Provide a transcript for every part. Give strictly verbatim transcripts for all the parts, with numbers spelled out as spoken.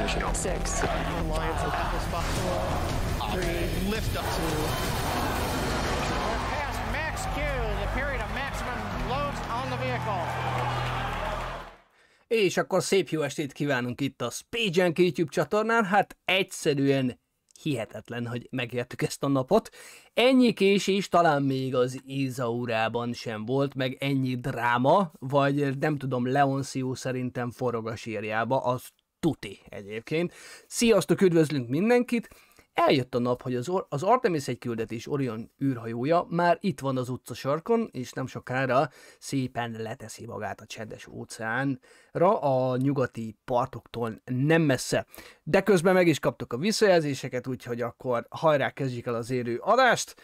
position. Six. Come on, as fast as possible. Three. Lift up. Two. We're past max Q, the period of maximum loads on the vehicle. És akkor szép jó estét kívánunk itt a Speedjunk YouTube csatornán. Hát egyszerűen hihetetlen, hogy megértük ezt a napot. Ennyi késés talán még az Izaurában sem volt, meg ennyi dráma, vagy nem tudom, Leoncio szerintem forog a sírjába, az tuti egyébként. Sziasztok, üdvözlünk mindenkit! Eljött a nap, hogy az, Or az Artemis egy küldetés Orion űrhajója már itt van az utcasarkon, és nem sokára szépen leteszi magát a csendes óceánra, a nyugati partoktól nem messze. De közben meg is kaptuk a visszajelzéseket, úgyhogy akkor hajrá, kezdjük el az élő adást.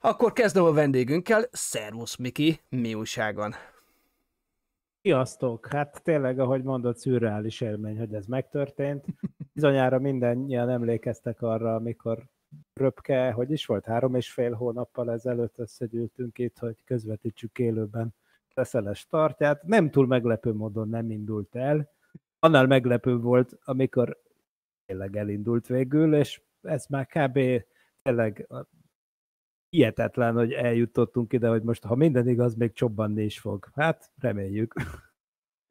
Akkor kezdem a vendégünkkel. Szervusz, Miki, mi újságon? Sziasztok! Hát tényleg, ahogy mondod, szürreális élmény, hogy ez megtörtént. Bizonyára mindannyian emlékeztek arra, amikor röpke, hogy is volt, három és fél hónappal ezelőtt összegyűltünk itt, hogy közvetítsük élőben Teszeles tartját. Nem túl meglepő módon nem indult el. Annál meglepőbb volt, amikor tényleg elindult végül, és ez már kb. Tényleg hihetetlen, hogy eljutottunk ide, hogy most, ha minden igaz, még csobbanni is fog. Hát, reméljük.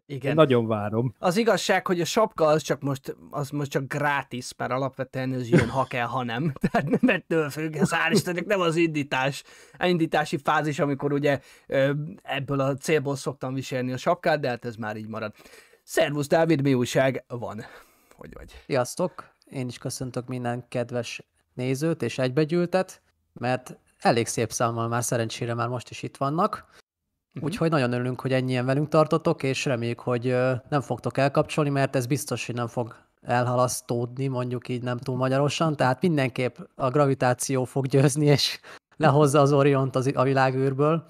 Igen. Én nagyon várom. Az igazság, hogy a sapka az csak most, az most csak gratis, mert alapvetően ez jön, ha kell, ha nem. Tehát nem ettől függ, ez hál' Istennek nem az indítás. A indítási fázis, amikor ugye ebből a célból szoktam viselni a sapkát, de hát ez már így marad. Szervusz, Dávid, mi újság van? Hogy vagy? Sziasztok! Én is köszöntök minden kedves nézőt és egybegyűltet, mert elég szép számmal már szerencsére már most is itt vannak. Uh-huh. Úgyhogy nagyon örülünk, hogy ennyien velünk tartotok, és reméljük, hogy nem fogtok elkapcsolni, mert ez biztos, hogy nem fog elhalasztódni, mondjuk így nem túl magyarosan. Tehát mindenképp a gravitáció fog győzni, és lehozza az Oriont az, a világűrből.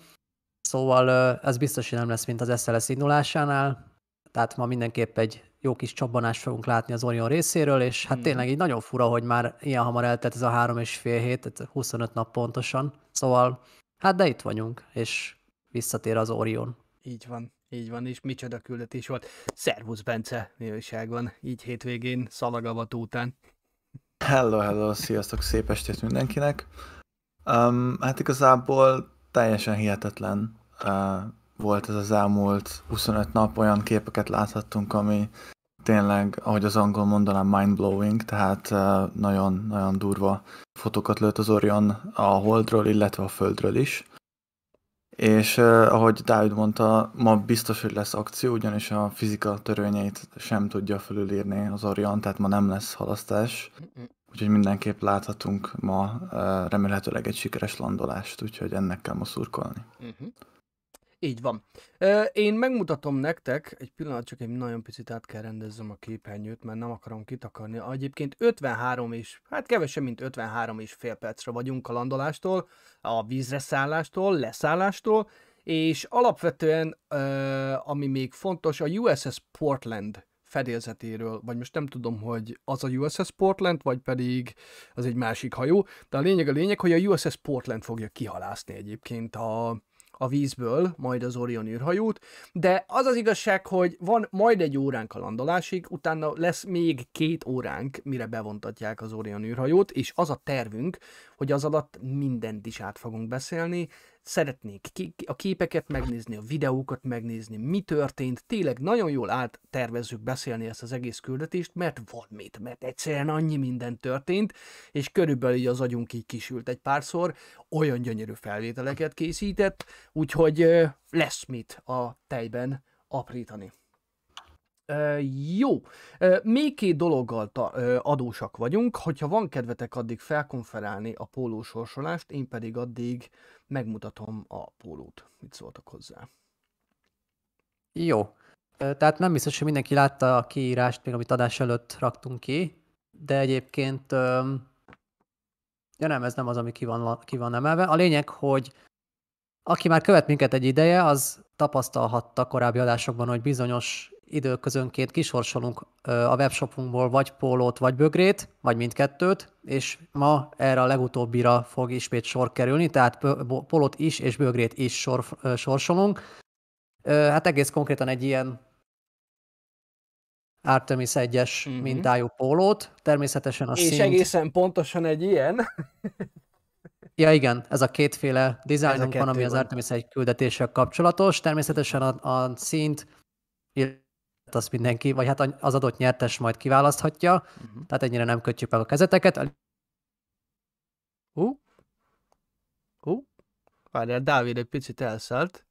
Szóval ez biztos, hogy nem lesz, mint az es el es indulásánál. Tehát ma mindenképp egy jó kis csapbanást fogunk látni az Orion részéről, és hát hmm. tényleg így nagyon fura, hogy már ilyen hamar eltelt ez a három és fél hét, huszonöt nap pontosan. Szóval, hát de itt vagyunk, és visszatér az Orion. Így van, így van, és micsoda küldetés volt. Szervusz, Bence, mi újság van így hétvégén, szalagavató után? Hello, hello, sziasztok, szép estét mindenkinek. Um, hát igazából teljesen hihetetlen uh, volt ez az elmúlt huszonöt nap, olyan képeket láthattunk, ami tényleg, ahogy az angol mondanám, mind-blowing, tehát nagyon-nagyon durva fotókat lőtt az Orion a Holdról, illetve a Földről is. És ahogy Dávid mondta, ma biztos, hogy lesz akció, ugyanis a fizika törvényeit sem tudja felülírni az Orion, tehát ma nem lesz halasztás. Úgyhogy mindenképp láthatunk ma remélhetőleg egy sikeres landolást, úgyhogy ennek kell ma szurkolni. Uh-huh. Így van. Én megmutatom nektek, egy pillanat, csak egy nagyon picit át kell rendezzem a képernyőt, mert nem akarom kitakarni. Egyébként ötvenhárom és, hát kevesebb, mint ötvenhárom és fél percre vagyunk a landolástól, a vízre szállástól, leszállástól, és alapvetően, ami még fontos, a u es es Portland fedélzetéről, vagy most nem tudom, hogy az a u es es Portland, vagy pedig az egy másik hajó, de a lényeg a lényeg, hogy a u es es Portland fogja kihalászni egyébként a... a vízből, majd az Orion űrhajót, de az az igazság, hogy van majd egy óránk a landolásig, utána lesz még két óránk, mire bevontatják az Orion űrhajót, és az a tervünk, hogy az alatt mindent is át fogunk beszélni, szeretnék a képeket megnézni, a videókat megnézni, mi történt, tényleg nagyon jól áttervezzük beszélni ezt az egész küldetést, mert van mit, mert egyszerűen annyi minden történt, és körülbelül így az agyunk így kisült egy párszor, olyan gyönyörű felvételeket készített, úgyhogy lesz mit a tejben aprítani. Uh, jó, uh, még két dologgal uh, adósak vagyunk, hogyha van kedvetek addig felkonferálni a pólósorsolást, én pedig addig megmutatom a pólót. Mit szóltak hozzá? Jó, uh, tehát nem biztos, hogy mindenki látta a kiírást, még amit adás előtt raktunk ki, de egyébként, uh, ja nem, ez nem az, ami ki van, ki van emelve. A lényeg, hogy aki már követ minket egy ideje, az tapasztalhatta korábbi adásokban, hogy bizonyos időközönként kisorsolunk a webshopunkból vagy pólót, vagy bögrét, vagy mindkettőt, és ma erre a legutóbbira fog ismét sor kerülni, tehát pólót is és bögrét is sor, sorsolunk. Hát egész konkrétan egy ilyen Artemis egyes mm-hmm. mintájú pólót, természetesen a és szint... És egészen pontosan egy ilyen. Ja igen, ez a kétféle dizájnunk van, ami az Artemis egy küldetéssel kapcsolatos. Természetesen a, a szint, azt mindenki, vagy hát az adott nyertes majd kiválaszthatja, uh-huh. tehát ennyire nem kötjük el a kezeteket. Hú, hú, várjál, Dávid egy picit elszállt.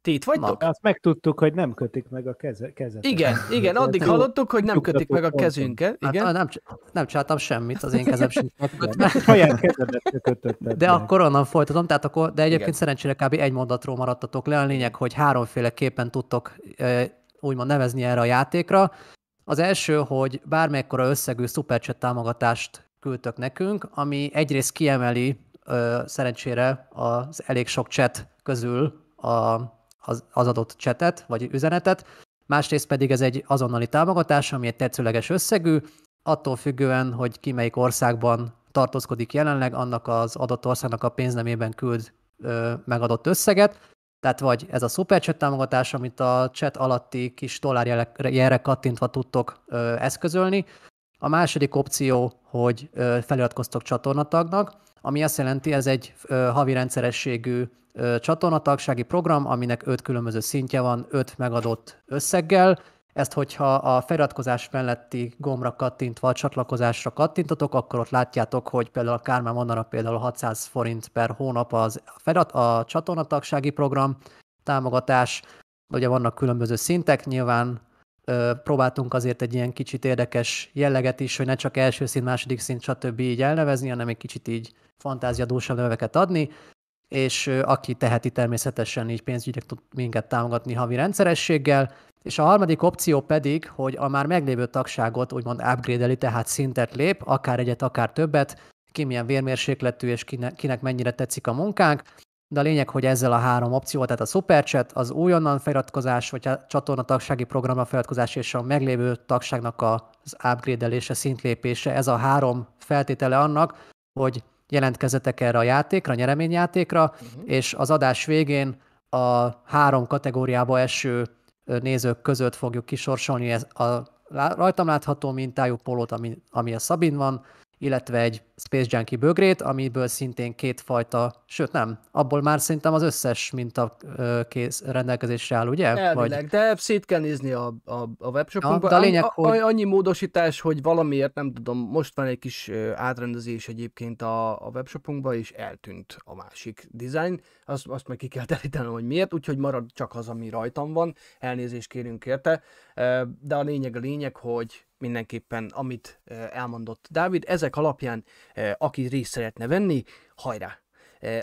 Ti itt vagytok? Na, azt megtudtuk, hogy nem kötik meg a keze, kezet. Igen, igen, addig hallottuk, hogy nem kötik meg a kezünket. Igen? Hát, nem, nem csináltam semmit, az én kezem sem kötöttem. De akkor onnan folytatom, tehát akkor, de egyébként igen. Szerencsére kb. Egy mondatról maradtatok le, a lényeg, hogy háromféleképpen tudtok úgymond nevezni erre a játékra. Az első, hogy bármekkora összegű SuperChat támogatást küldtök nekünk, ami egyrészt kiemeli szerencsére az elég sok chat közül a Az, az adott chatet, vagy üzenetet, másrészt pedig ez egy azonnali támogatás, ami egy tetszőleges összegű, attól függően, hogy ki melyik országban tartózkodik jelenleg, annak az adott országnak a pénznemében küld ö, megadott összeget, tehát vagy ez a SuperChat támogatás, amit a chat alatti kis dollárjelre kattintva tudtok ö, eszközölni, a második opció, hogy ö, feliratkoztok csatornatagnak, ami azt jelenti, ez egy ö, havi rendszerességű csatornatagsági program, aminek öt különböző szintje van, öt megadott összeggel. Ezt, hogyha a feliratkozás melletti gombra kattintva, a csatlakozásra kattintatok, akkor ott látjátok, hogy például a Kármán mondanak például hatszáz forint per hónap az felirat, a csatornatagsági program támogatás. Ugye vannak különböző szintek, nyilván ö, próbáltunk azért egy ilyen kicsit érdekes jelleget is, hogy ne csak első szint, második szint, stb. Így elnevezni, hanem egy kicsit így fantáziadósabb neveket adni. És aki teheti természetesen így pénzügyek tud minket támogatni havi rendszerességgel, és a harmadik opció pedig, hogy a már meglévő tagságot úgymond upgrade-eli, tehát szintet lép, akár egyet, akár többet, ki milyen vérmérsékletű és kinek, kinek mennyire tetszik a munkánk, de a lényeg, hogy ezzel a három opció, tehát a SuperChat, az újonnan feliratkozás, vagy a csatornatagsági programra feliratkozás és a meglévő tagságnak az upgrade-elése, szintlépése, ez a három feltétele annak, hogy jelentkezzetek erre a játékra, a nyereményjátékra, uh-huh. és az adás végén a három kategóriába eső nézők között fogjuk kisorsolni a rajtam látható mintájú pólót, ami, ami a Szabin van, illetve egy Space Junkie bögrét, amiből szintén kétfajta, sőt nem, abból már szerintem az összes minta kész rendelkezésre áll, ugye? Elvileg, vagy... de szét kell nézni a, a, a webshopunkban. Ja, a lényeg, a, hogy... Annyi módosítás, hogy valamiért, nem tudom, most van egy kis átrendezés egyébként a, a webshopunkban, és eltűnt a másik design. Azt, azt meg ki kell terítenem, hogy miért, úgyhogy marad csak az, ami rajtam van. Elnézést kérünk érte, de a lényeg a lényeg, hogy mindenképpen, amit elmondott Dávid, ezek alapján, aki részt szeretne venni, hajrá!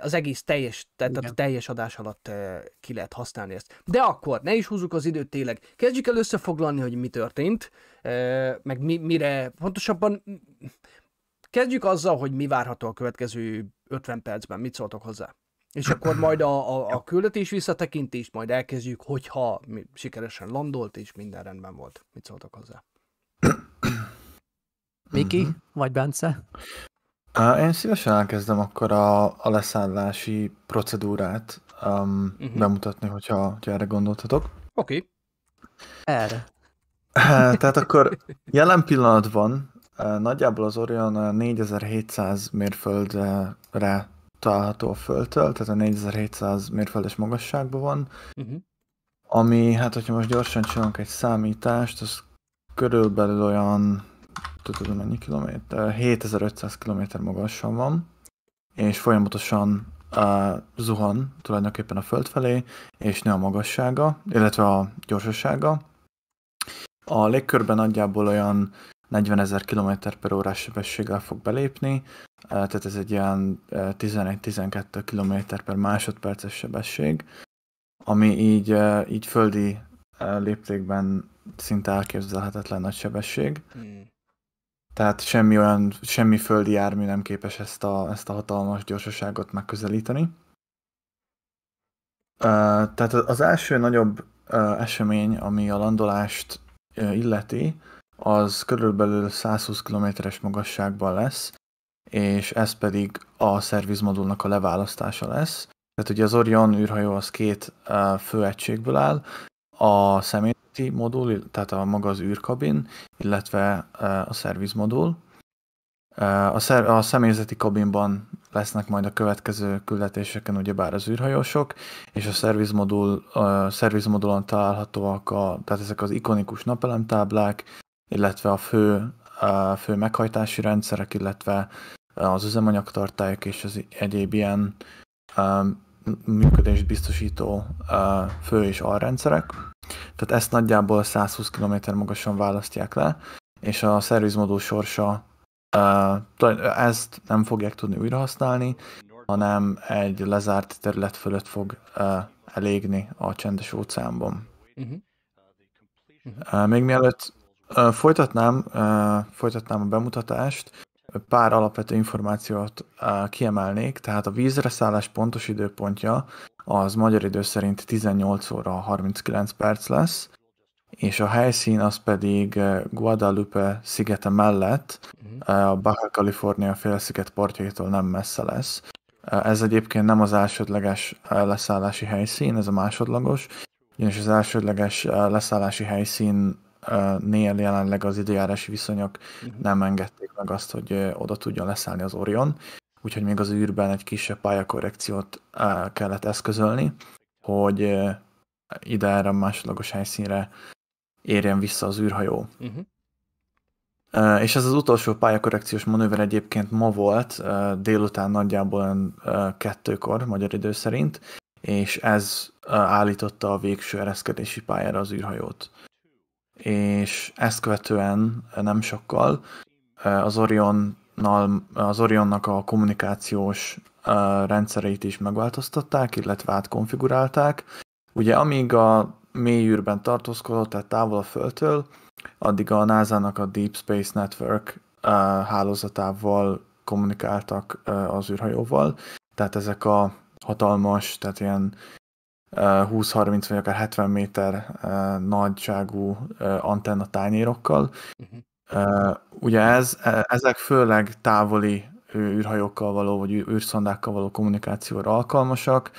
Az egész teljes, tehát a teljes adás alatt ki lehet használni ezt. De akkor, ne is húzzuk az időt tényleg, kezdjük el összefoglalni, hogy mi történt, meg mi, mire, pontosabban kezdjük azzal, hogy mi várható a következő ötven percben, mit szóltok hozzá? És akkor majd a, a, a küldetés visszatekintést majd elkezdjük, hogyha sikeresen landolt és minden rendben volt. Mit szóltok hozzá? Miki, uh-huh. vagy Bence? Én szívesen elkezdem akkor a, a leszállási procedúrát um, uh-huh. bemutatni, hogyha, hogyha erre gondoltatok. Oké. Okay. Erre. Tehát akkor jelen pillanatban nagyjából az Orion négyezer-hétszáz mérföldre található a Földtől, tehát a négyezer-hétszáz mérföldes magasságban van, uh-huh. ami, hát hogyha most gyorsan csinálunk egy számítást, az körülbelül olyan tudom mennyi kilométer, hétezer-ötszáz kilométer magasan van, és folyamatosan uh, zuhan tulajdonképpen a Föld felé, és nő a magassága, illetve a gyorsasága. A légkörben nagyjából olyan negyvenezer kilométer per órás sebességgel fog belépni, uh, tehát ez egy ilyen uh, tizenegy-tizenkettő kilométer per másodperces sebesség, ami így, uh, így földi uh, léptékben szinte elképzelhetetlen nagy sebesség. Mm. Tehát semmi olyan, semmi földi jármű nem képes ezt a, ezt a hatalmas gyorsaságot megközelíteni. Uh, tehát az első nagyobb uh, esemény, ami a landolást uh, illeti, az körülbelül százhúsz kilométeres magasságban lesz, és ez pedig a szervizmodulnak a leválasztása lesz. Tehát ugye az Orion űrhajó az két uh, fő egységből áll, a személy safety modul, tehát a maga az űrkabin, illetve a service modul. A, szer, a személyzeti kabinban lesznek majd a következő küldetéseken ugyebár az űrhajósok, és a service modul, a service modulon találhatóak a, tehát ezek az ikonikus napelemtáblák, illetve a fő, a fő meghajtási rendszerek, illetve az üzemanyagtartályok és az egyéb ilyen működést biztosító fő- és alrendszerek. Tehát ezt nagyjából száz húsz kilométer magasan választják le, és a szervizmodul sorsa, ezt nem fogják tudni újra használni, hanem egy lezárt terület fölött fog elégni a csendes óceánban. Uh-huh. Uh-huh. Még mielőtt folytatnám, folytatnám a bemutatást, pár alapvető információt kiemelnék, tehát a vízre szállás pontos időpontja az magyar idő szerint tizennyolc óra harminckilenc perc lesz, és a helyszín az pedig Guadalupe szigete mellett, a Baja California félsziget partjaitól nem messze lesz. Ez egyébként nem az elsődleges leszállási helyszín, ez a másodlagos, ugyanis az elsődleges leszállási helyszín nél jelenleg az időjárási viszonyok nem engedték meg azt, hogy oda tudjon leszállni az Orion, úgyhogy még az űrben egy kisebb pályakorrekciót kellett eszközölni, hogy ide erre a másodlagos helyszínre érjen vissza az űrhajó. Uh-huh. És ez az utolsó pályakorrekciós manőver egyébként ma volt, délután nagyjából kettőkor magyar idő szerint, és ez állította a végső ereszkedési pályára az űrhajót. És ezt követően nem sokkal az Orionnal, az Orionnak a kommunikációs rendszereit is megváltoztatták, illetve átkonfigurálták. Ugye amíg a mélyűrben tartózkodott, tehát távol a Földtől, addig a nászának a Deep Space Network hálózatával kommunikáltak az űrhajóval, tehát ezek a hatalmas, tehát ilyen húsz-harminc vagy akár hetven méter uh, nagyságú uh, antenna tányérokkal. Uh, ugye ez, ezek főleg távoli űrhajókkal való, vagy űrszondákkal való kommunikációra alkalmasak,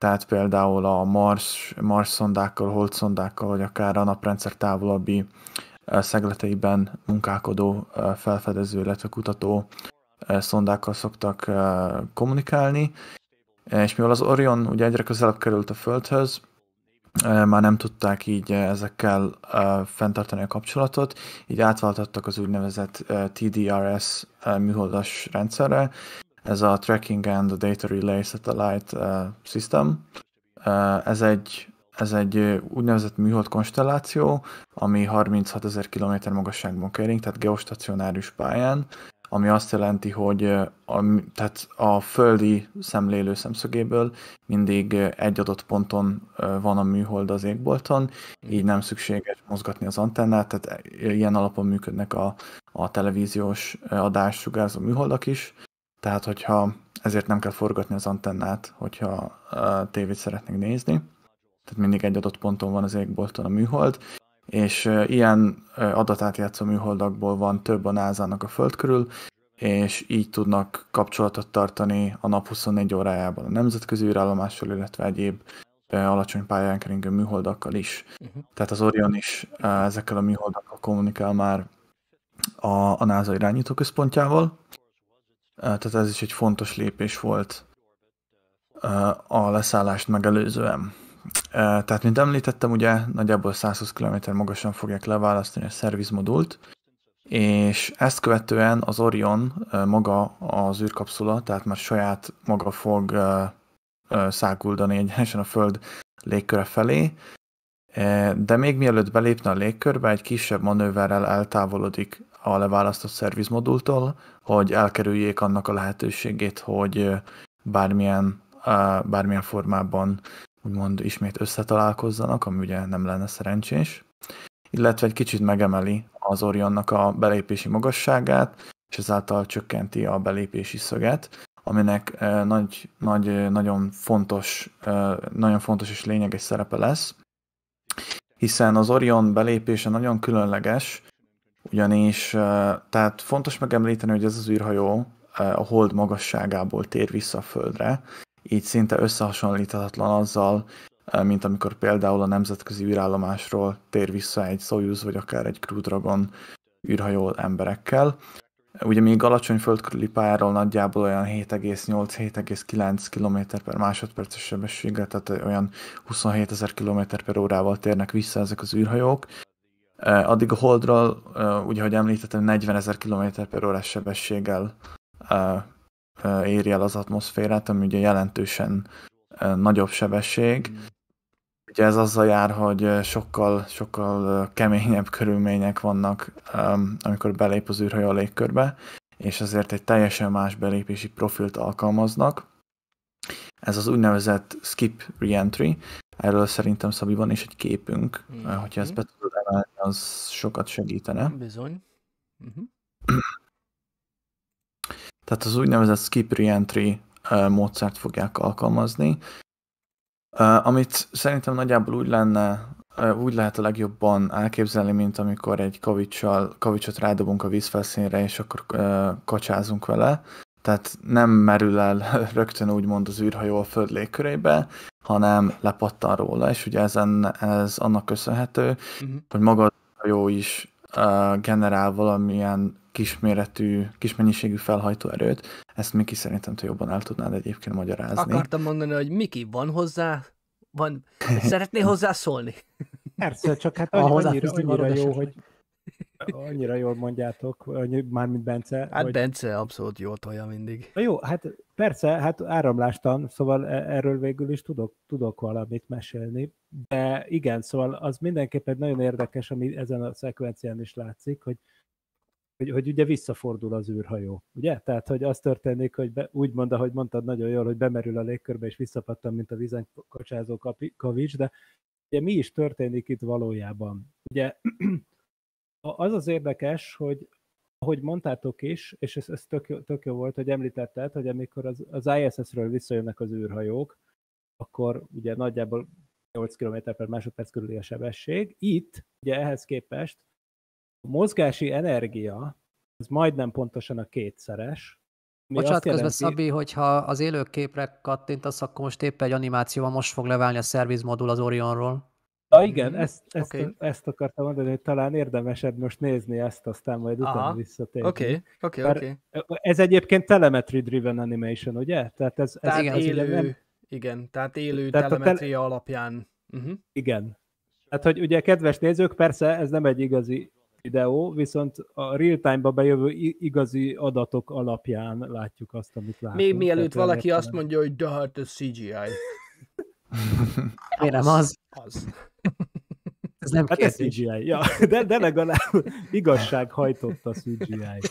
tehát például a Mars, Mars szondákkal, Hold szondákkal, vagy akár a naprendszer távolabbi uh, szegleteiben munkálkodó uh, felfedező, illetve kutató uh, szondákkal szoktak uh, kommunikálni. És mivel az Orion ugye egyre közelebb került a Földhöz, már nem tudták így ezekkel fenntartani a kapcsolatot, így átváltottak az úgynevezett té dé er es műholdas rendszerre. Ez a Tracking and Data Relay Satellite System. Ez egy, ez egy úgynevezett műhold konstelláció, ami harminchat ezer kilométer magasságban kering, tehát geostacionáris pályán, ami azt jelenti, hogy a, tehát a földi szemlélő szemszögéből mindig egy adott ponton van a műhold az égbolton, így nem szükséges mozgatni az antennát, tehát ilyen alapon működnek a, a televíziós adássugárzó műholdak is, tehát hogyha ezért nem kell forgatni az antennát, hogyha tévét szeretnénk nézni, tehát mindig egy adott ponton van az égbolton a műhold, és ilyen adatátjátszó műholdakból van több a nászának a Föld körül, és így tudnak kapcsolatot tartani a nap huszonnégy órájában a nemzetközi űrállomással, illetve egyéb alacsony pályán keringő műholdakkal is. Uh-huh. Tehát az Orion is ezekkel a műholdakkal kommunikál már a, a nászá irányítóközpontjával, tehát ez is egy fontos lépés volt a leszállást megelőzően. Tehát, mint említettem, ugye nagyjából száz húsz kilométer magasan fogják leválasztani a szervizmodult, és ezt követően az Orion maga az űrkapszula, tehát már saját maga fog száguldani egyenesen a Föld légköre felé, de még mielőtt belépne a légkörbe, egy kisebb manőverrel eltávolodik a leválasztott szervizmodultól, hogy elkerüljék annak a lehetőségét, hogy bármilyen, bármilyen formában úgymond ismét összetalálkozzanak, ami ugye nem lenne szerencsés, illetve egy kicsit megemeli az Orionnak a belépési magasságát, és ezáltal csökkenti a belépési szöget, aminek nagy, nagy, nagyon, fontos, nagyon fontos és lényeges szerepe lesz, hiszen az Orion belépése nagyon különleges, ugyanis tehát fontos megemlíteni, hogy ez az űrhajó a Hold magasságából tér vissza a Földre, így szinte összehasonlíthatatlan azzal, mint amikor például a nemzetközi űrállomásról tér vissza egy Soyuz vagy akár egy Crew Dragon űrhajó emberekkel. Ugye még alacsony földkörüli pályáról nagyjából olyan hét egész nyolc-hét egész kilenc km per másodperces sebességgel, tehát olyan huszonhétezer km per órával térnek vissza ezek az űrhajók. Addig a Holdról, ugye, ahogy említettem, negyvenezer km per órás sebességgel éri el az atmoszférát, ami ugye jelentősen nagyobb sebesség. Ugye ez azzal jár, hogy sokkal, sokkal keményebb körülmények vannak, amikor belép az űrhajó a légkörbe, és azért egy teljesen más belépési profilt alkalmaznak. Ez az úgynevezett skip re-entry, erről szerintem Szabiban is egy képünk, mm-hmm. hogyha ezt be tudod emelni, az sokat segítene. Bizony. Mm-hmm. Tehát az úgynevezett skip re-entry módszert fogják alkalmazni, Uh, amit szerintem nagyjából úgy lenne, uh, úgy lehet a legjobban elképzelni, mint amikor egy kavicsal, kavicsot rádobunk a vízfelszínre, és akkor uh, kacsázunk vele. Tehát nem merül el rögtön úgymond az űrhajó a föld légkörébe, hanem lepattan róla, és ugye ezen, ez annak köszönhető, uh-huh. hogy maga az űrhajó is uh, generál valamilyen kisméretű, kismennyiségű felhajtóerőt. Ezt Miki szerintem te jobban el tudnád egyébként magyarázni. Akartam mondani, hogy Miki, van hozzá, van, szeretné hozzá szólni? Persze, csak hát annyira, annyira jó, hogy annyira jól mondjátok, mármint Bence. Hát hogy... Bence abszolút jól tolja mindig. Na jó, hát persze, hát áramlástan, szóval erről végül is tudok, tudok valamit mesélni, de igen, szóval az mindenképpen nagyon érdekes, ami ezen a szekvencián is látszik, hogy Hogy, hogy ugye visszafordul az űrhajó, ugye? Tehát, hogy az történik, hogy be, úgy mond, ahogy mondtad nagyon jól, hogy bemerül a légkörbe, és visszapattam, mint a vízen kacsázó kavics, de ugye mi is történik itt valójában? Ugye az az érdekes, hogy ahogy mondtátok is, és ez, ez tök, tök jó volt, hogy említetted, hogy amikor az, az i es es-ről visszajönnek az űrhajók, akkor ugye nagyjából nyolc km per másodperc körüli a sebesség. Itt, ugye ehhez képest, a mozgási energia az majdnem pontosan a kétszeres. Bocsánat, jelenti... közben Szabi, hogyha az élő képre kattintasz, akkor most éppen egy animációban most fog leválni a szervizmodul az Orionról. Na igen, mm-hmm. ezt, ezt, okay. ezt akartam mondani, hogy talán érdemesebb most nézni ezt, aztán majd Aha. utána visszatérni. Oké, okay. oké, okay, okay. Ez egyébként telemetry-driven animation, ugye? Tehát ez, ez tehát igen, élő, nem... igen, tehát élő tehát telemetria tele... alapján. Uh-huh. Igen. Hát, hogy ugye kedves nézők, persze ez nem egy igazi videó, viszont a real-time-ba bejövő igazi adatok alapján látjuk azt, amit látunk. Még mielőtt tehát valaki azt mondja, hogy de hát ez cé gé í. Miért nem az? Az. Ez nem hát ez cé gé í. Ja, de, de legalább igazság hajtott a cé gé í.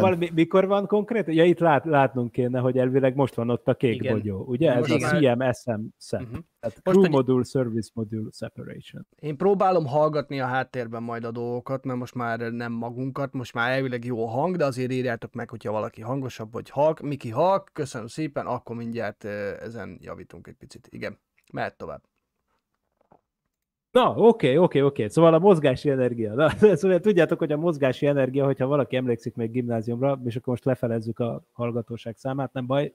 Valami, mikor van konkrét? Ja, itt lát, látnunk kéne, hogy elvileg most van ott a kék igen. bogyó, ugye? Most ez a C M S M-szep. Uh-huh. Tehát most Crew Module Service Module Separation. Én próbálom hallgatni a háttérben majd a dolgokat, mert most már nem magunkat, most már elvileg jó a hang, de azért írjátok meg, hogyha valaki hangosabb, vagy halk. Miki halk, köszönöm szépen, akkor mindjárt ezen javítunk egy picit. Igen, mehet tovább. Na, oké, oké, oké. Szóval a mozgási energia. Na, szóval tudjátok, hogy a mozgási energia, hogyha valaki emlékszik még gimnáziumra, és akkor most lefelezzük a hallgatóság számát, nem baj,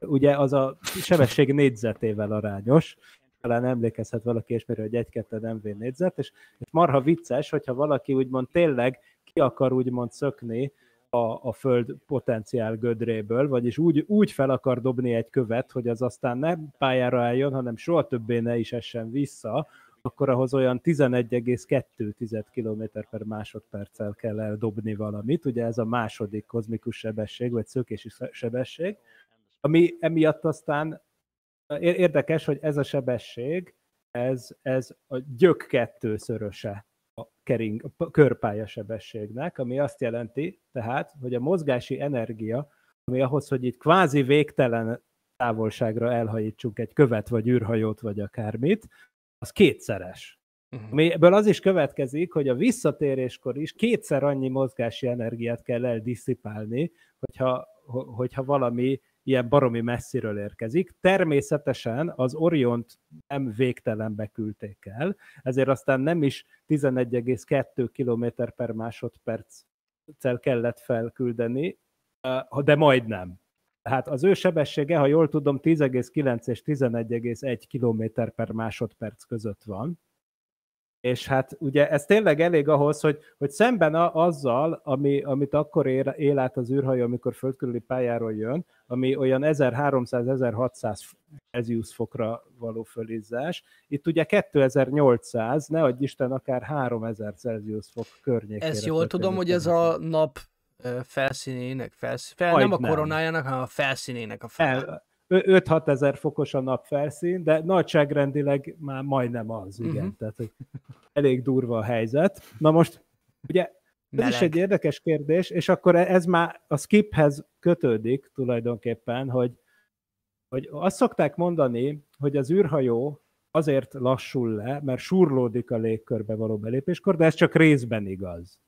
ugye az a sebesség négyzetével arányos. Talán emlékezhet valaki ismerő, hogy egy-kettő em vé négyzet, és, és marha vicces, hogyha valaki úgymond tényleg ki akar úgymond szökni a, a föld potenciál gödréből, vagyis úgy, úgy fel akar dobni egy követ, hogy az aztán nem pályára álljon, hanem soha többé ne is essen vissza, akkor ahhoz olyan tizenegy egész kettő km per másodperccel kell eldobni valamit, ugye ez a második kozmikus sebesség, vagy szökési sebesség, ami emiatt aztán érdekes, hogy ez a sebesség, ez, ez a gyök kettőszöröse a, kering, a körpálya sebességnek, ami azt jelenti tehát, hogy a mozgási energia, ami ahhoz, hogy itt kvázi végtelen távolságra elhajítsunk egy követ, vagy űrhajót, vagy akármit, az kétszeres. Uh-huh. Ebből az is következik, hogy a visszatéréskor is kétszer annyi mozgási energiát kell eldisszipálni, hogyha, hogyha valami ilyen baromi messziről érkezik. Természetesen az Oriont nem végtelenbe küldték el, ezért aztán nem is tizenegy egész kettő km per másodperccel kellett felküldeni, de majdnem. Hát az ő sebessége, ha jól tudom, tíz egész kilenc és tizenegy egész egy km per másodperc között van. És hát ugye ez tényleg elég ahhoz, hogy, hogy szemben a, azzal, ami, amit akkor él, él át az űrhajó, amikor földkörüli pályáról jön, ami olyan ezerháromszáz-ezerhatszáz Celsius fokra való fölizzás, itt ugye kétezer-nyolcszáz, ne adj Isten, akár háromezer Celsius fok környékére. Ezt jól tudom, hogy ez a nap felszínének, felsz... fel, nem, nem a koronájának, hanem a felszínének a fel. El... öt-hat ezer fokos a nap felszín, de nagyságrendileg már majdnem az, igen. Uh-huh. Tehát hogy elég durva a helyzet. Na most, ugye, ez Meleg. is egy érdekes kérdés, és akkor ez már a skiphez kötődik tulajdonképpen, hogy, hogy azt szokták mondani, hogy az űrhajó azért lassul le, mert surlódik a légkörbe való belépéskor, de ez csak részben igaz.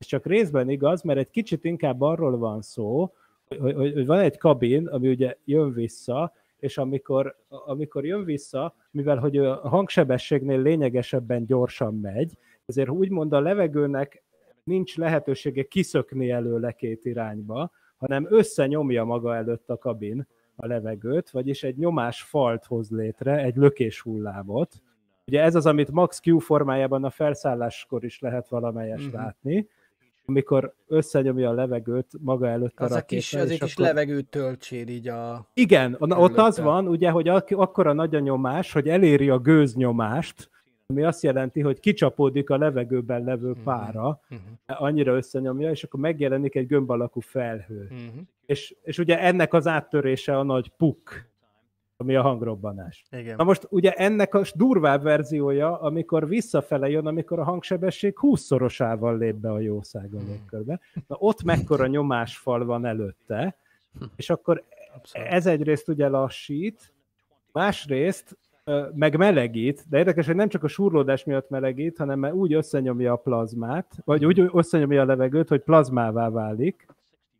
Ez csak részben igaz, mert egy kicsit inkább arról van szó, hogy van egy kabin, ami ugye jön vissza, és amikor, amikor jön vissza, mivel hogy a hangsebességnél lényegesebben gyorsan megy, ezért úgymond a levegőnek nincs lehetősége kiszökni előle két irányba, hanem összenyomja maga előtt a kabin a levegőt, vagyis egy nyomás falt hoz létre, egy lökés hullámot. Ugye ez az, amit Max Q formájában a felszálláskor is lehet valamelyest mm-hmm. látni, amikor összenyomja a levegőt maga előtt a rakéta. Az a kis, az egy kis akkor... levegőt töltsél így a... Igen, területen. Ott az van, ugye, hogy akkora nagy a nyomás, hogy eléri a gőznyomást, ami azt jelenti, hogy kicsapódik a levegőben levő pára, uh-huh. annyira összenyomja, és akkor megjelenik egy gömb alakú felhő. Uh-huh. És, és ugye ennek az áttörése a nagy puk, ami a hangrobbanás. Igen. Na most ugye ennek a durvább verziója, amikor visszafele jön, amikor a hangsebesség húszszorosával lép be a jószág a légkörbe. Na ott mekkora nyomásfal van előtte, és akkor ez egyrészt ugye lassít, másrészt meg melegít, de érdekes, hogy nem csak a surlódás miatt melegít, hanem úgy összenyomja a plazmát, vagy úgy összenyomja a levegőt, hogy plazmává válik,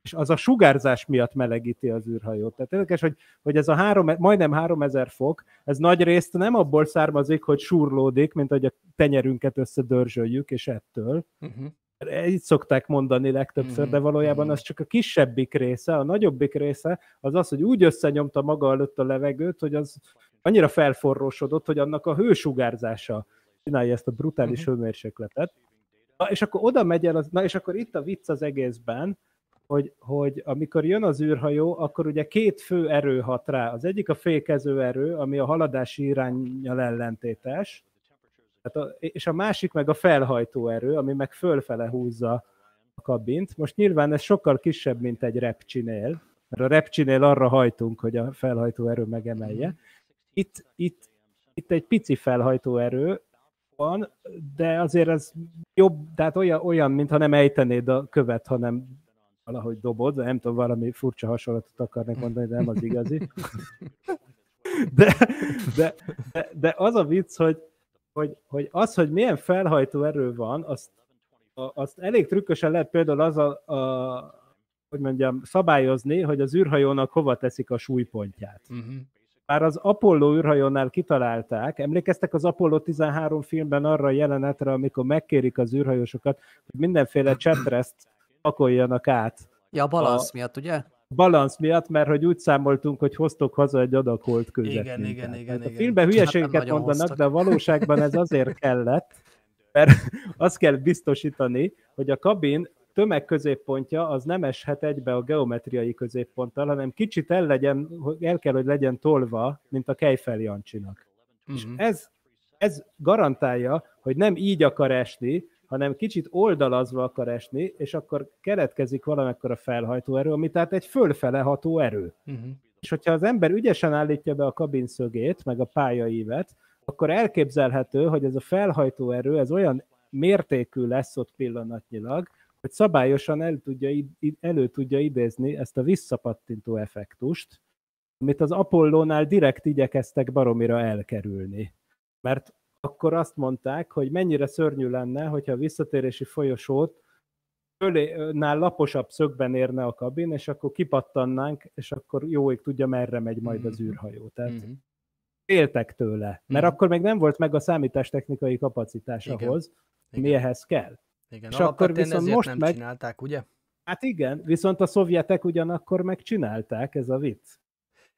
és az a sugárzás miatt melegíti az űrhajót. Tehát érdekes, hogy, hogy ez a három, majdnem háromezer fok, ez nagy részt nem abból származik, hogy surlódik, mint hogy a tenyerünket összedörzsöljük, és ettől. Uh-huh. Így szokták mondani legtöbbször, uh-huh. de valójában az csak a kisebbik része, a nagyobbik része az az, hogy úgy összenyomta maga előtt a levegőt, hogy az annyira felforrósodott, hogy annak a hősugárzása csinálja ezt a brutális uh-huh. hőmérsékletet. Na, és akkor oda megy el, az, na, és akkor itt a vicc az egészben, Hogy, hogy amikor jön az űrhajó, akkor ugye két fő erő hat rá. Az egyik a fékező erő, ami a haladási iránnyal ellentétes, tehát a, és a másik meg a felhajtó erő, ami meg fölfele húzza a kabint. Most nyilván ez sokkal kisebb, mint egy repcsinél, mert a repcsinél arra hajtunk, hogy a felhajtó erő megemelje. Itt, itt, itt egy pici felhajtó erő van, de azért ez jobb, tehát olyan, olyan mintha nem ejtenéd a követ, hanem valahogy dobod, de nem tudom, valami furcsa hasonlatot akarnak mondani, de nem az igazi. De, de, de az a vicc, hogy, hogy, hogy az, hogy milyen felhajtó erő van, azt, azt elég trükkösen lehet például az a, a, hogy mondjam, szabályozni, hogy az űrhajónak hova teszik a súlypontját. Uh-huh. Már az Apollo űrhajónál kitalálták, emlékeztek az Apollo tizenhárom filmben arra a jelenetre, amikor megkérik az űrhajósokat, hogy mindenféle csetreszt pakoljanak át. Ja, a balansz miatt, ugye? Balansz miatt, mert hogy úgy számoltunk, hogy hoztok haza egy adag holdkőzetminket. Igen, igen, igen, igen. A filmben hülyeségeket hát mondanak, hoztak. De a valóságban ez azért kellett, mert azt kell biztosítani, hogy a kabin tömegközéppontja az nem eshet egybe a geometriai középponttal, hanem kicsit el, legyen, el kell, hogy legyen tolva, mint a Kejfel Jancsinak. Mm-hmm. És ez, ez garantálja, hogy nem így akar esni, hanem kicsit oldalazva akar esni, és akkor keletkezik valamekkora felhajtóerő, ami tehát egy fölfele ható erő. Uh-huh. És hogyha az ember ügyesen állítja be a kabinszögét, meg a pályaívet, akkor elképzelhető, hogy ez a felhajtóerő ez olyan mértékű lesz ott pillanatnyilag, hogy szabályosan el tudja, elő tudja idézni ezt a visszapattintó effektust, amit az Apollónál direkt igyekeztek baromira elkerülni. Mert akkor azt mondták, hogy mennyire szörnyű lenne, hogyha a visszatérési folyosót fölnál laposabb szögben érne a kabin, és akkor kipattannánk, és akkor jóig tudja, merre megy majd az űrhajó. Tehát mm-hmm. éltek tőle, mert mm-hmm. akkor még nem volt meg a számítástechnikai kapacitás ahhoz, mi ehhez kell. Igen, és akkor viszont most nem meg... csinálták, ugye? Hát igen, viszont a szovjetek ugyanakkor megcsinálták, ez a vicc.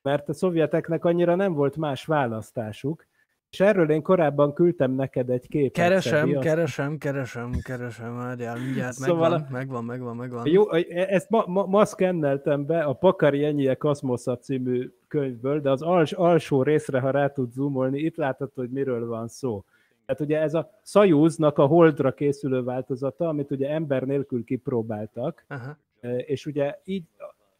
Mert a szovjeteknek annyira nem volt más választásuk, és erről én korábban küldtem neked egy képet. Keresem, Szebi, keresem, keresem, keresem, várjál, mindjárt szóval megvan, a... megvan, megvan, megvan. Jó, ezt ma, ma, ma szkenneltem be a Pakarjennyije Kaszmosza című könyvből, de az als, alsó részre, ha rá tud zoomolni, itt láthatod, hogy miről van szó. Tehát ugye ez a Szajuznak a Holdra készülő változata, amit ugye ember nélkül kipróbáltak, aha. És ugye így,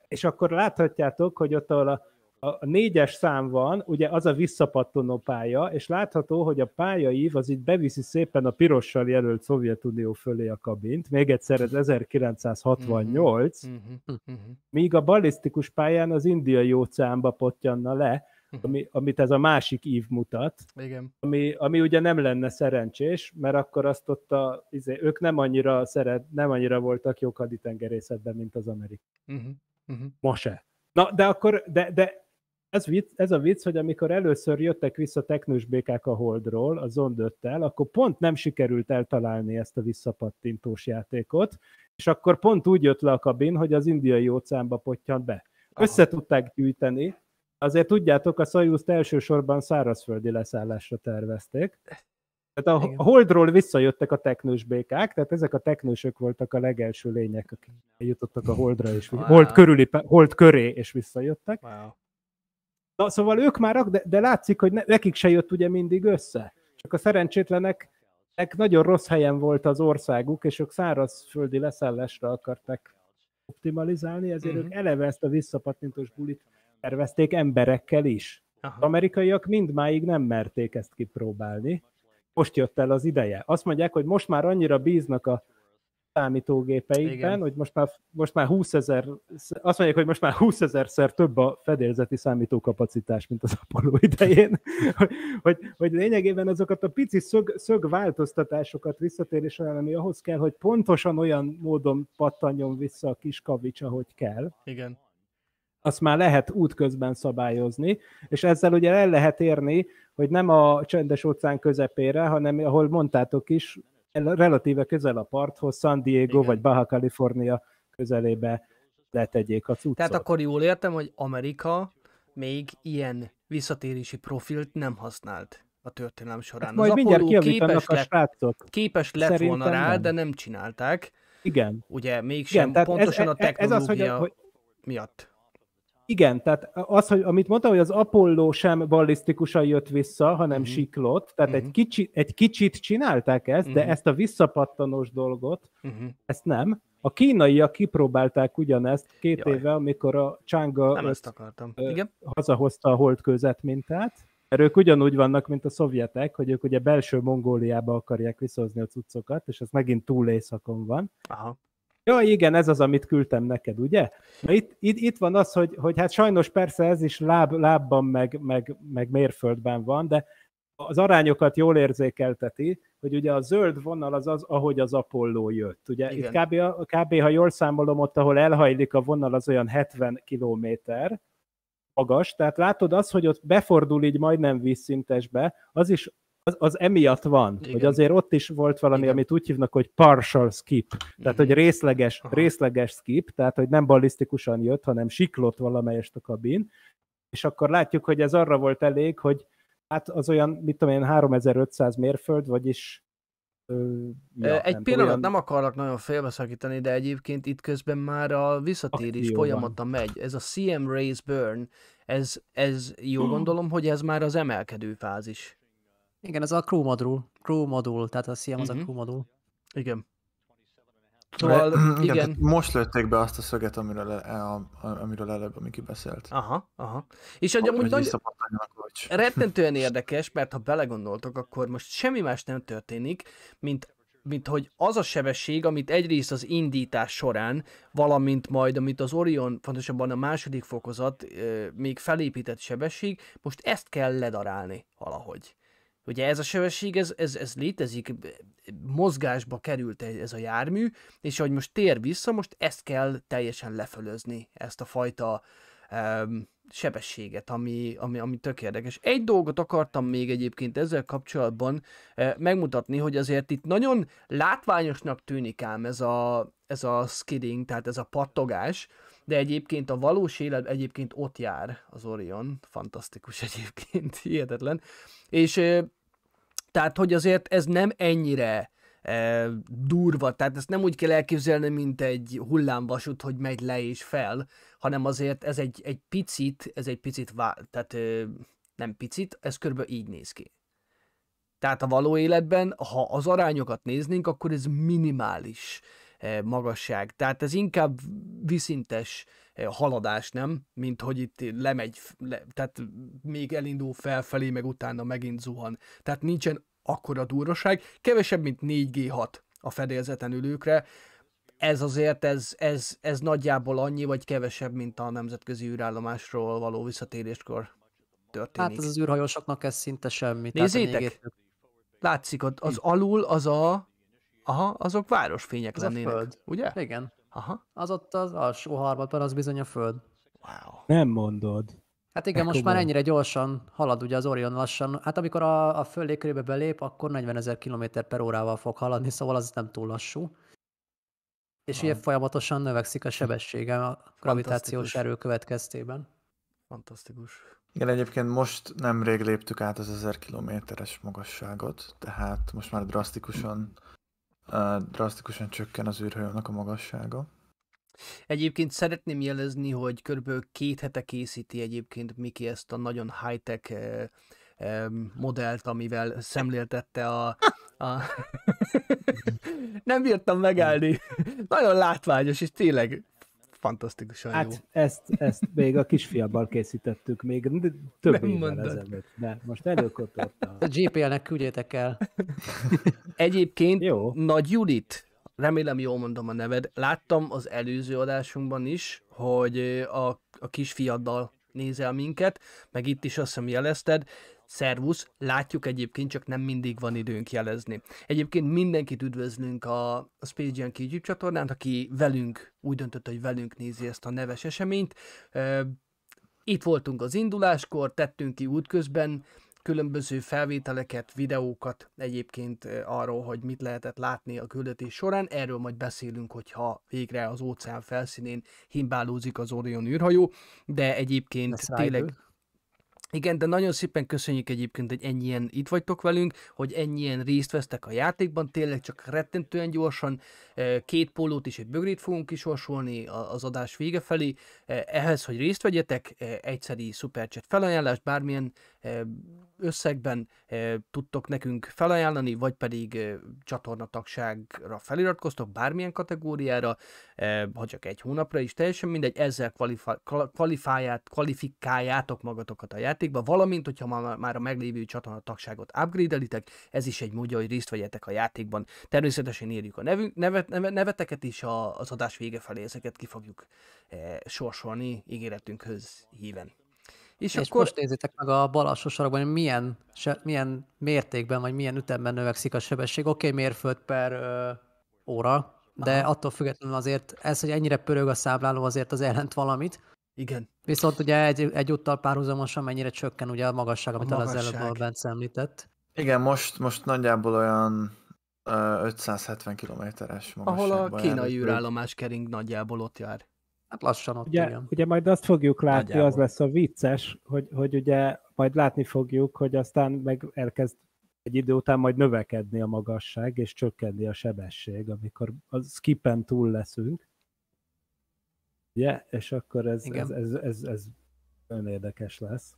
és akkor láthatjátok, hogy ott ahol a A négyes szám van, ugye az a visszapattonó pálya, és látható, hogy a pályaív az így beviszi szépen a pirossal jelölt Szovjetunió fölé a kabint, még egyszer ez ezerkilencszázhatvannyolc, mm-hmm. Mm-hmm. míg a ballisztikus pályán az indiai óceánba pottyanna le, ami, amit ez a másik ív mutat, igen. Ami, ami ugye nem lenne szerencsés, mert akkor azt ott a, izé, ők nem annyira, szeret, nem annyira voltak jók haditengerészetben, mint az amerikai. Mm-hmm. Mm-hmm. Ma se. Na, de akkor, de, de Ez, vicc, ez a vicc, hogy amikor először jöttek vissza teknős békák a Holdról, a Zond öttel, akkor pont nem sikerült eltalálni ezt a visszapattintós játékot, és akkor pont úgy jött le a kabin, hogy az indiai óceánba pottyant be. Össze tudták gyűjteni, azért tudjátok, a Szajuzt elsősorban szárazföldi leszállásra tervezték. Tehát a Holdról visszajöttek a teknős békák, tehát ezek a teknősök voltak a legelső lények, akik jutottak a Holdra, és wow. Hold körüli, Hold köré, és visszajöttek. Wow. Na, szóval ők már, de, de látszik, hogy ne, nekik se jött ugye mindig össze. Csak a szerencsétleneknek nagyon rossz helyen volt az országuk, és ők szárazföldi leszállásra akarták optimalizálni, ezért uh-huh. ők eleve ezt a visszapattintós bulit tervezték emberekkel is. Aha. Az amerikaiak mindmáig nem merték ezt kipróbálni. Most jött el az ideje. Azt mondják, hogy most már annyira bíznak a számítógépeikben, hogy most már, most már húszezer, azt mondják, hogy most már húszezerszer több a fedélzeti számítókapacitás, mint az Apollo idején, hogy, hogy, hogy lényegében azokat a pici szög, szögváltoztatásokat visszatérésre elleni ahhoz kell, hogy pontosan olyan módon pattanjon vissza a kis kavics, ahogy kell. Igen. Azt már lehet útközben szabályozni, és ezzel ugye el lehet érni, hogy nem a csendes óceán közepére, hanem ahol mondtátok is, relatíve közel a parthoz, San Diego igen. vagy Baja California közelébe letegyék a cuccot. Tehát akkor jól értem, hogy Amerika még ilyen visszatérési profilt nem használt a történelem során. Hát majd az mindjárt Apollo képes, a srácok. Képes lett szerintem volna rá, nem. De nem csinálták. Igen. Ugye mégsem igen, pontosan ez, a technológia ez az, hogy, miatt. Igen, tehát az, hogy, amit mondtam, hogy az Apollo sem ballisztikusan jött vissza, hanem uh-huh. siklott, tehát uh-huh. egy, kicsi, egy kicsit csinálták ezt, uh-huh. de ezt a visszapattanós dolgot, uh-huh. ezt nem. A kínaiak kipróbálták ugyanezt két Jaj. éve, amikor a Chang'e öt ö, hazahozta a holdkőzet mintát, mert ők ugyanúgy vannak, mint a szovjetek, hogy ők ugye belső Mongóliába akarják visszahozni a cuccokat, és ez megint túl északon van. Aha. Jaj, igen, ez az, amit küldtem neked, ugye? Itt, itt, itt van az, hogy, hogy hát sajnos persze ez is láb, lábban, meg, meg, meg mérföldben van, de az arányokat jól érzékelteti, hogy ugye a zöld vonal az az, ahogy az Apollo jött. Ugye igen. itt kb, kb. Ha jól számolom, ott, ahol elhajlik a vonal, az olyan hetven kilométer magas, tehát látod az, hogy ott befordul így majdnem vízszintesbe, az is Az, az emiatt van, igen. hogy azért ott is volt valami, igen. amit úgy hívnak, hogy partial skip, tehát hogy részleges, részleges skip, tehát hogy nem ballisztikusan jött, hanem siklott valamelyest a kabin, és akkor látjuk, hogy ez arra volt elég, hogy hát az olyan, mit tudom én, háromezer-ötszáz mérföld, vagyis... Ö, ja, Egy nem, pillanat, olyan... nem akarlak nagyon félbeszakítani, de egyébként itt közben már a visszatérés Akcióban. folyamata megy. Ez a cé em Race Burn, ez, ez jól hmm. gondolom, hogy ez már az emelkedő fázis. Igen, ez a crew modul, crew modul, tehát a cé em az uh-huh. a crew modul. Igen. Szóval, igen. igen. Most lőtték be azt a szöget, amiről, el, amiről előbb, ami kibeszélt. Aha, aha. És hogy amúgy nagy... rettentően érdekes, mert ha belegondoltok, akkor most semmi más nem történik, mint, mint hogy az a sebesség, amit egyrészt az indítás során, valamint majd, amit az Orion, fontosabban a második fokozat, még felépített sebesség, most ezt kell ledarálni valahogy. Ugye ez a sebesség, ez, ez, ez létezik, mozgásba került ez a jármű, és ahogy most tér vissza, most ezt kell teljesen lefölözni, ezt a fajta um, sebességet, ami, ami, ami tök érdekes. Egy dolgot akartam még egyébként ezzel kapcsolatban uh, megmutatni, hogy azért itt nagyon látványosnak tűnik ám ez a, ez a skidding, tehát ez a pattogás, de egyébként a valós élet egyébként ott jár az Orion, fantasztikus egyébként, hihetetlen, és tehát, hogy azért ez nem ennyire e, durva, tehát ezt nem úgy kell elképzelni, mint egy hullámvasút, hogy megy le és fel, hanem azért ez egy, egy picit, ez egy picit, vál, tehát e, nem picit, ez körülbelül így néz ki. Tehát a való életben, ha az arányokat néznénk, akkor ez minimális e, magasság. Tehát ez inkább viszintes e, haladás, nem? Mint hogy itt lemegy, le, tehát még elindul felfelé, meg utána megint zuhan. Tehát nincsen akkora durvaság. Kevesebb, mint négy gé hat a fedélzeten ülőkre. Ez azért, ez, ez, ez nagyjából annyi, vagy kevesebb, mint a nemzetközi űrállomásról való visszatéréskor történik. Hát ez az űrhajósoknak ez szinte semmi. Nézzétek! Látszik, ott az alul az a... Aha, azok városfények az lennének. A Föld. Ugye? Igen. Aha. Az ott az alsó harmadban, az bizony a Föld. Wow. Nem mondod. Hát igen, most már ennyire gyorsan halad ugye az Orion lassan. Hát amikor a, a Föld légkörébe belép, akkor negyvenezer kilométer per órával fog haladni, szóval az nem túl lassú. És ilyen folyamatosan növekszik a sebessége a gravitációs erő következtében. Fantasztikus. Igen, egyébként most nemrég léptük át az ezer kilométeres magasságot, tehát most már drasztikusan, uh, drasztikusan csökken az űrhajónak a magassága. Egyébként szeretném jelezni, hogy körülbelül két hete készíti egyébként Miki ezt a nagyon high-tech eh, eh, modellt, amivel szemléltette a... a... Nem bírtam megállni. Nagyon látványos, és tényleg... fantasztikusan hát jó. Ezt, ezt még a kisfiammal készítettük, még több évvel ezelőtt. De most előkotorta. A gé pé el-nek küldjétek el. Egyébként jó. Nagy Judit, remélem jól mondom a neved, láttam az előző adásunkban is, hogy a, a kisfiaddal nézel minket, meg itt is azt hiszem jelezted, szervusz, látjuk egyébként, csak nem mindig van időnk jelezni. Egyébként mindenkit üdvözlünk a Space Junkie YouTube csatornán, aki velünk, úgy döntött, hogy velünk nézi ezt a neves eseményt. Itt voltunk az induláskor, tettünk ki útközben különböző felvételeket, videókat egyébként arról, hogy mit lehetett látni a küldetés során. Erről majd beszélünk, hogyha végre az óceán felszínén himbálózik az Orion űrhajó, de egyébként ez tényleg... Rájtő. Igen, de nagyon szépen köszönjük egyébként, hogy ennyien itt vagytok velünk, hogy ennyien részt vesztek a játékban, tényleg csak rettentően gyorsan, két pólót és egy bögrét fogunk kisorsolni az adás vége felé. Ehhez, hogy részt vegyetek, egyszeri szupercset felajánlást, bármilyen összegben tudtok nekünk felajánlani, vagy pedig csatornatagságra feliratkoztok bármilyen kategóriára, ha csak egy hónapra is, teljesen mindegy, ezzel kvalifikáljátok kvalifikáljátok magatokat a játékba, valamint, hogyha már a meglévő csatornatagságot upgrade-elitek, ez is egy módja, hogy részt vegyetek a játékban. Természetesen írjuk a nevünk, nevet, neveteket is, az adás vége felé ezeket ki fogjuk sorsolni ígéretünkhöz híven. És, és akkor... most nézzétek meg a bal alsó sarokban, hogy milyen, se, milyen mértékben, vagy milyen ütemben növekszik a sebesség. Oké, okay, mérföld per ö, óra, de aha, attól függetlenül azért ez, hogy ennyire pörög a számláló, azért az jelent valamit. Igen. Viszont ugye egy, egyúttal párhuzamosan mennyire csökken ugye a magasság, amit az előbb a Bence említett. Igen, most, most nagyjából olyan ö, ötszázhetven kilométeres magasságban. Ahol a kínai űrállomás kering nagyjából ott jár. Hát lassan ott ugye, ugye majd azt fogjuk látni, nagyjából. Az lesz a vicces, hogy, hogy ugye majd látni fogjuk, hogy aztán meg elkezd egy idő után majd növekedni a magasság, és csökkenni a sebesség, amikor a skipen túl leszünk. Ugye? És akkor ez, ez, ez, ez, ez nagyon érdekes lesz.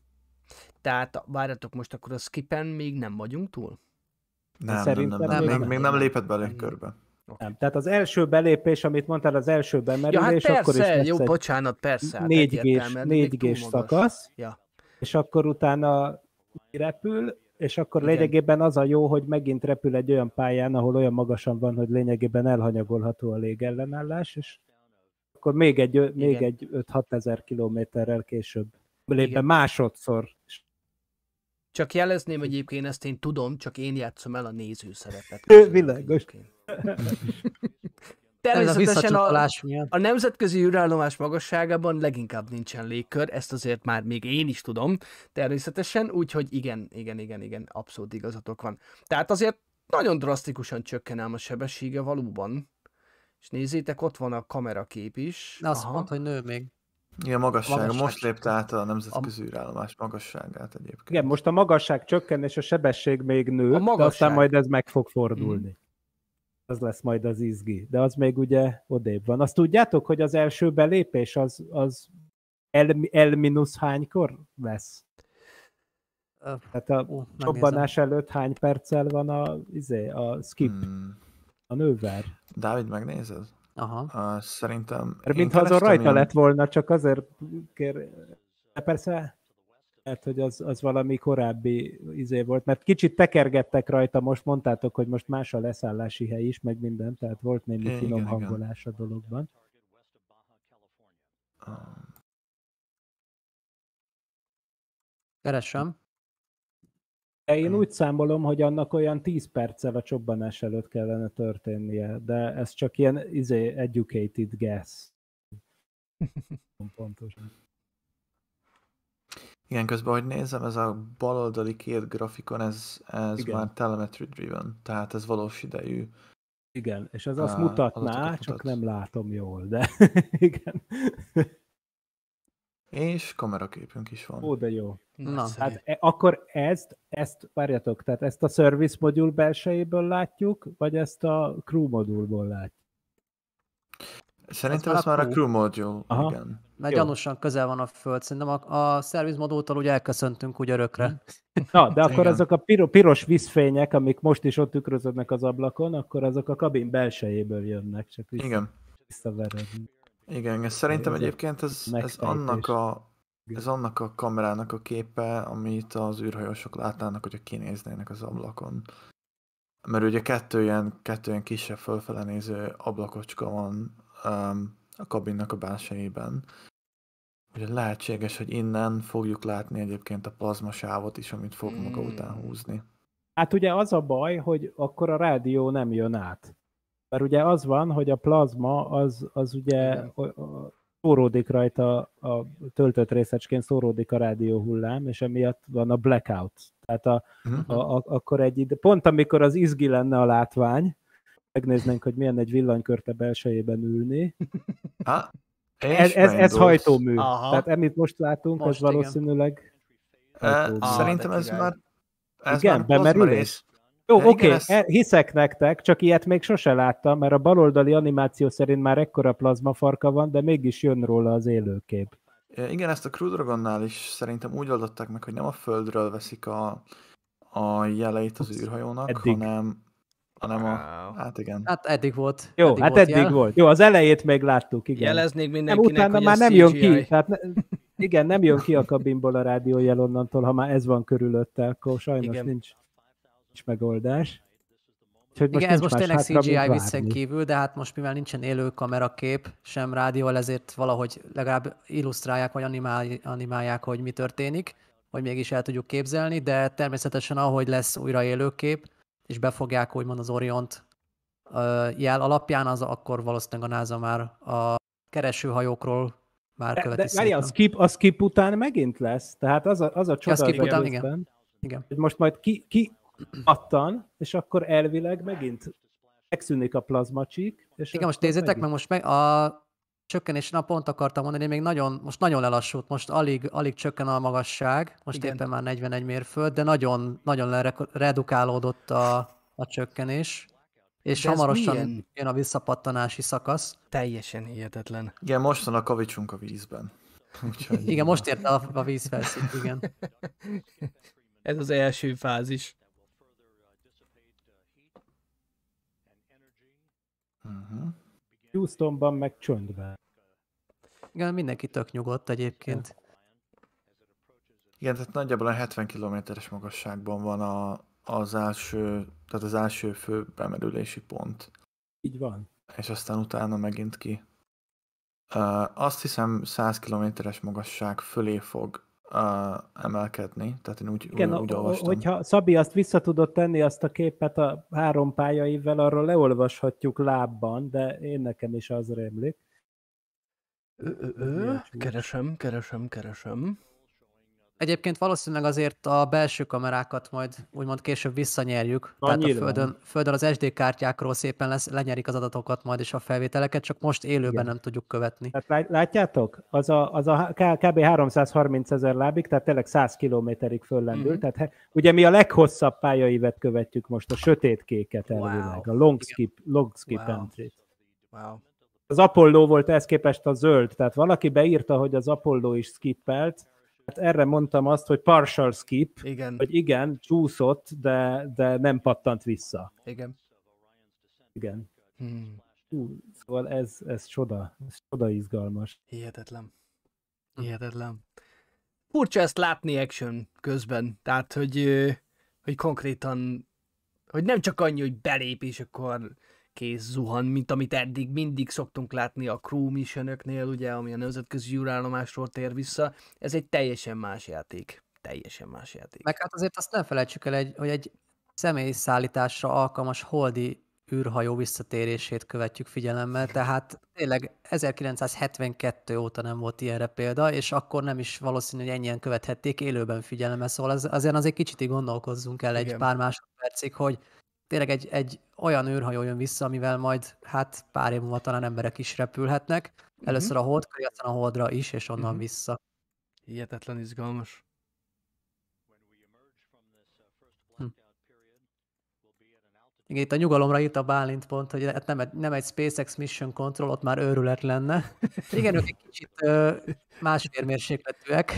Tehát várjatok, most akkor a skipen még nem vagyunk túl? Nem, nem, nem, nem, még, nem, még nem lépett bele egy körbe. Okay. Nem. Tehát az első belépés, amit mondtál, az első bemerülés, ja, hát akkor is lesz jó, egy bocsánat, persze, négy gés szakasz, ja. És akkor utána repül, és akkor igen, lényegében az a jó, hogy megint repül egy olyan pályán, ahol olyan magasan van, hogy lényegében elhanyagolható a légellenállás, és akkor még egy, még egy öt-hat ezer kilométerrel később lépve másodszor. Csak jelezném egyébként, ezt én tudom, csak én játszom el a néző szerepet. Világos. Természetesen a, a nemzetközi űrállomás magasságában leginkább nincsen légkör, ezt azért már még én is tudom, természetesen, úgyhogy igen, igen, igen, igen, abszolút igazatok van. Tehát azért nagyon drasztikusan csökken ám a sebessége valóban, És nézzétek, ott van a kamerakép is. Na, azt mondta, hogy nő még. Igen, magasság. magasság. Most lépte át a nemzetközi űrállomás magasságát egyébként. Igen, most a magasság csökken, és a sebesség még nő, de aztán majd ez meg fog fordulni. Hmm. Az lesz majd az izgi. De az még ugye odébb van. Azt tudjátok, hogy az első belépés az, az el-minusz hánykor lesz? Tehát a uh, csobbanás előtt hány perccel van a, izé, a skip, hmm. a nővár. Dávid, megnézed? Aha. Uh, szerintem... Mintha azon rajta én... lett volna, csak azért kér... De persze, mert hogy az, az valami korábbi izé volt, mert kicsit tekergettek rajta, most mondtátok, hogy most más a leszállási hely is, meg minden, tehát volt némi é, finom igen, hangolás igen. a dologban. Keresem. De én úgy számolom, hogy annak olyan tíz perccel a csobbanás előtt kellene történnie, de ez csak ilyen izé, educated guess. Pontosan. Igen, közben, hogy nézem, ez a baloldali két grafikon, ez, ez már telemetry driven, tehát ez valós idejű. Igen, és ez azt mutatná, csak nem látom jól, de igen. És kameraképünk is van. Ó, de jó. Na, hát e, akkor ezt, ezt, várjatok, tehát ezt a service modul belsejéből látjuk, vagy ezt a crew modulból látjuk? Szerintem ez, ez már a crew modul, aha. igen. Mert gyanúsan közel van a föld, szerintem a, a service modultól úgy elköszöntünk úgy örökre. Na, de akkor igen. azok a piro, piros vízfények, amik most is ott tükröződnek az ablakon, akkor azok a kabin belsejéből jönnek, csak vissza, igen. visszaveredni. Igen, ez szerintem egyébként ez, ez, annak a, ez annak a kamerának a képe, amit az űrhajósok látnának, hogyha kinéznének az ablakon. Mert ugye kettő ilyen, kettő ilyen kisebb fölfele néző ablakocska van um, a kabinnak a belsejében. Ugye lehetséges, hogy innen fogjuk látni egyébként a plazmasávot is, amit fog maga után húzni. Hát ugye az a baj, hogy akkor a rádió nem jön át. Mert ugye az van, hogy a plazma az, az ugye szóródik rajta, a töltött részecskén szóródik a rádióhullám, és emiatt van a blackout. Tehát a, a, a, akkor egy ide, pont amikor az izgi lenne a látvány, megnéznénk, hogy milyen egy villanykörte belsejében ülni. Ha, ez, ez, ez hajtómű. Aha. Tehát amit most látunk, most az igen. valószínűleg hajtómű. Ah, szerintem ez már, ez igen, már plazma rész. Jó, oké, okay, ezt... hiszek nektek, csak ilyet még sose láttam, mert a baloldali animáció szerint már ekkora plazmafarka van, de mégis jön róla az élőkép. Igen, ezt a Crew Dragonnál is szerintem úgy oldották meg, hogy nem a földről veszik a, a jeleit az űrhajónak, eddig. hanem, hanem a... Hát igen. Hát eddig volt. Jó, eddig hát volt eddig jel. volt. Jó, az elejét még láttuk, igen. Jeleznék mindenkinek, nem, utána már nem jön ki, tehát... Ne... Igen, nem jön ki a kabinból a rádiójel onnantól, ha már ez van körülötte, akkor sajnos igen. nincs. Nincs megoldás. Úgyhogy most igen, ez most tényleg cé gé í viccen kívül, de hát most mivel nincsen élő kamerakép, sem rádió, ezért valahogy legalább illusztrálják, vagy animál, animálják, hogy mi történik, hogy mégis el tudjuk képzelni, de természetesen ahogy lesz újra élőkép, és befogják úgymond az Orient jel alapján, az akkor valószínűleg a NASA már a keresőhajókról már követi szépen. De, de a, skip, a skip után megint lesz, tehát az a, az a csoda. A skip után, igen. igen. Most majd ki... ki attan, és akkor elvileg megint megszűnik a plazmacsík. Igen, most nézzétek, meg most meg a csökkenésre pont akartam mondani, még nagyon, most nagyon lelassult, most alig, alig csökken a magasság, most igen. éppen már negyvenegy mérföld, de nagyon, nagyon redukálódott a, a csökkenés, és hamarosan milyen... jön a visszapattanási szakasz. Teljesen hihetetlen. Igen, most van a kavicsunk a vízben. Úgyhogy igen, most ért a, a vízfelszínt, igen. Ez az első fázis. Uh-huh. Houstonban meg csöndben. Igen, mindenki tök nyugodt egyébként. Igen, tehát nagyjából a hetven kilométeres magasságban van a, az első, tehát az első fő bemerülési pont. Így van. És aztán utána megint ki. Uh, azt hiszem száz kilométeres magasság fölé fog uh, emelkedni, tehát én úgy, igen, úgy, úgy olvastam. Hogyha Szabi azt vissza tudod tenni, azt a képet a három pályaival, arról leolvashatjuk lábban, de én nekem is az rémlik. Ö, ö, ö, keresem, keresem, keresem. Egyébként valószínűleg azért a belső kamerákat majd úgymond később visszanyerjük. Na, tehát a földön, földön az es dé kártyákról szépen lesz, lenyerik az adatokat majd és a felvételeket, csak most élőben igen, nem tudjuk követni. Tehát látjátok? Az a, az a kb. háromszázharmincezer lábig, tehát tényleg száz kilométerig föllendül. Mm. Tehát ugye mi a leghosszabb pályaívet követjük most, a sötétkéket elvileg, wow. a long skip, long skip wow. entry-t. Wow. Az Apollo volt ehhez képest a zöld, tehát valaki beírta, hogy az Apollo is skippelt. Hát erre mondtam azt, hogy partial skip, igen. hogy igen, csúszott, de, de nem pattant vissza. Igen. Igen. Hmm. Ú, szóval ez, ez csoda, ez csoda izgalmas. Hihetetlen. Hihetetlen. Furcsa ezt látni action közben, tehát hogy, hogy konkrétan, hogy nem csak annyi, hogy belép és akkor kész zuhan, mint amit eddig mindig szoktunk látni a crew missionöknél, ugye, ami a nemzetközi űrállomásról tér vissza. Ez egy teljesen más játék. Teljesen más játék. Meg hát azért azt nem felejtsük el, hogy egy személyszállításra alkalmas holdi űrhajó visszatérését követjük figyelemmel, tehát tényleg ezerkilencszázhetvenkettő óta nem volt ilyenre példa, és akkor nem is valószínű, hogy ennyien követhették élőben figyelemmel, szóval az, azért azért kicsit gondolkozzunk el egy igen. pár másodpercig, hogy tényleg egy, egy olyan űrhajó jön vissza, amivel majd hát pár év múlva talán emberek is repülhetnek. Először a hold köré, aztán a holdra is, és onnan uh-huh. vissza. Hihetetlen izgalmas. Hm. Igen, itt a nyugalomra írt a Bálint pont, hogy nem egy, nem egy SpaceX Mission Control, ott már őrület lenne. Igen, ők egy kicsit más vérmérsékletűek.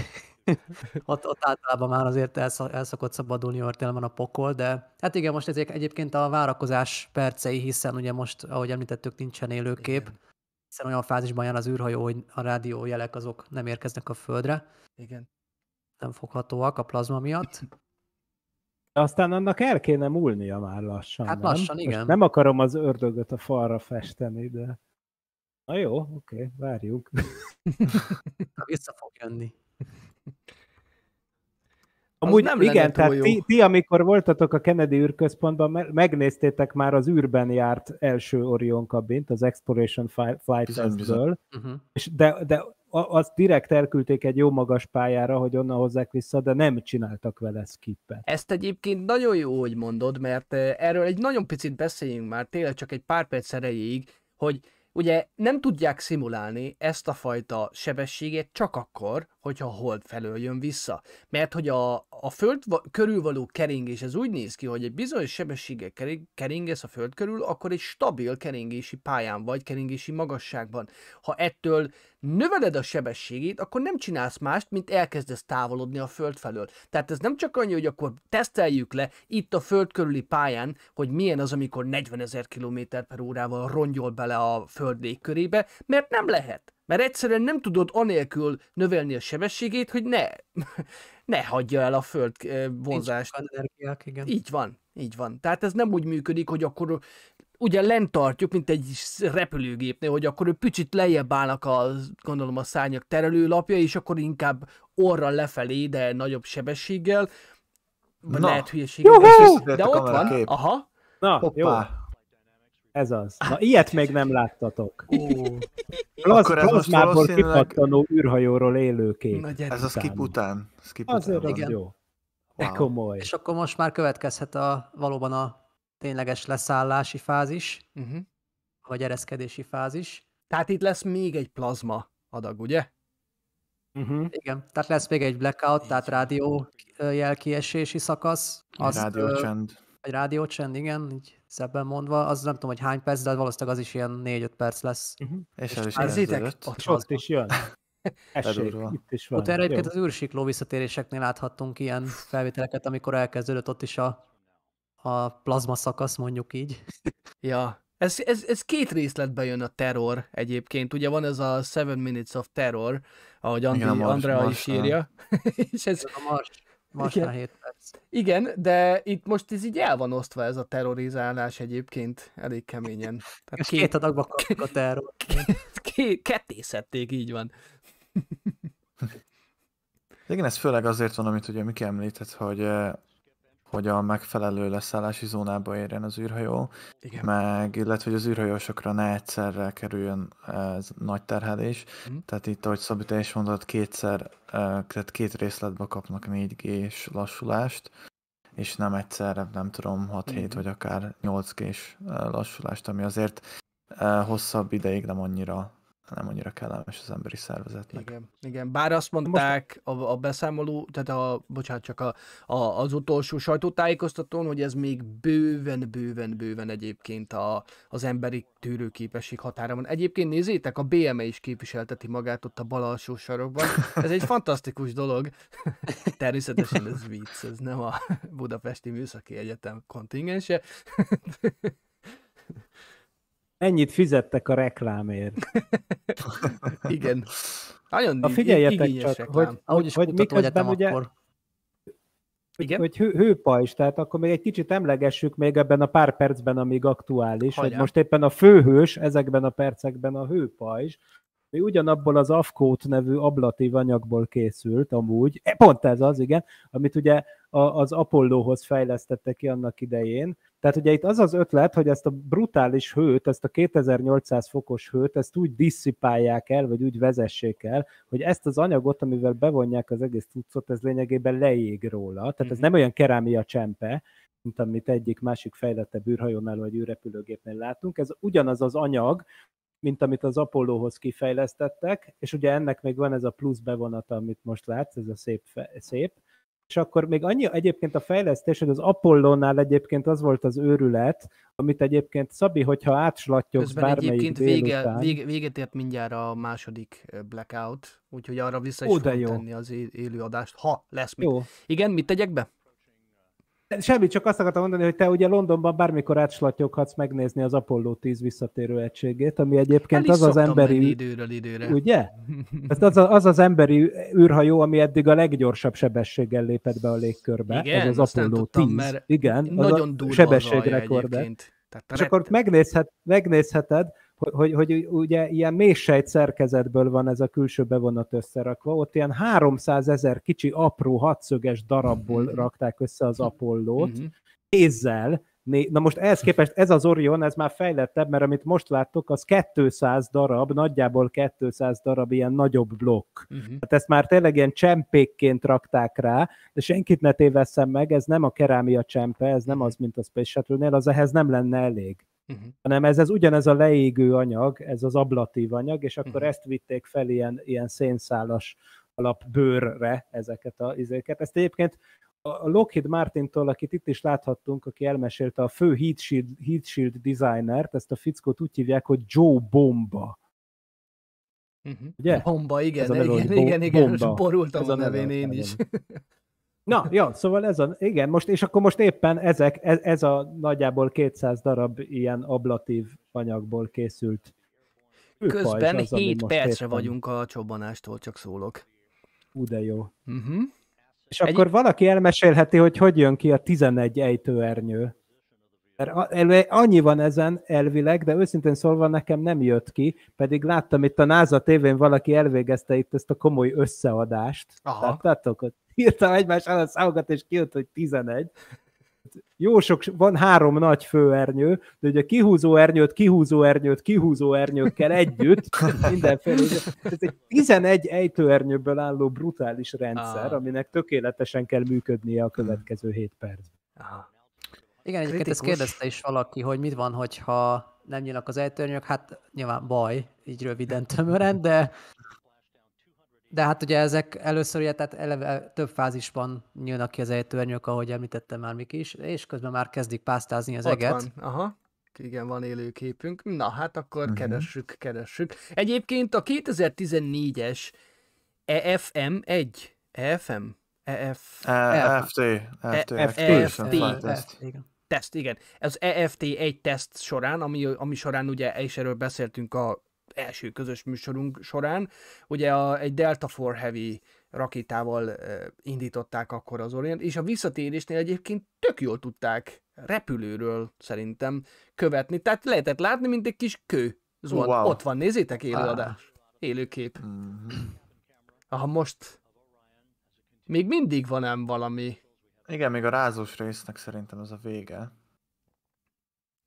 ott, ott általában már azért el szokott szabadulni ortélben a pokol, de hát igen, most ezek egyébként a várakozás percei, hiszen ugye most, ahogy említettük, nincsen élőkép, igen. hiszen olyan fázisban jár az űrhajó, hogy a rádiójelek azok nem érkeznek a Földre. Igen. Nem foghatóak a plazma miatt. Aztán annak el kéne múlnia már lassan, hát lassan, nem? Igen. Most nem akarom az ördögöt a falra festeni, de na jó, oké, okay, várjuk. Vissza fog jönni. Amúgy nem igen, tehát ti, ti, amikor voltatok a Kennedy űrközpontban, megnéztétek már az űrben járt első Orion kabint, az Exploration Flight Test-ből, de, de azt direkt elküldték egy jó magas pályára, hogy onnan hozzák vissza, de nem csináltak vele skippet. Ezt egyébként nagyon jó, hogy mondod, mert erről egy nagyon picit beszéljünk már, tényleg csak egy pár perc erejéig, hogy ugye nem tudják szimulálni ezt a fajta sebességet csak akkor, hogyha a hold felől jön vissza. Mert hogy a, a föld körül való keringés, ez úgy néz ki, hogy egy bizonyos sebességgel keringesz a föld körül, akkor egy stabil keringési pályán vagy, keringési magasságban. Ha ettől növeled a sebességét, akkor nem csinálsz mást, mint elkezdesz távolodni a föld felől. Tehát ez nem csak annyi, hogy akkor teszteljük le itt a föld körüli pályán, hogy milyen az, amikor negyvenezer kilométer per órával rongyol bele a föld légkörébe, mert nem lehet. Mert egyszerűen nem tudod anélkül növelni a sebességét, hogy ne, ne hagyja el a föld vonzást. Energiák, igen. Így van, így van. Tehát ez nem úgy működik, hogy akkor ugye lent tartjuk, mint egy repülőgépnél, hogy akkor ő picit lejjebb állnak a, gondolom, a szárnyak terelőlapja, és akkor inkább orra lefelé, de nagyobb sebességgel. Vagy na. Lehet hülyeséget. De ott van. Kép. Aha. Na, hoppá. Jó. Ez az. Na, ilyet még nem láttatok. Plaz, plazmából kipattanó űrhajóról élőkép. Ez a skip után. Skip Azért után. Az igen. jó. De wow. komoly. És akkor most már következhet a, valóban a tényleges leszállási fázis, uh-huh. vagy ereszkedési fázis. Tehát itt lesz még egy plazma adag, ugye? Uh-huh. Igen, tehát lesz még egy blackout, Én tehát rádió jelkiesési szakasz. Azt, rádiócsend. Egy rádiócsend, igen, így szebben mondva, az nem tudom, hogy hány perc, de valószínűleg az is ilyen négy-öt perc lesz. Uh-huh. És el is kezdődött. Ott, ott is jön. Essék, itt is van. Utána egyébként az űrsikló visszatéréseknél láthattunk ilyen felvételeket, amikor elkezdődött ott is a, a plazma szakasz, mondjuk így. Ja, ez, ez, ez két részletben jön a terror egyébként. Ugye van ez a Seven Minutes of Terror, ahogy Andri, igen, Mars, Andrea Mars, is írja. És ez... A Mars. Igen. Igen, de itt most ez így el van osztva ez a terrorizálás egyébként elég keményen. Tehát két, két adagba kapjuk a terror. Kettészették, így van. Igen, ez főleg azért van, amit ugye Miki említett, hogy, hogy a megfelelő leszállási zónába érjen az űrhajó, igen. Meg illetve, hogy az űrhajósokra ne egyszerre kerüljön ez nagy terhelés. Mm. Tehát itt, ahogy Szabi te is mondod, kétszer, tehát két részletbe kapnak négy gés lassulást, és nem egyszerre, nem tudom, hat-hét mm. vagy akár nyolc gés lassulást, ami azért hosszabb ideig nem annyira nem annyira kellemes az emberi szervezetnek. Igen, igen. Bár azt mondták a, a beszámoló, tehát a, bocsánat, csak a, a, az utolsó sajtótájékoztatón, hogy ez még bőven, bőven, bőven egyébként a, az emberi tűrőképesség határa van. Egyébként nézzétek, a bé em e is képviselteti magát ott a bal alsó sarokban. Ez egy fantasztikus dolog. Természetesen ez vicc, ez nem a Budapesti Műszaki Egyetem kontingense. Ennyit fizettek a reklámért. Igen. Nagyon a figyeljetek csak, reklám. Hogy, ahogy is hogy miközben ugye, akkor. Igen? Hogy hő, hőpajzs, tehát akkor még egy kicsit emlegessük még ebben a pár percben, amíg aktuális, Hagyján. Hogy most éppen a főhős ezekben a percekben a hőpajzs, ami ugyanabból az Afkót nevű ablatív anyagból készült, amúgy, pont ez az, igen, amit ugye az Apollóhoz fejlesztette ki annak idején. Tehát ugye itt az az ötlet, hogy ezt a brutális hőt, ezt a kétezer-nyolcszáz fokos hőt, ezt úgy disszipálják el, vagy úgy vezessék el, hogy ezt az anyagot, amivel bevonják az egész cuccot, ez lényegében leég róla. Tehát mm-hmm. ez nem olyan kerámia csempe, mint amit egyik másik fejlettebb űrhajónál vagy űrrepülőgépnél látunk. Ez ugyanaz az anyag, mint amit az Apollóhoz kifejlesztettek, és ugye ennek még van ez a plusz bevonata, amit most látsz, ez a szép, szép. És akkor még annyi egyébként a fejlesztés, hogy az Apollónál egyébként az volt az őrület, amit egyébként Szabi, hogyha átslattyogsz bármelyik délután... Vége, véget ért mindjárt a második blackout, úgyhogy arra vissza is Ó, fogom tenni az élő adást, ha lesz mit. Jó. Igen, mit tegyek be? Semmit, csak azt akartam mondani, hogy te ugye Londonban bármikor átslattyoghatsz megnézni az Apolló tíz visszatérő egységét, ami egyébként az az emberi... időről időre. Ugye? Az, a, az az emberi űrhajó, ami eddig a leggyorsabb sebességgel lépett be a légkörbe. Igen, ez az Apolló tíz. Mert igen, nagyon durva sebességrekord. És akkor megnézhet, megnézheted, hogy, hogy, hogy ugye ilyen mélysejt szerkezetből van ez a külső bevonat összerakva, ott ilyen háromszázezer kicsi apró hatszöges darabból rakták össze az Apollót, kézzel, né- na most ehhez képest ez az Orion, ez már fejlettebb, mert amit most láttok, az kétszáz darab, nagyjából kétszáz darab ilyen nagyobb blokk. Uh-huh. Hát ezt már tényleg ilyen csempékként rakták rá, de senkit ne tévesszem meg, ez nem a kerámia csempe, ez nem az, mint a Space Shuttle-nél, az ehhez nem lenne elég. Uh-huh. Hanem ez, ez ugyanez a leégő anyag, ez az ablatív anyag, és akkor uh-huh. ezt vitték fel ilyen, ilyen szénszálas alapbőrre ezeket az izéket. Ezt egyébként a Lockheed Martintól, akit itt is láthattunk, aki elmesélte a fő heat shield, heat shield designert, ezt a fickót úgy hívják, hogy Joe Bomba. Uh-huh. Ugye? Bomba, igen, igen, meló, igen, bo- igen, igen, most borultam a nevén én is. Na, jó, szóval ez a, igen, most, és akkor most éppen ezek, ez, ez a nagyjából kétszáz darab ilyen ablatív anyagból készült. Közben az, hét percre vagyunk a csobbanástól, csak szólok. Ú, de jó. Uh-huh. És Egy... akkor valaki elmesélheti, hogy hogy jön ki a tizenegy ejtőernyő. Mert annyi van ezen elvileg, de őszintén szólva nekem nem jött ki, pedig láttam itt a NASA tévén valaki elvégezte itt ezt a komoly összeadást. Láttátok, hogy írtam egymás alatt számokat, és kijött, hogy tizenegy. Jó sok, van három nagy főernyő, de ugye kihúzó ernyőt, kihúzó ernyőt, kihúzó ernyőkkel együtt, mindenféle. Ez egy tizenegy ejtőernyőből álló brutális rendszer, ah. aminek tökéletesen kell működnie a következő hét percben. Ah. Igen, egyébként ezt kérdezte is valaki, hogy mit van, hogyha nem nyílnak az ejtőernyők, hát nyilván baj, így röviden, tömören, de... De hát ugye ezek először ugye, tehát eleve több fázisban nyílnak ki az ejtőernyők, ahogy említettem már Miki is, és közben már kezdik pásztázni az Ott eget. Van. Aha. Igen, van élő képünk. Na hát akkor uh-huh. keressük, keressük. Egyébként a kétezer-tizennégyes E F M egy, E F M, E F T, E F T, E F T, teszt, igen. Az E F T egy teszt során, ami során ugye, és erről beszéltünk a első közös műsorunk során, ugye a, egy Delta négy Heavy rakétával e, indították akkor az Orion, és a visszatérésnél egyébként tök jól tudták repülőről szerintem követni, tehát lehetett látni, mint egy kis kő. Zon, wow. Ott van, nézzétek, élőadás, élőkép. Aha, most még mindig van ám valami Igen, még a rázós résznek szerintem az a vége.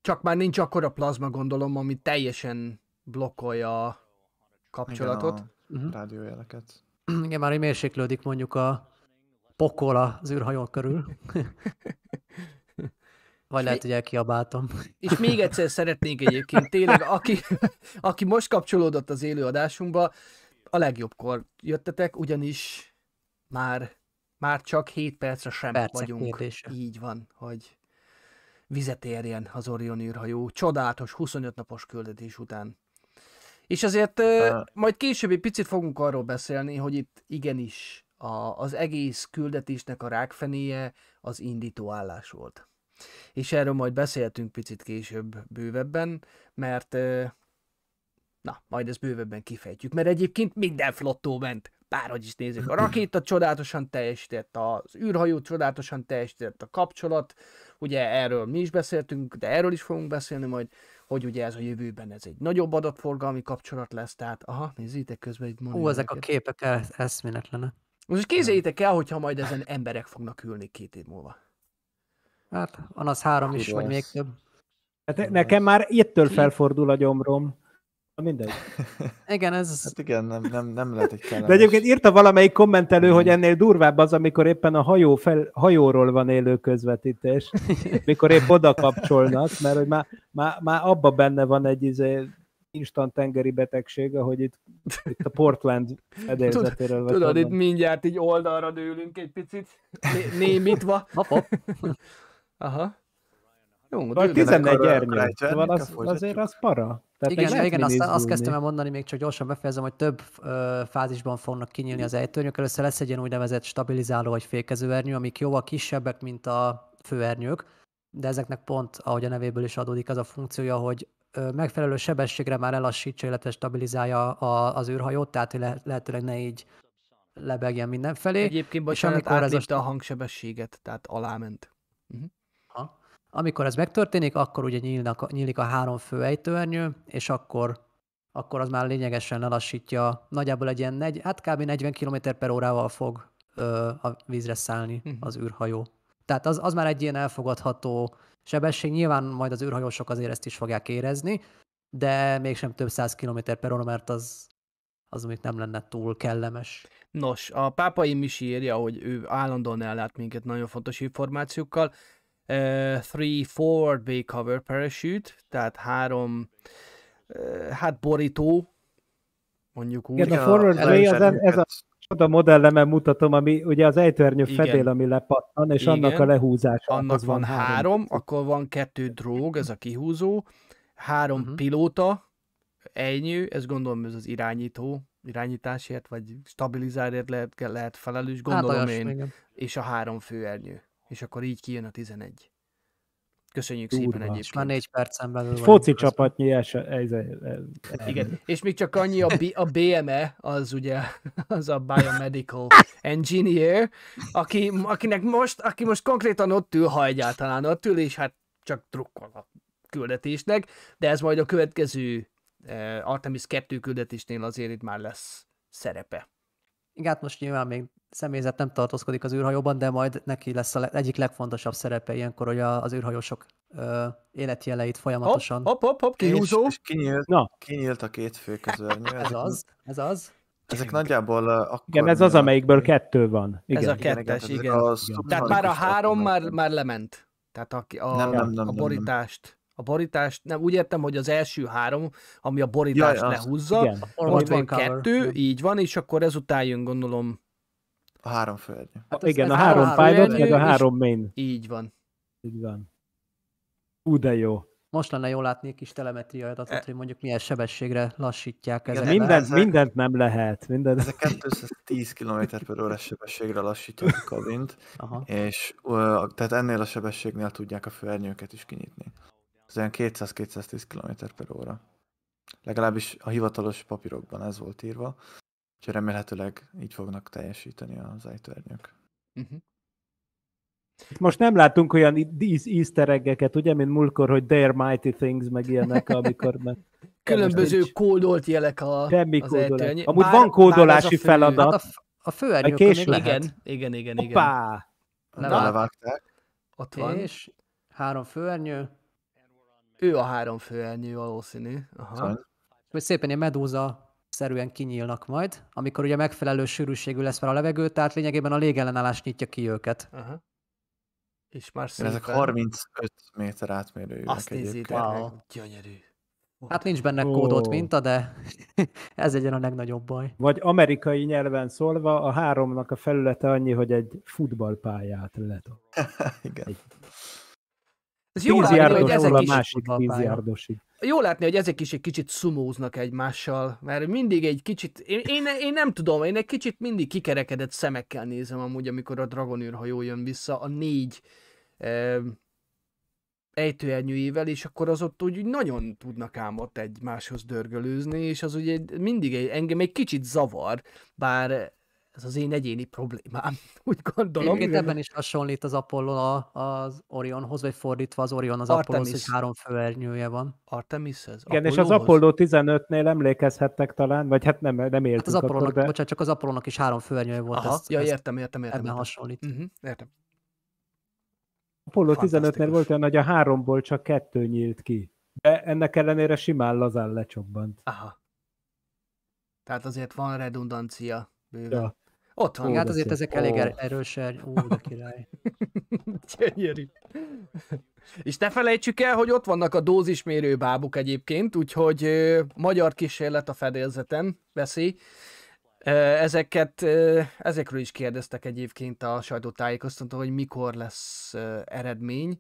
Csak már nincs akkora plazma, gondolom, ami teljesen blokkolja a kapcsolatot. Igen, a uh-huh. rádiójeleket. Igen, már így mérséklődik mondjuk a pokol az űrhajó körül. Vagy lehet, hogy elkiabáltam. És még egyszer szeretnék egyébként tényleg, aki, aki most kapcsolódott az élőadásunkba, a legjobbkor jöttetek, ugyanis már, már csak hét percre sem Percek vagyunk. Kérdése. Így van, hogy vizet érjen az Orion űrhajó csodálatos huszonöt napos küldetés után. És azért uh, majd később egy picit fogunk arról beszélni, hogy itt igenis a, az egész küldetésnek a rákfenéje az indítóállás volt. És erről majd beszéltünk picit később bővebben, mert uh, na, majd ezt bővebben kifejtjük, mert egyébként minden flottó ment, bárhogy is nézzük. A rakéta csodálatosan teljesített, az űrhajó csodálatosan teljesített, a kapcsolat, ugye erről mi is beszéltünk, de erről is fogunk beszélni majd, hogy ugye ez a jövőben ez egy nagyobb adatforgalmi kapcsolat lesz, tehát aha, nézzétek közben egy monitoron. Ó, ezek a képek eszméletlenek. Most képzeljétek el, hogyha majd ezen emberek fognak ülni két év múlva. Hát, van az három is, vagy még több. Hát nekem már ittől felfordul a gyomrom. Mindegy. Igen, ez... Hát igen, nem, nem, nem lehet egy kellemes. De egyébként írta valamelyik kommentelő, hogy ennél durvább az, amikor éppen a hajó fel, hajóról van élő közvetítés, mikor épp oda kapcsolnak, mert hogy már, már, már abba benne van egy izé, instant tengeri betegség, ahogy itt, itt a Portland edélzetéről. Tud, tudod, itt mindjárt így oldalra dőlünk egy picit, némítva. Aha. Jó, tizenegy ernyőt, szóval az, azért az para. Tehát igen, igen azt, azt kezdtem el mondani, még csak gyorsan befejezem, hogy több ö, fázisban fognak kinyílni az ejtőernyők. Először lesz egy ilyen úgynevezett stabilizáló vagy fékezőernyő, amik jóval kisebbek, mint a főernyők, de ezeknek pont, ahogy a nevéből is adódik, az a funkciója, hogy ö, megfelelő sebességre már elassítsa, illetve stabilizálja a, az űrhajót, tehát hogy le, lehetőleg ne így lebegjen mindenfelé. Egyébként bocsánat, átlépte a hangsebességet, tehát aláment. Uh-huh. Amikor ez megtörténik, akkor ugye nyílnak, nyílik a három fő ejtőernyő, és akkor, akkor az már lényegesen lelassítja, nagyjából egy ilyen, negy, hát kb. negyven kilométer per órával fog ö, a vízre szállni az űrhajó. Tehát az, az már egy ilyen elfogadható sebesség, nyilván majd az űrhajósok azért ezt is fogják érezni, de mégsem több száz kilométer per óra, mert az, az amit nem lenne túl kellemes. Nos, a pápai Misi írja, hogy ő állandóan ellát minket nagyon fontos információkkal, Uh, three forward bay cover parachute, tehát három uh, hát borító, mondjuk úgy. Igen, a forward bay az en, ez a csoda modellemen mutatom, ami ugye az ejtőernyő fedél, ami lepattan, és igen, annak a lehúzása. Annak van három, három, akkor van kettő dróg, ez a kihúzó, három uh-huh. pilóta, ejnyő, ez gondolom ez az irányító, irányításért, vagy stabilizálért lehet, lehet felelős, gondolom hát, én, igen. És a három főernyő. És akkor így kijön a tizenegy. Köszönjük Durva. Szépen egyébként. Már négy percen belül van. Foci csapatnyi es... Igen. És még csak annyi, a, B, a bé em e, az ugye, az a Biomedical Engineer, aki, akinek most, aki most konkrétan ott ül, ha egyáltalán ott ül, és hát csak drukkol a küldetésnek, de ez majd a következő eh, Artemis kettő küldetésnél azért itt már lesz szerepe. Igen, hát most nyilván még személyzet nem tartózkodik az űrhajóban, de majd neki lesz az egyik legfontosabb szerepe ilyenkor, hogy az űrhajósok ö, életjeleit folyamatosan... Hopp, hopp, hopp, kihúzó! És, és kinyílt, Na. kinyílt a két főközörnyő. Ez az, ez az. Ezek nagyjából akkor... Igen, ez az, amelyikből kettő van. Igen. Ez a kettes, igen. igen. igen. Tehát már a három már, már lement. Tehát a, a, nem, nem, nem, a borítást... Nem, nem. A borítást, nem, úgy értem, hogy az első három, ami a borítást Jaj, lehúzza, most van kettő, így van, és akkor ezután jön, gondolom... A három főernyő. Hát igen, ez a három, három pilot, meg a három main. Így van. Így van. Ú, de jó. Most lenne jól látni egy kis telemetria adatot, hogy mondjuk milyen sebességre lassítják ezeket. Mindent, ezek, mindent nem lehet. Mindent. Ezek kétszáztíz kilométer per órás sebességre lassítják a kabint, és tehát ennél a sebességnél tudják a főernyőket is kinyitni. Ez olyan kétszáz-kétszáztíz kilométer per óra. Legalábbis a hivatalos papírokban ez volt írva. Úgyhogy remélhetőleg így fognak teljesíteni az ejtőernyők. Uh-huh. Most nem látunk olyan easter egg-eket, ugye, mint múltkor, hogy They're Mighty Things, meg ilyenek, amikor... Meg... Különböző kódolt jelek a, semmi az ejtőernyő. Amúgy bár, van kódolási feladat. Hát a, a főernyők, igen, igen, igen, igen. Hoppá! levágták. Ott van. És három főernyő. Ő a három főernyő valószínű. Aha. És szépen ilyen medúza szerűen kinyílnak majd, amikor ugye megfelelő sűrűségű lesz fel a levegő, tehát lényegében a légellenállás nyitja ki őket. Aha. És már szépen... Ezek harmincöt méter átmérőjűek. Azt nézzétek meg. Gyönyörű. Hát nincs benne kódolt minta, de ez egyen a legnagyobb baj. Vagy amerikai nyelven szólva, a háromnak a felülete annyi, hogy egy futballpályát lehet. Igen. Egy... Ez jó látni, hogy ezek is másik tízjárdosig. Jó látni, hogy ezek is egy kicsit szumóznak egymással, mert mindig egy kicsit, én, én, én nem tudom, én egy kicsit mindig kikerekedett szemekkel nézem amúgy, amikor a Dragon űrhajó jön vissza a négy eh, ejtőernyőjével, és akkor az ott úgy nagyon tudnak ám ott egymáshoz dörgölőzni, és az ugye mindig egy, engem egy kicsit zavar, bár ez az én egyéni problémám, úgy gondolom. Egyébként ebben is hasonlít az Apollo az Orionhoz, vagy fordítva az Orion az Apollohoz, hogy három főernyője van. Artemishez? Igen, és az Apollo tizenötnél emlékezhettek talán, vagy hát nem, nem éltünk hát az akkor, Apollo-nak, de... Bocsánat, csak az Apollo-nak is három főernyője volt. Aha, ezt, ja, ezt értem, értem, értem. Ebben hasonlít. Uh-huh, értem. Apollo tizenötnél volt olyan, hogy a háromból csak kettő nyílt ki. De ennek ellenére simán lazán lecsobbant. Aha. Tehát azért van redundancia bőven. Ja. Ott van, hát azért ezek elég erősen. Ó, de király. Gyönyörű. És ne felejtsük el, hogy ott vannak a dózismérő bábuk egyébként, úgyhogy ö, magyar kísérlet a fedélzeten veszi. Ezeket, ö, ezekről is kérdeztek egyébként a sajtótájékoztatón, hogy mikor lesz ö, eredmény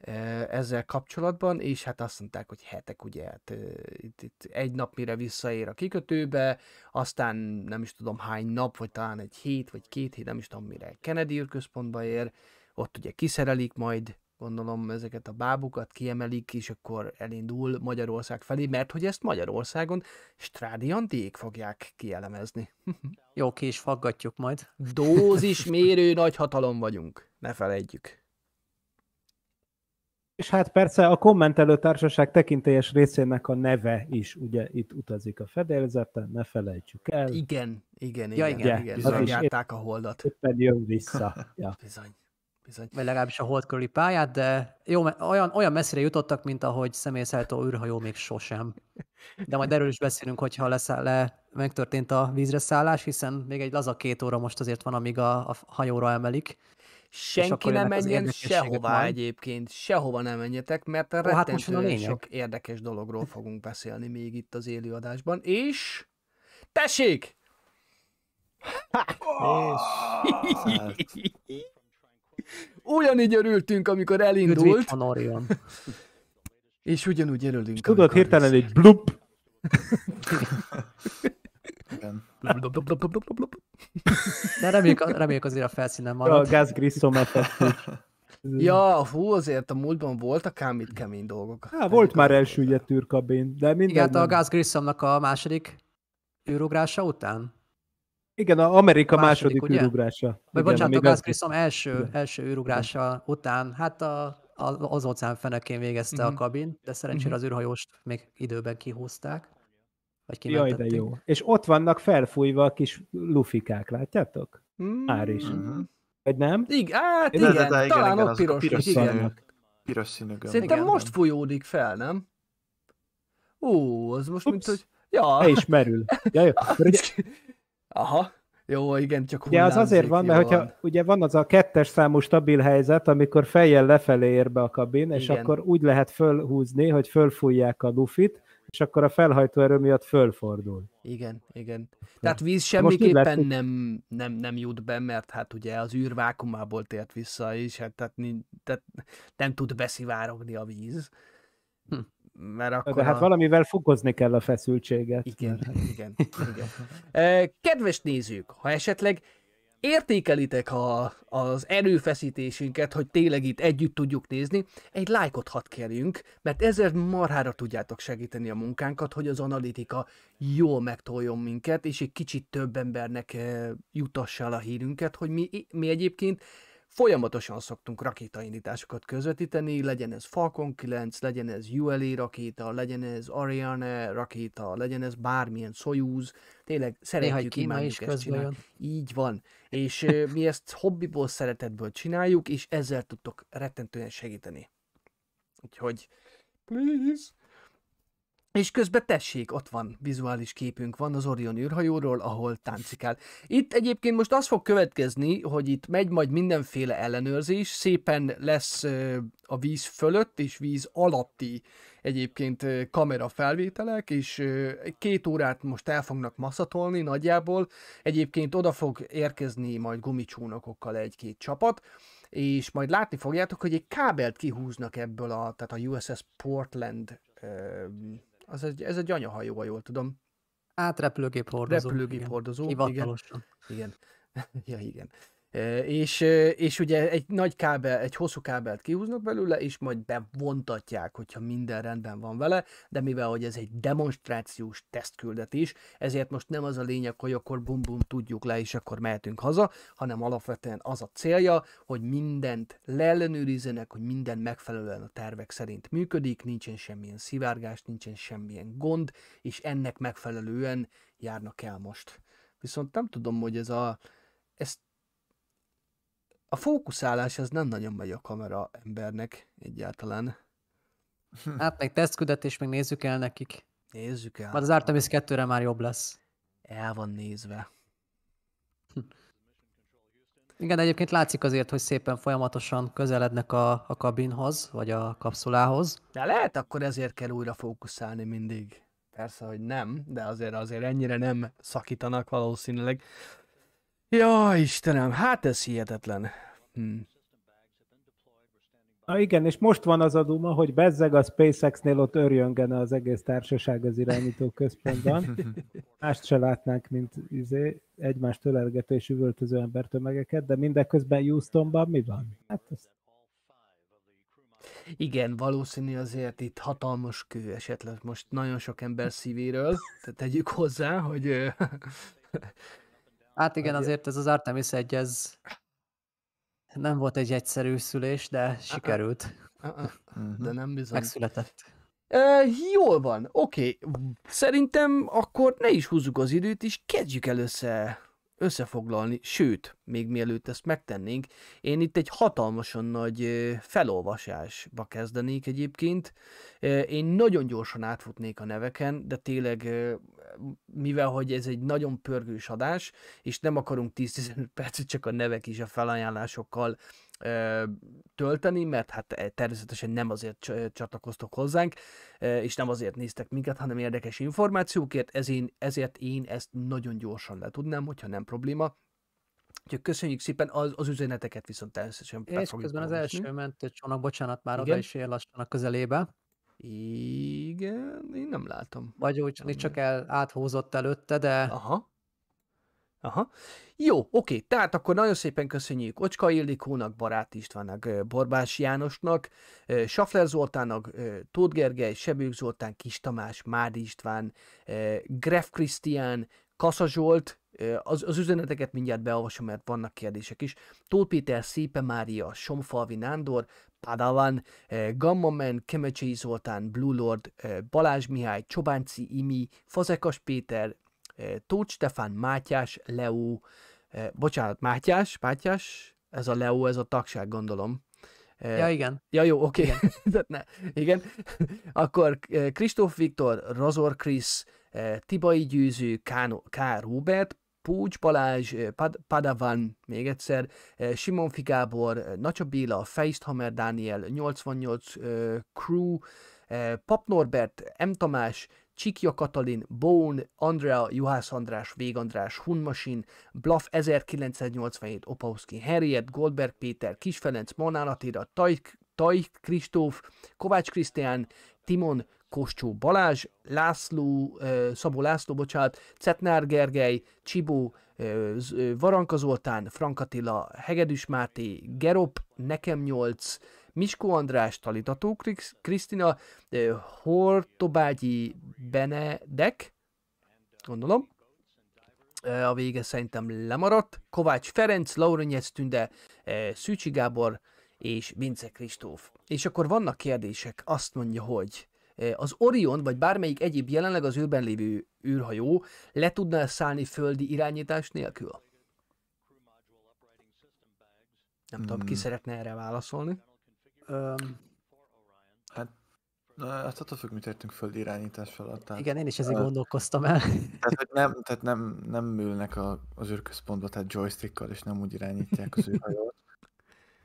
ö, ezzel kapcsolatban, és hát azt mondták, hogy hetek, ugye, hát, ö, itt, itt egy nap mire visszaér a kikötőbe, aztán nem is tudom hány nap, vagy talán egy hét, vagy két hét, nem is tudom mire Kennedy űrközpontba ér, ott ugye kiszerelik majd, gondolom ezeket a bábukat, kiemelik, és akkor elindul Magyarország felé, mert hogy ezt Magyarországon Strádi Antiék fogják kielemezni. Jó, ki is faggatjuk majd. Dózismérő nagyhatalom vagyunk, ne felejtjük. És hát persze a kommentelő társaság tekintélyes részének a neve is, ugye itt utazik a fedélzeten, ne felejtsük el. Igen, igen, igen, ja, igen, igen, igen. Bizony, járták a holdat. Éppen jön vissza. Ja. Bizony. Bizony. Vagy legalábbis a hold körüli pályát, de jó, olyan, olyan messzire jutottak, mint ahogy személyszállító űrhajó még sosem. De majd erről is beszélünk, hogyha leszáll, le, megtörtént a vízre szállás, hiszen még egy laza két óra most azért van, amíg a, a hajóra emelik. Senki nem menjen sehová egyébként, sehova nem menjetek, mert a rettentően sok érdekes dologról fogunk beszélni még itt az élőadásban, és tessék! És... Ugyanígy örültünk, amikor elindult. És ugyanúgy örülünk. Tudod, hirtelen egy blup. De reméljük azért a felszínen marad. A gázgrisszom effektus. Ja, hú, azért a múltban voltak ám itt kemény dolgok. Há, volt már elsüllyedt űrkabin, de minden. Igen, a gázgrisszomnak a második űrugrása után. Igen, az Amerika a második, második űrugrása. Vagy bocsánat, a Gász Grissom első, első űrugrása után, hát a, a, az óceán fenekén végezte uh-huh. a kabin, de szerencsére az űrhajóst még időben kihúzták. Vagy kimentették. Jaj, de jó. És ott vannak felfújva a kis lufikák, látjátok? Mm. Már is. Uh-huh. Vagy nem? Ig- hát igen, igen, talán igen, igen, ott piros, piros színű. Piros színű. Szerintem igen, most fújódik fel, nem? Ó, az most, Ups. mint hogy... Ja. El is merül. Ja, jó. Aha, jó, igen, csak hullámzik. Ja, az azért van, mert hogyha, ugye van az a kettes számú stabil helyzet, amikor fejjel lefelé ér be a kabin, igen. És akkor úgy lehet fölhúzni, hogy fölfújják a lufit, és akkor a felhajtóerő miatt fölfordul. Igen, igen. Tehát víz semmiképpen nem, nem, nem jut be, mert hát ugye az űr vákumából tért vissza, és hát tehát, tehát nem tud beszivárogni a víz. Hm. Mert akkor de hát a... valamivel fokozni kell a feszültséget. Igen, igen, igen. Kedves nézők, ha esetleg értékelitek a, az erőfeszítésünket, hogy tényleg itt együtt tudjuk nézni, egy lájkot hadd kérjünk, mert ezzel marhára tudjátok segíteni a munkánkat, hogy az analitika jól megtoljon minket, és egy kicsit több embernek jutassa el a hírünket, hogy mi, mi egyébként Folyamatosan szoktunk rakétaindításokat közvetíteni, legyen ez Falcon kilenc, legyen ez u el á rakéta, legyen ez Ariane rakéta, legyen ez bármilyen Soyuz, tényleg szeretjük, imádjuk ezt csinálni. Így van, és mi ezt hobbiból, szeretetből csináljuk, és ezzel tudtok rettentően segíteni. Úgyhogy, please! És közben tessék, ott van, vizuális képünk van az Orion űrhajóról, ahol táncikál. Itt egyébként most az fog következni, hogy itt megy majd mindenféle ellenőrzés, szépen lesz a víz fölött és víz alatti egyébként kamerafelvételek, és két órát most el fognak masszatolni nagyjából. Egyébként oda fog érkezni majd gumicsónakokkal egy-két csapat, és majd látni fogjátok, hogy egy kábelt kihúznak ebből a, tehát a u es es Portland. Az egy, ez egy anyahajó, ha jól tudom. Hát repülőgép hordozó. Repülőgép hordozó, igen. Igen. Ja, igen. E, és, és ugye egy nagy kábel, egy hosszú kábelt kihúznak belőle, és majd bevontatják, hogyha minden rendben van vele, de mivel, hogy ez egy demonstrációs tesztküldetés, ezért most nem az a lényeg, hogy akkor bum-bum tudjuk le, és akkor mehetünk haza, hanem alapvetően az a célja, hogy mindent leellenőrizzenek, hogy minden megfelelően a tervek szerint működik, nincsen semmilyen szivárgás, nincsen semmilyen gond, és ennek megfelelően járnak el most. Viszont nem tudom, hogy ez a... Ez A fókuszálás az nem nagyon megy a kamera embernek egyáltalán. Hát meg tesztküldetés, meg nézzük el nekik. Nézzük el. Majd az Artemis kettőre már jobb lesz. El van nézve. Igen, egyébként látszik azért, hogy szépen folyamatosan közelednek a, a kabinhoz, vagy a kapszulához. De lehet, akkor ezért kell újra fókuszálni mindig. Persze, hogy nem, de azért azért ennyire nem szakítanak valószínűleg. Jaj, Istenem, hát ez hihetetlen. Hm. Na igen, és most van az a duma, hogy bezzeg a SpaceX-nél ott örjöngene az egész társaság az irányító központban. Mást se látnánk, mint izé, egymást ölelgető és üvöltöző embertömegeket, de mindeközben Houstonban mi van? Hát ez... Igen, valószínű azért itt hatalmas kő esetleg most nagyon sok ember szívéről, tehát tegyük hozzá, hogy... Hát igen, azért ez az Artemis egy, ez nem volt egy egyszerű szülés, de sikerült. De nem bizony. Megszületett. E, jól van, oké. Okay. Szerintem akkor ne is húzzuk az időt, és kezdjük el össze, összefoglalni. Sőt, még mielőtt ezt megtennénk, én itt egy hatalmasan nagy felolvasásba kezdenék egyébként. Én nagyon gyorsan átfutnék a neveken, de tényleg... mivel, hogy ez egy nagyon pörgős adás, és nem akarunk tíz-tizenöt percet csak a nevek és a felajánlásokkal ö, tölteni, mert hát természetesen nem azért csatlakoztok hozzánk, ö, és nem azért néztek minket, hanem érdekes információkért, ezért, ezért én ezt nagyon gyorsan le tudnám, hogyha nem probléma. Úgyhogy köszönjük szépen, az, az üzeneteket viszont természetesen és fel fogjuk közben olvasni. Az első mentőcsónak, bocsánat, már igen. Oda is ér lassan a közelébe. Igen, én nem látom. Vagy úgy, nem csak el, áthúzott előtte, de... Aha. Aha. Jó, oké, tehát akkor nagyon szépen köszönjük Ocska Ildikónak, Barát Istvánnak, Borbás Jánosnak, Schaffler Zoltánnak, Tóth Gergely, Sebők Zoltán, Kis Tamás, Mádi István, Gref Krisztián, Kassa Zsolt, az, az üzeneteket mindjárt beolvasom, mert vannak kérdések is. Tóth Péter, Szépe Mária, Somfalvi Nándor, Padawan, Gamma Man, Kemecsei Zoltán, Blue Lord, Balázs Mihály, Csobánci Imi, Fazekas Péter, Tóth Stefán, Mátyás, Leo, bocsánat, Mátyás, Mátyás, ez a Leo, ez a tagság, gondolom. Ja, igen. Ja, jó, oké. Okay. Igen. Akkor Kristóf Viktor, Razor Krisz, Tibai Győző, K. Róbert, Pócs Balázs, Padawan, még egyszer, Simonfi Gábor, Nacsa Béla, Feisthammer Dániel, nyolcvannyolc uh, Crew, uh, Pap Norbert, M. Tamás, Csikja Katalin, Bone, Andrea, Juhász András, Vég András, Hunmasin, Bluff ezerkilencszáznyolcvanhét, Opauszki Henriett, Goldberg Péter, Kis Ferenc, Molnár Attila, Taj Kristóf, Kovács Krisztián, Timon, Koscsó Balázs, László, Szabó László, bocsánat, Cetnár Gergely, Csibó, Varanka Zoltán, Frank Attila, Hegedűs Máté, Gerop, Nekem nyolc, Miskó András, Talitató Krisztina, Hortobágyi Benedek, gondolom, a vége szerintem lemaradt. Kovács Ferenc, Lauronyec Tünde, Szűcsi Gábor és Vince Kristóf. És akkor vannak kérdések, azt mondja, hogy az Orion vagy bármelyik egyéb jelenleg az űrben lévő űrhajó le tudná szállni földi irányítás nélkül? Nem hmm. tudom, ki szeretne erre válaszolni. Um, hát, hát attól függ, mit értünk földi irányítás alatt. Tehát, igen, én is ezzel uh, gondolkoztam el. Tehát, hogy nem, tehát nem, nem ülnek a, az űrközpontba, tehát joystickkal, és nem úgy irányítják az űrhajót.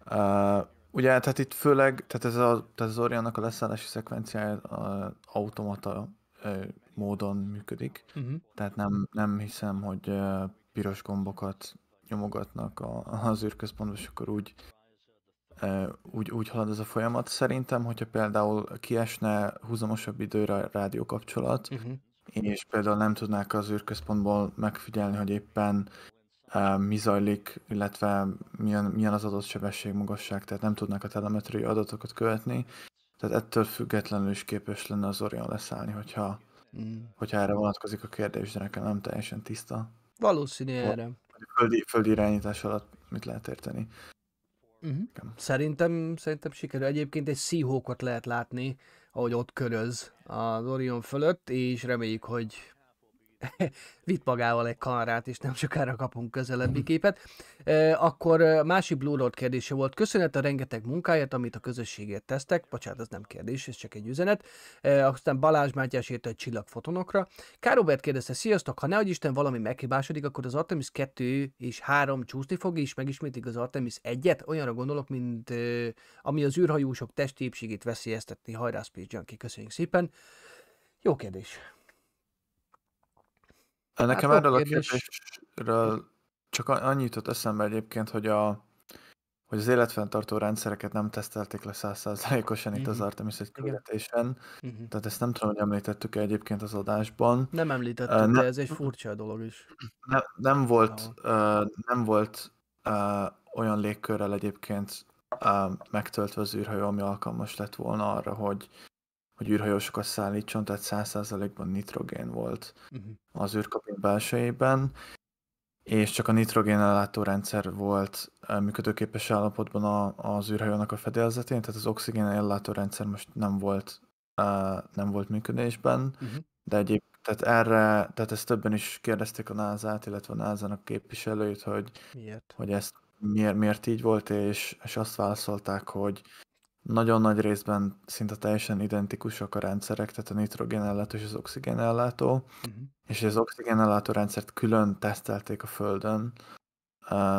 Uh, ugye, tehát itt főleg, tehát ez a, tehát az Orionnak a leszállási szekvenciája uh, automata uh, módon működik. Uh-huh. Tehát nem, nem hiszem, hogy uh, piros gombokat nyomogatnak a, az űrközpontba, és akkor úgy, uh, úgy, úgy halad ez a folyamat. Szerintem, hogyha például kiesne húzamosabb időre rádiókapcsolat, uh-huh. és például nem tudnák az űrközpontból megfigyelni, hogy éppen mi zajlik, illetve milyen, milyen az adott sebességmagasság, tehát nem tudnak a telemetriai adatokat követni, tehát ettől függetlenül is képes lenne az Orion leszállni, hogyha, mm. hogyha erre vonatkozik a kérdés, de nekem nem teljesen tiszta. Valószínű erre. Földi, földi irányítás alatt mit lehet érteni? Uh-huh. Szerintem, szerintem sikerül. Egyébként egy Seahawkot lehet látni, ahogy ott köröz az Orion fölött, és reméljük, hogy vitt magával egy kanarát, és nem sokára kapunk közelebbi képet. Akkor másik Blue Lord kérdése volt. Köszönet a rengeteg munkáját, amit a közösségért tesztek. Bocsánat, ez nem kérdés, ez csak egy üzenet. Aztán Balázs Mátyás írta egy csillagfotonokra. Károbert kérdezte, sziasztok, ha nehogy Isten valami meghibásodik, akkor az Artemis kettő és három csúszni fog, és megismétlik az Artemis egyet. Olyanra gondolok, mint ami az űrhajósok testépségét veszélyeztetni. Hajrá, Space Junkie, köszönjük szépen. Jó kérdés. Nekem hát erről a kérdésről csak annyit jutott eszembe egyébként, hogy, a, hogy az életfenntartó rendszereket nem tesztelték le száz százalékosan itt az Artemis egy küldetésen. Igen. Tehát ezt nem tudom, hogy említettük-e egyébként az adásban. Nem említettük, uh, ne, de ez egy furcsa dolog is. Ne, nem volt, uh, nem volt uh, olyan légkörrel egyébként uh, megtöltve az űrhajó, ami alkalmas lett volna arra, hogy hogy űrhajósokat szállítson, tehát száz százalékban nitrogén volt uh-huh. az űrkabin belsejében, és csak a nitrogén ellátó rendszer volt működőképes állapotban a, az űrhajónak a fedélzetén, tehát az oxigén ellátó rendszer most nem volt, uh, nem volt működésben, uh-huh. de egyéb, tehát erre, tehát ezt többen is kérdezték a názát, illetve a názának képviselőit, hogy, hogy ezt miért, miért így volt, és, és azt válaszolták, hogy nagyon nagy részben szinte teljesen identikusak a rendszerek, tehát a nitrogénellátó és az oxigénellátó, uh-huh. és az oxigénellátó rendszert külön tesztelték a Földön uh,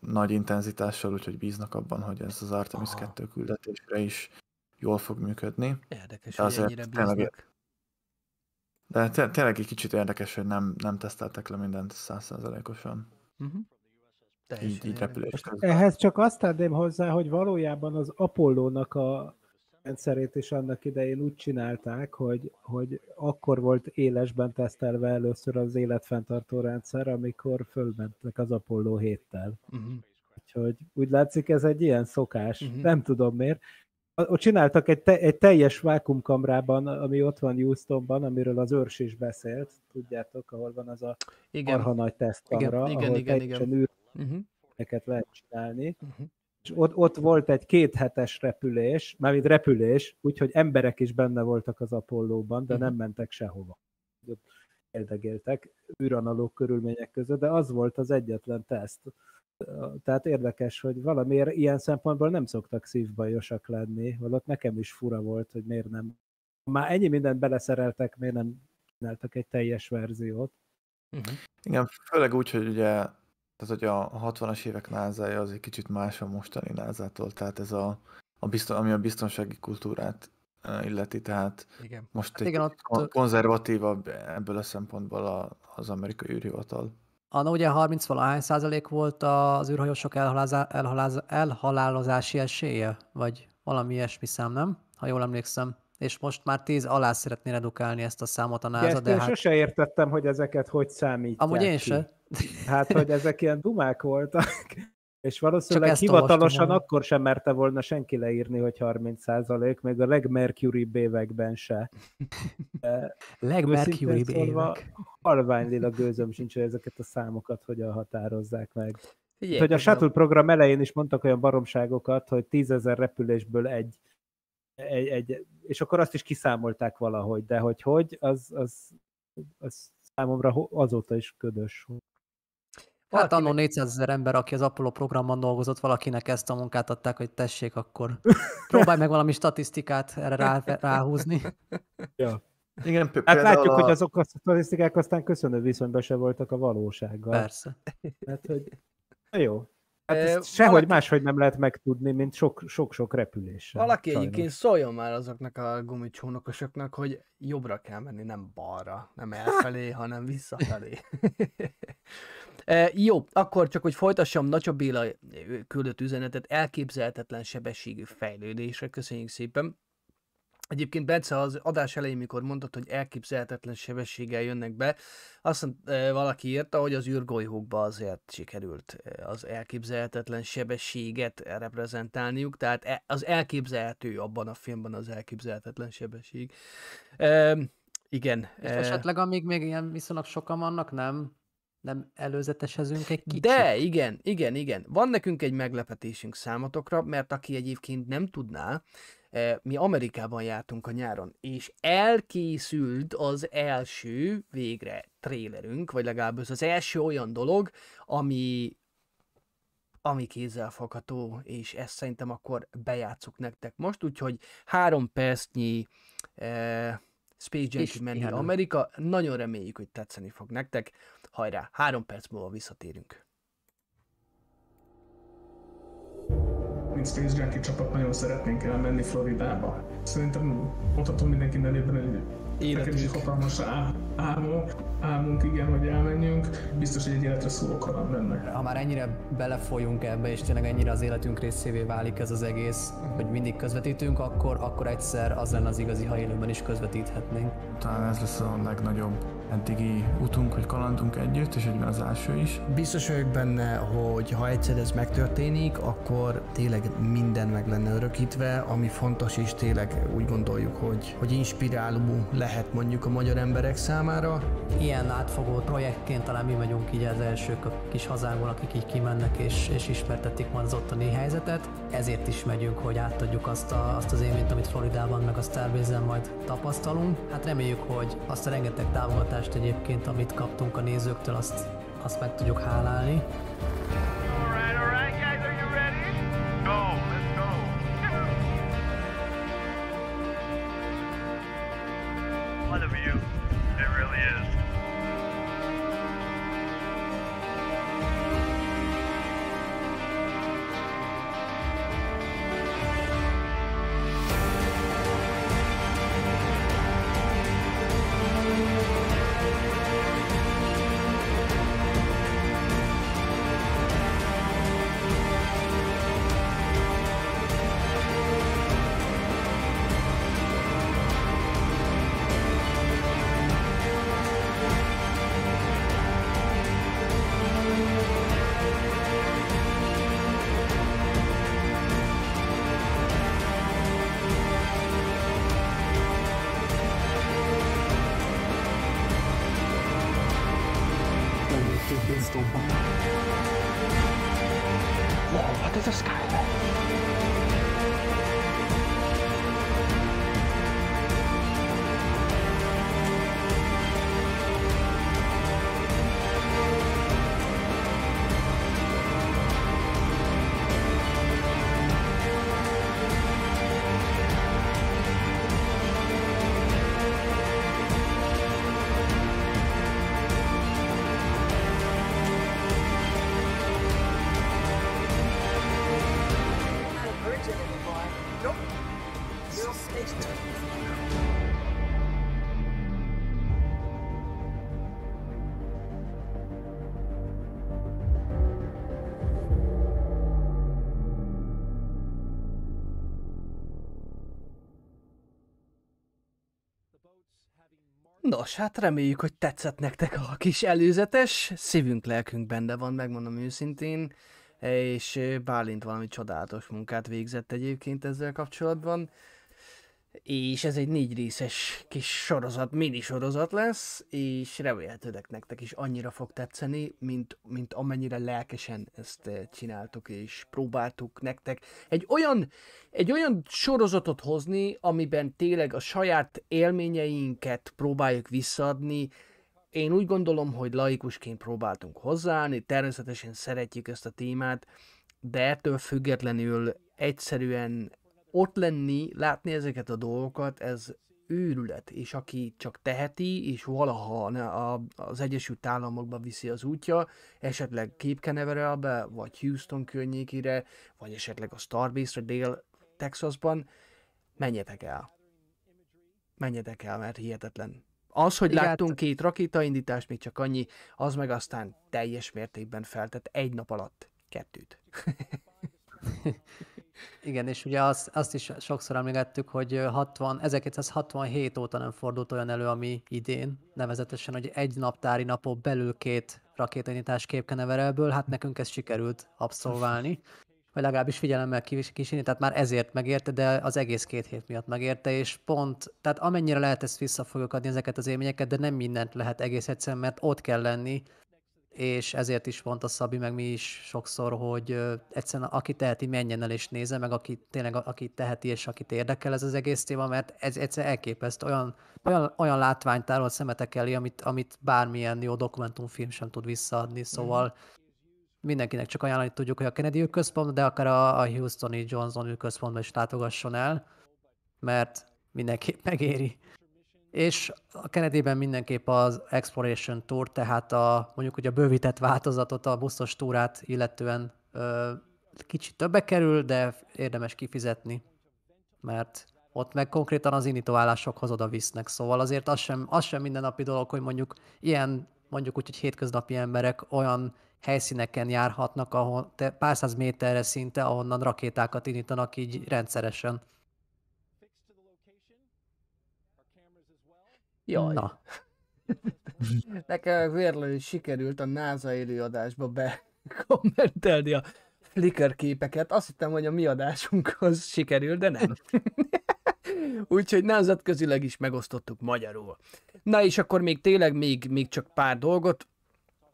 nagy intenzitással, úgyhogy bíznak abban, hogy ez az Artemis Aha. kettő küldetésre is jól fog működni. Érdekes, de hogy ennyire bíznak. Tényleg, de té- tényleg egy kicsit érdekes, hogy nem, nem teszteltek le mindent száz százalékosan. Uh-huh. Így, így ehhez csak azt tenném hozzá, hogy valójában az Apollónak a rendszerét is annak idején úgy csinálták, hogy, hogy akkor volt élesben tesztelve először az életfenntartó rendszer, amikor fölmentek az Apolló héttel. Uh-huh. Úgyhogy úgy látszik, ez egy ilyen szokás. Uh-huh. Nem tudom miért. Ott csináltak egy, te, egy teljes vákuumkamrában, ami ott van Houstonban, amiről az Őrs is beszélt. Tudjátok, ahol van az a marha nagy tesztkamra, igen, ahol teljesen űr Uh-huh. Eket lehet csinálni. Uh-huh. És ott, ott volt egy kéthetes repülés, mármint repülés, úgyhogy emberek is benne voltak az Apollóban, de uh-huh. nem mentek sehova. Érdegéltek űranalóg körülmények között, de az volt az egyetlen teszt. Tehát érdekes, hogy valamiért ilyen szempontból nem szoktak szívbajosak lenni, holott nekem is fura volt, hogy miért nem. Már ennyi mindent beleszereltek, miért nem csináltak egy teljes verziót. Uh-huh. Igen, főleg úgy, hogy ugye tehát, hogy a hatvanas évek názája az egy kicsit más a mostani názától, tehát ez a, a bizton, ami a biztonsági kultúrát illeti, tehát igen. most hát egy igen, ott... konzervatívabb ebből a szempontból a, az amerikai űrhivatal. Anna ugye harminc-valahány százalék volt az űrhajósok elhalázá, elhaláz, elhalálozási esélye, vagy valami ilyesmi szám, nem? Ha jól emlékszem. És most már tíz alá szeretné redukálni ezt a számot a NASA, de én hát... sose értettem, hogy ezeket hogy számítják. Amúgy én se. Hát, hogy ezek ilyen dumák voltak. És valószínűleg hivatalosan akkor sem merte volna senki leírni, hogy harminc százalék, még a legmercuryibb években se. Legmercuryibb évek. Halvány lila gőzöm sincs, hogy ezeket a számokat hogyan határozzák meg. Figyelj, hogy a Shuttle program elején is mondtak olyan baromságokat, hogy tízezer repülésből egy, egy, egy, és akkor azt is kiszámolták valahogy, de hogy hogy, az, az, az számomra azóta is ködös. Hát annó négyszázezer ember, aki az Apollo programban dolgozott, valakinek ezt a munkát adták, hogy tessék, akkor próbálj meg valami statisztikát erre rá, ráhúzni. Ja. Igen, hát látjuk, a... hogy azok a statisztikák aztán köszönő viszonyban se voltak a valósággal. Persze. Hát, hogy... Na jó. Hát ezt sehogy valaki... máshogy nem lehet megtudni, mint sok-sok repüléssel. Valaki sajnos. Egyébként szóljon már azoknak a gumicsónakosoknak, hogy jobbra kell menni, nem balra, nem elfelé, hanem visszafelé. E, jó, akkor csak, hogy folytassam, Nacho Béla küldött üzenetet, elképzelhetetlen sebességű fejlődésre, köszönjük szépen. Egyébként Bence az adás elején, mikor mondtad, hogy elképzelhetetlen sebességgel jönnek be, azt e, valaki írta, hogy az űrgolyhókba azért sikerült az elképzelhetetlen sebességet reprezentálniuk, tehát e, az elképzelhető abban a filmben az elképzelhetetlen sebesség. E, igen. És esetleg amíg még ilyen viszonylag sokan vannak, nem? Nem előzetesezünk egy kicsit. De igen, igen, igen. Van nekünk egy meglepetésünk számotokra, mert aki egyébként nem tudná, mi Amerikában jártunk a nyáron, és elkészült az első végre trélerünk, vagy legalábbis az első olyan dolog, ami, ami kézzelfogható, és ezt szerintem akkor bejátszuk nektek most, úgyhogy három percnyi... Eh, Space Junkie Menni Amerika. Nagyon reméljük, hogy tetszeni fog nektek. Hajrá, három perc múlva visszatérünk. Mint Space Junkie csapat nagyon szeretnénk elmenni Floridába. Szerintem mondhatom mindenki nevében, hogy neked is hatalmas álmunk, álmunk, igen, hogy elmenjünk. Biztos, hogy egy életre szóló kaland lenne. Ha már ennyire belefolyunk ebbe, és tényleg ennyire az életünk részévé válik ez az egész, hogy mindig közvetítünk, akkor, akkor egyszer az lenne az igazi, ha élőben is közvetíthetnénk. Talán ez lesz a legnagyobb eddigi utunk, hogy kalandunk együtt, és egyben az első is. Biztos vagyok benne, hogy ha egyszer ez megtörténik, akkor tényleg minden meg lenne örökítve, ami fontos, és tényleg úgy gondoljuk, hogy, hogy inspiráló lehet mondjuk a magyar emberek számára. Ilyen átfogó projektként talán mi vagyunk így az elsők a kis hazánkból, akik így kimennek és, és ismertetik majd az ottani helyzetet. Ezért is megyünk, hogy átadjuk azt, a, azt az élményt, amit Floridában meg a Starbase-en majd tapasztalunk. Hát reméljük, hogy azt a rengeteg támogatást egyébként, amit kaptunk a nézőktől, azt, azt meg tudjuk hálálni. Nos, hát reméljük, hogy tetszett nektek a kis előzetes, szívünk, lelkünk benne van, megmondom őszintén. és Bálint valami csodálatos munkát végzett egyébként ezzel kapcsolatban. És ez egy négy részes kis sorozat, mini sorozat lesz, és remélhetőleg nektek is annyira fog tetszeni, mint, mint amennyire lelkesen ezt csináltuk és próbáltuk nektek egy olyan, egy olyan sorozatot hozni, amiben tényleg a saját élményeinket próbáljuk visszaadni. Én úgy gondolom, hogy laikusként próbáltunk hozzáállni, természetesen szeretjük ezt a témát, de ettől függetlenül egyszerűen ott lenni, látni ezeket a dolgokat, ez őrület, és aki csak teheti, és valaha az Egyesült Államokba viszi az útja, esetleg Cape Canaveralbe, vagy Houston környékére, vagy esetleg a Starbase-re Dél-Texasban, menjetek el. Menjetek el, mert hihetetlen. Az, hogy láttunk két rakétaindítást, még csak annyi, az meg aztán teljes mértékben feltett egy nap alatt kettőt. Igen, és ugye azt, azt is sokszor emlegettük, hogy ezerkilencszázhatvanhét óta nem fordult olyan elő, ami idén, nevezetesen, hogy egy naptári napon belül két rakétaindítás Cape Canaveralből, hát nekünk ez sikerült abszolválni, vagy legalábbis figyelemmel kísérni, tehát már ezért megérte, de az egész két hét miatt megérte, és pont, tehát amennyire lehet, ezt vissza fogjuk adni ezeket az élményeket, de nem mindent lehet egész egyszerűen, mert ott kell lenni, és ezért is pont a Szabi, meg mi is sokszor, hogy egyszerűen aki teheti, menjen el és nézze, meg aki tényleg aki teheti és akit érdekel ez az egész téma, mert ez egyszerűen elképesztő, olyan, olyan, olyan látványtár, hogy szemetek elé, amit, amit bármilyen jó dokumentumfilm sem tud visszaadni, szóval mindenkinek csak ajánlani tudjuk, hogy a Kennedy űrközpont, de akár a, a Houstoni Johnson űrközpontban is látogasson el, mert mindenképp megéri. És a Kennedyben mindenképp az Exploration Tour, tehát a, mondjuk, hogy a bővített változatot, a buszos túrát illetően ö, kicsit többe kerül, de érdemes kifizetni, mert ott meg konkrétan az indítóállásokhoz oda visznek, szóval azért az sem, az sem mindennapi dolog, hogy mondjuk ilyen, mondjuk úgy, hogy hétköznapi emberek olyan helyszíneken járhatnak, ahol te pár száz méterre szinte, ahonnan rakétákat indítanak így rendszeresen. Jaj. Na. Nekem vérlő sikerült a NASA élőadásba bekommentelni a Flickr képeket. Azt hittem, hogy a mi adásunkhoz sikerült, de nem. Úgyhogy nemzetközileg is megosztottuk magyarul. Na és akkor még tényleg még, még csak pár dolgot,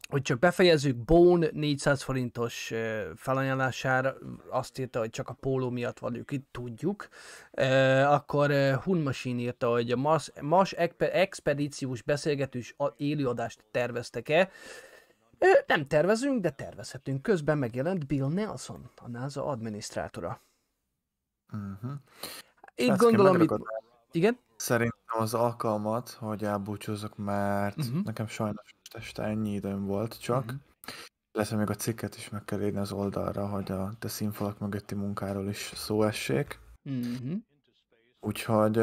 hogy csak befejezzük. Bone négyszáz forintos felajánlására azt írta, hogy csak a póló miatt vagyunk itt, tudjuk. Akkor Hunmachine írta, hogy a Mars, Mars expedíciós beszélgetős élőadást terveztek-e? Nem tervezünk, de tervezhetünk. Közben megjelent Bill Nelson, a NASA adminisztrátora. Uh-huh. Itt gondolom, itt... Igen? Szerintem az alkalmat, hogy elbúcsúzok, mert uh-huh. nekem sajnos este ennyi időm volt csak. Uh-huh. Leszem még a cikket is meg kell írni az oldalra, hogy a te színfalak mögötti munkáról is szó essék. Uh-huh. Úgyhogy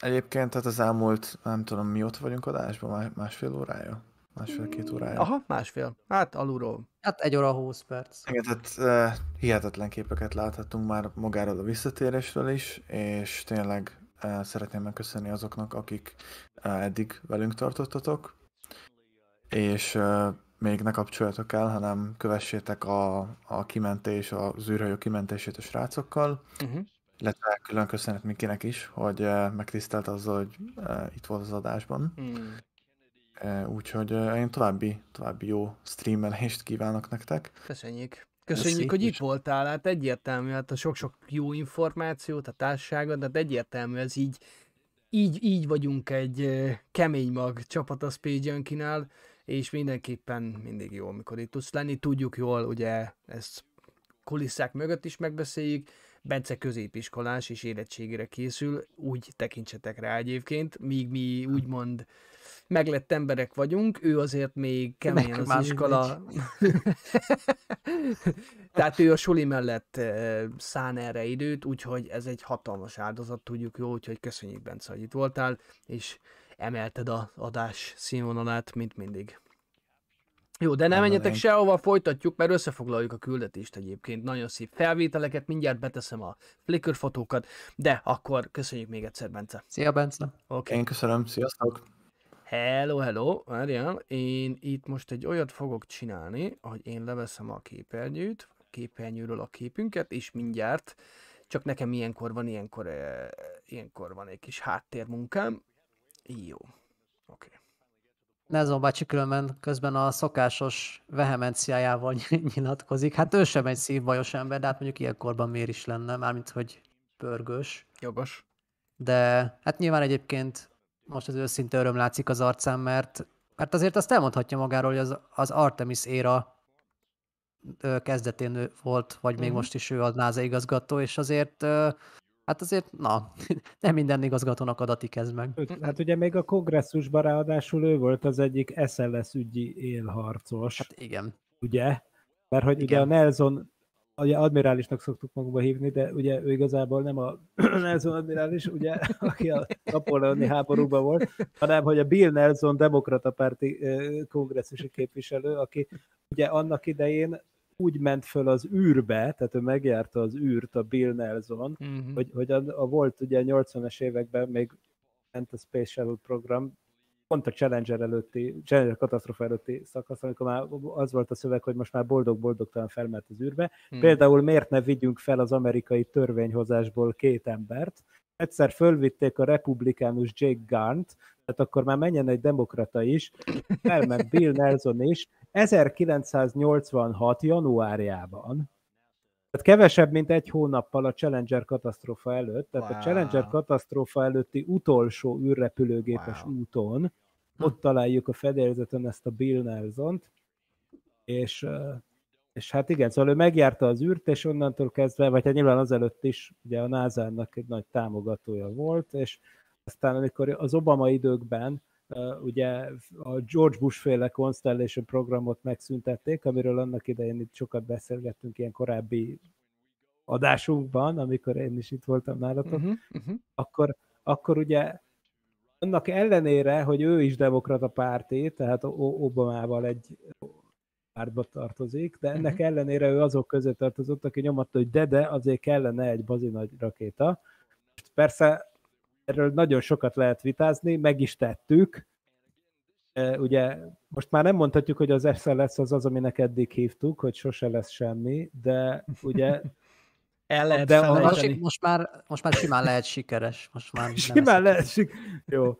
egyébként tehát az elmúlt, nem tudom, mi ott vagyunk adásban, másfél órája? Másfél-két órája? Aha, másfél. Hát alulról. Hát egy óra húsz perc. Igen, tehát hihetetlen képeket láthatunk már magáról a visszatérésről is, és tényleg szeretném megköszönni azoknak, akik eddig velünk tartottatok, és uh, még ne kapcsoljatok el, hanem kövessétek a, a kimentés, az űrhajó kimentését a srácokkal, uh-huh. illetve külön köszönet mindenkinek is, hogy uh, megtisztelt azzal, hogy uh, itt volt az adásban. Uh-huh. Uh, úgyhogy uh, én további, további jó streamelést kívánok nektek. Köszönjük. Köszönjük, Köszi, hogy itt voltál, hát egyértelmű, hát a sok-sok jó információt, a társaságod, hát egyértelmű, ez így, így, így vagyunk egy kemény mag csapat a Space Junkie-nál, és mindenképpen mindig jó, amikor itt tudsz lenni, tudjuk jól, ugye ezt kulisszák mögött is megbeszéljük, Bence középiskolás és érettségére készül, úgy tekintsetek rá egyébként, míg mi úgymond meglett emberek vagyunk, ő azért még keményen az iskola. Tehát ő a suli mellett szán erre időt, úgyhogy ez egy hatalmas áldozat, tudjuk jó, úgyhogy köszönjük, Bence, hogy itt voltál, és emelted az adás színvonalát, mint mindig. Jó, de nem menjetek sehova, folytatjuk, mert összefoglaljuk a küldetést egyébként. Nagyon szép felvételeket, mindjárt beteszem a Flickr fotókat, de akkor köszönjük még egyszer, Bence. Szia, Bence. Okay. Én köszönöm, sziasztok. Hello, hello, várjál, én itt most egy olyat fogok csinálni, hogy én leveszem a képernyőt, képernyőről a képünket, és mindjárt, csak nekem ilyenkor van, ilyenkor, eh, ilyenkor van egy kis háttérmunkám. Jó, oké. Okay. Nelson bácsi különben közben a szokásos vehemenciájával nyilatkozik. Hát ő sem egy szívbajos ember, de hát mondjuk ilyenkorban miért is lenne, mármint hogy pörgős. Jogos. De hát nyilván egyébként most az őszinte öröm látszik az arcán, mert, mert azért azt elmondhatja magáról, hogy az, az Artemis éra kezdetén volt, vagy még mm. most is ő a NASA igazgató, és azért, hát azért, na, nem minden igazgatónak adatik ez meg. Hát ugye még a kongresszusban ráadásul ő volt az egyik es el es ügyi élharcos. Hát igen. Ugye? Mert hogy igen. Ide a Nelson, ugye admirálisnak szoktuk magunkba hívni, de ugye ő igazából nem a Nelson admirális, ugye, aki a napóleoni háborúban volt, hanem hogy a Bill Nelson demokrata párti kongresszusi képviselő, aki ugye annak idején úgy ment föl az űrbe, tehát ő megjárta az űrt, a Bill Nelson, uh-huh. hogy, hogy a, a volt ugye a nyolcvanas években még ment a Space Shuttle program, pont a Challenger előtti, Challenger katasztrofa előtti szakasz, amikor már az volt a szöveg, hogy most már boldog-boldogtalan felment az űrbe. Hmm. Például miért ne vigyünk fel az amerikai törvényhozásból két embert? Egyszer fölvitték a republikánus Jake Garnt, tehát akkor már menjen egy demokrata is, felment Bill Nelson is, ezerkilencszáznyolcvanhat januárjában. Tehát kevesebb, mint egy hónappal a Challenger katasztrófa előtt, tehát wow. a Challenger katasztrófa előtti utolsó űrrepülőgépes wow. úton, ott találjuk a fedélzeten ezt a Bill Nelsont, és, és hát igen, szóval ő megjárta az űrt, és onnantól kezdve, vagy hát nyilván azelőtt is, ugye a nászának egy nagy támogatója volt, és aztán amikor az Obama időkben Uh, ugye a George Bush-féle Constellation programot megszüntették, amiről annak idején itt sokat beszélgettünk ilyen korábbi adásunkban, amikor én is itt voltam nálatok, uh-huh, uh-huh. Akkor, akkor ugye annak ellenére, hogy ő is demokrata párti, tehát Obamával egy pártba tartozik, de ennek uh-huh. ellenére ő azok közé tartozott, aki nyomatta, hogy de, de azért kellene egy bazi nagy rakéta. Most persze erről nagyon sokat lehet vitázni, meg is tettük. Ugye most már nem mondhatjuk, hogy az es el es az az, aminek eddig hívtuk, hogy sose lesz semmi, de ugye... El lehet de a... most, már, most már simán lehet sikeres. Most már simán lehet sikeres. Jó.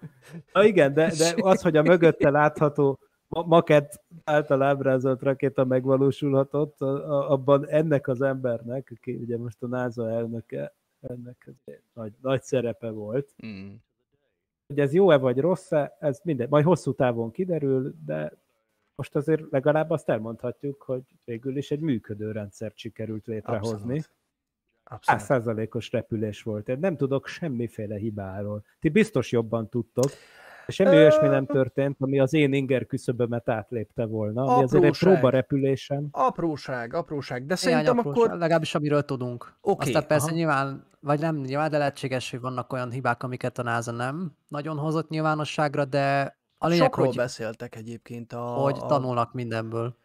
Na igen, de, de az, hogy a mögötte látható makett által ábrázolt rakéta megvalósulhatott, abban ennek az embernek, aki ugye most a NASA elnöke, ennek nagy, nagy szerepe volt. Mm. Hogy ez jó-e vagy rossz-e, ez minden, majd hosszú távon kiderül, de most azért legalább azt elmondhatjuk, hogy végül is egy működő rendszert sikerült létrehozni. száz százalékos repülés volt. Én nem tudok semmiféle hibáról. Ti biztos jobban tudtok. Semmi olyasmi nem történt, ami az én inger küszöbömet átlépte volna. Ami azért egy próbarepülésen. Apróság, apróság, de szerintem apróság, akkor... legalábbis amiről tudunk. Okay, aztán persze aha. nyilván, vagy nem nyilván, de lehetséges, hogy vannak olyan hibák, amiket a NASA nem nagyon hozott nyilvánosságra, de a lényeg, sokról hogy, beszéltek egyébként a... hogy tanulnak mindenből.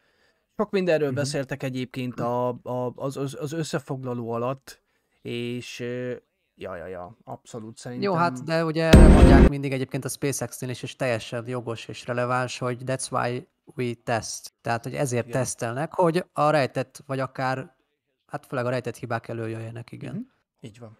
Sok mindenről uh-huh. beszéltek egyébként a, a, az, az összefoglaló alatt, és... Ja, ja, ja, abszolút szerintem. Jó, hát de ugye erre mondják mindig egyébként a SpaceX-nél is, és teljesen jogos és releváns, hogy that's why we test. Tehát, hogy ezért igen. tesztelnek, hogy a rejtett, vagy akár, hát főleg a rejtett hibák előjöjjenek, igen. Mm-hmm. Így van.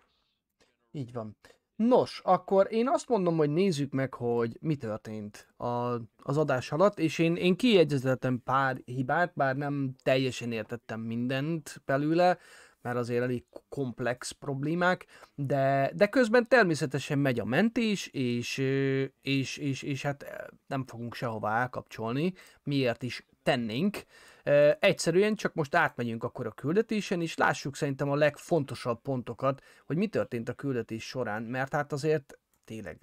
Így van. Nos, akkor én azt mondom, hogy nézzük meg, hogy mi történt a, az adás alatt, és én, én kijegyzeteltem pár hibát, bár nem teljesen értettem mindent belőle, mert azért elég komplex problémák, de, de közben természetesen megy a mentés, és, és, és, és hát nem fogunk sehová elkapcsolni, miért is tennénk. Egyszerűen csak most átmegyünk akkor a küldetésen, és lássuk szerintem a legfontosabb pontokat, hogy mi történt a küldetés során, mert hát azért tényleg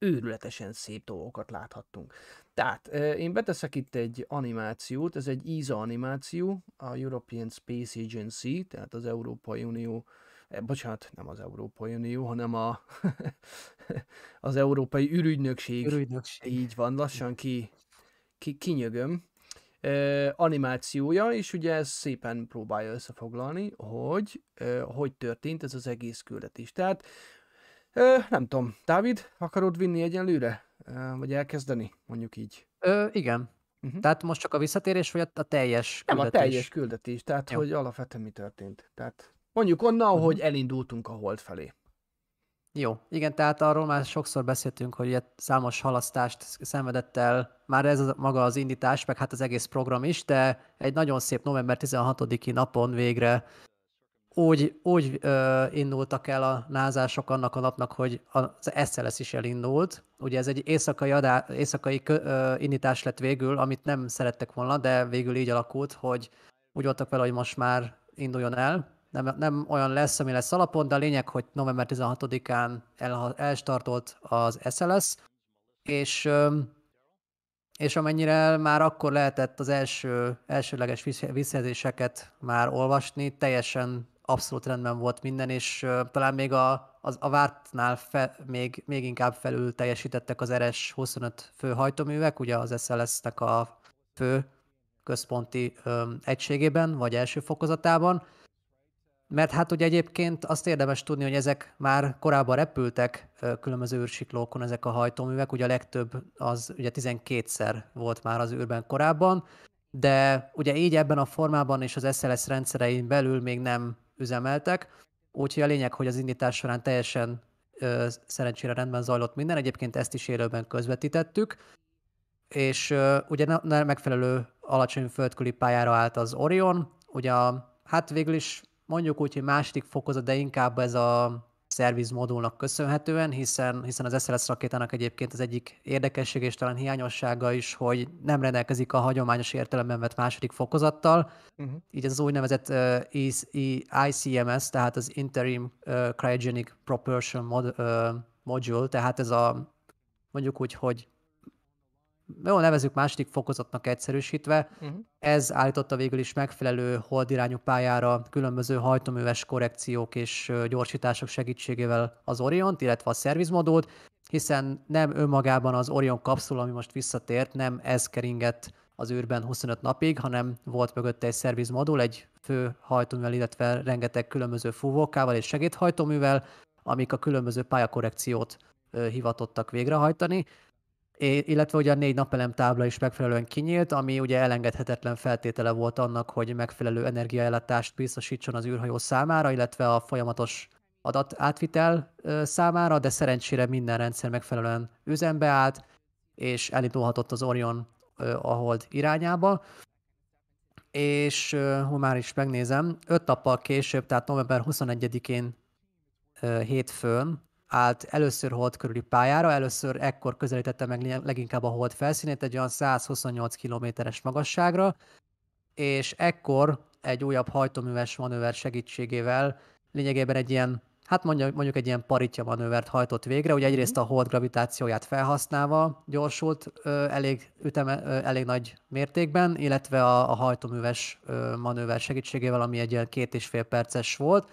őrületesen szép dolgokat láthattunk. Tehát én beteszek itt egy animációt, ez egy í es á animáció, a European Space Agency, tehát az Európai Unió, eh, bocsánat, nem az Európai Unió, hanem a, az Európai űrügynökség. Ürügynökség. Így van, lassan ki, ki, kinyögöm. Eh, animációja, és ugye ez szépen próbálja összefoglalni, hogy eh, hogy történt ez az egész küldetés. Tehát nem tudom, Dávid, akarod vinni egyenlőre? Vagy elkezdeni, mondjuk így? Ö, igen. Uh-huh. Tehát most csak a visszatérés, vagy a teljes küldetés? Nem, a teljes küldetés, tehát jó. Hogy alapvetően mi történt. Tehát mondjuk onnan, uh-huh. hogy elindultunk a hold felé. Jó, igen, tehát arról már sokszor beszéltünk, hogy ugye számos halasztást szenvedett el, már ez az, maga az indítás, meg hát az egész program is, de egy nagyon szép november tizenhatodiki napon végre úgy, úgy ö, indultak el a názások annak a napnak, hogy az S L S is elindult. Ugye ez egy éjszakai, adá, éjszakai kö, ö, indítás lett végül, amit nem szerettek volna, de végül így alakult, hogy úgy voltak vele, hogy most már induljon el. Nem, nem olyan lesz, ami lesz alapon, de a lényeg, hogy november tizenhatodikán el, elstartolt az S L S, és, és amennyire már akkor lehetett az első, elsőleges visszajelzéseket már olvasni, teljesen abszolút rendben volt minden, és talán még a, az, a vártnál fe, még, még inkább felül teljesítettek az R S huszonöt fő hajtóművek, ugye az S L S-nek a fő központi öm, egységében, vagy első fokozatában. Mert hát ugye egyébként azt érdemes tudni, hogy ezek már korábban repültek különböző űrsiklókon ezek a hajtóművek, ugye a legtöbb az ugye tizenkétszer volt már az űrben korábban, de ugye így ebben a formában és az S L S rendszerein belül még nem üzemeltek, úgyhogy a lényeg, hogy az indítás során teljesen ö, szerencsére rendben zajlott minden, egyébként ezt is élőben közvetítettük, és ö, ugye ne, ne megfelelő alacsony földkörüli pályára állt az Orion, ugye a, hát végül is mondjuk úgy, hogy második fokozat, de inkább ez a szervizmodulnak köszönhetően, hiszen, hiszen az S L S rakétának egyébként az egyik érdekesség és talán hiányossága is, hogy nem rendelkezik a hagyományos értelemben vett második fokozattal. Uh-huh. Így ez az úgynevezett uh, I C M S, tehát az Interim uh, Cryogenic Propulsion Mod- uh, Module, tehát ez a, mondjuk úgy, hogy jó, nevezzük második fokozatnak egyszerűsítve. Uh-huh. Ez állította végül is megfelelő holdirányú pályára különböző hajtóműves korrekciók és gyorsítások segítségével az Oriont, illetve a szervizmodult, hiszen nem önmagában az Orion kapszula, ami most visszatért, nem ez keringett az űrben huszonöt napig, hanem volt mögötte egy szervizmodul, egy fő hajtóművel, illetve rengeteg különböző fúvókával és segédhajtóművel, amik a különböző pályakorrekciót hivatottak végrehajtani. Illetve ugye a négy napelem tábla is megfelelően kinyílt, ami ugye elengedhetetlen feltétele volt annak, hogy megfelelő energiaellátást biztosítson az űrhajó számára, illetve a folyamatos adatátvitel számára, de szerencsére minden rendszer megfelelően üzembe állt, és elindulhatott az Orion a hold irányába. És ha már is megnézem, öt nappal később, tehát november huszonegyedikén hétfőn, állt először hold körüli pályára, először ekkor közelítette meg leginkább a hold felszínét egy olyan száz huszonnyolc kilométeres magasságra, és ekkor egy újabb hajtóműves manőver segítségével lényegében egy ilyen, hát mondjuk, mondjuk egy ilyen paritja manővert hajtott végre, ugye egyrészt a hold gravitációját felhasználva gyorsult elég, üteme, elég nagy mértékben, illetve a, a hajtóműves manőver segítségével, ami egy ilyen két és fél perces volt,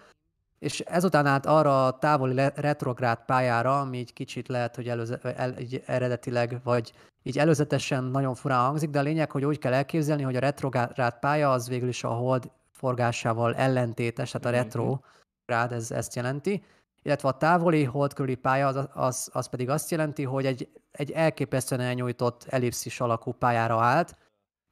és ezután át arra a távoli retrográd pályára, ami így kicsit lehet, hogy előze, el, így eredetileg, vagy így előzetesen nagyon furán hangzik, de a lényeg, hogy úgy kell elképzelni, hogy a retrográd pálya az végül is a hold forgásával ellentétes, tehát a retrográd ez, ezt jelenti, illetve a távoli hold körüli pálya az, az, az pedig azt jelenti, hogy egy, egy elképesztően elnyújtott ellipszis alakú pályára állt,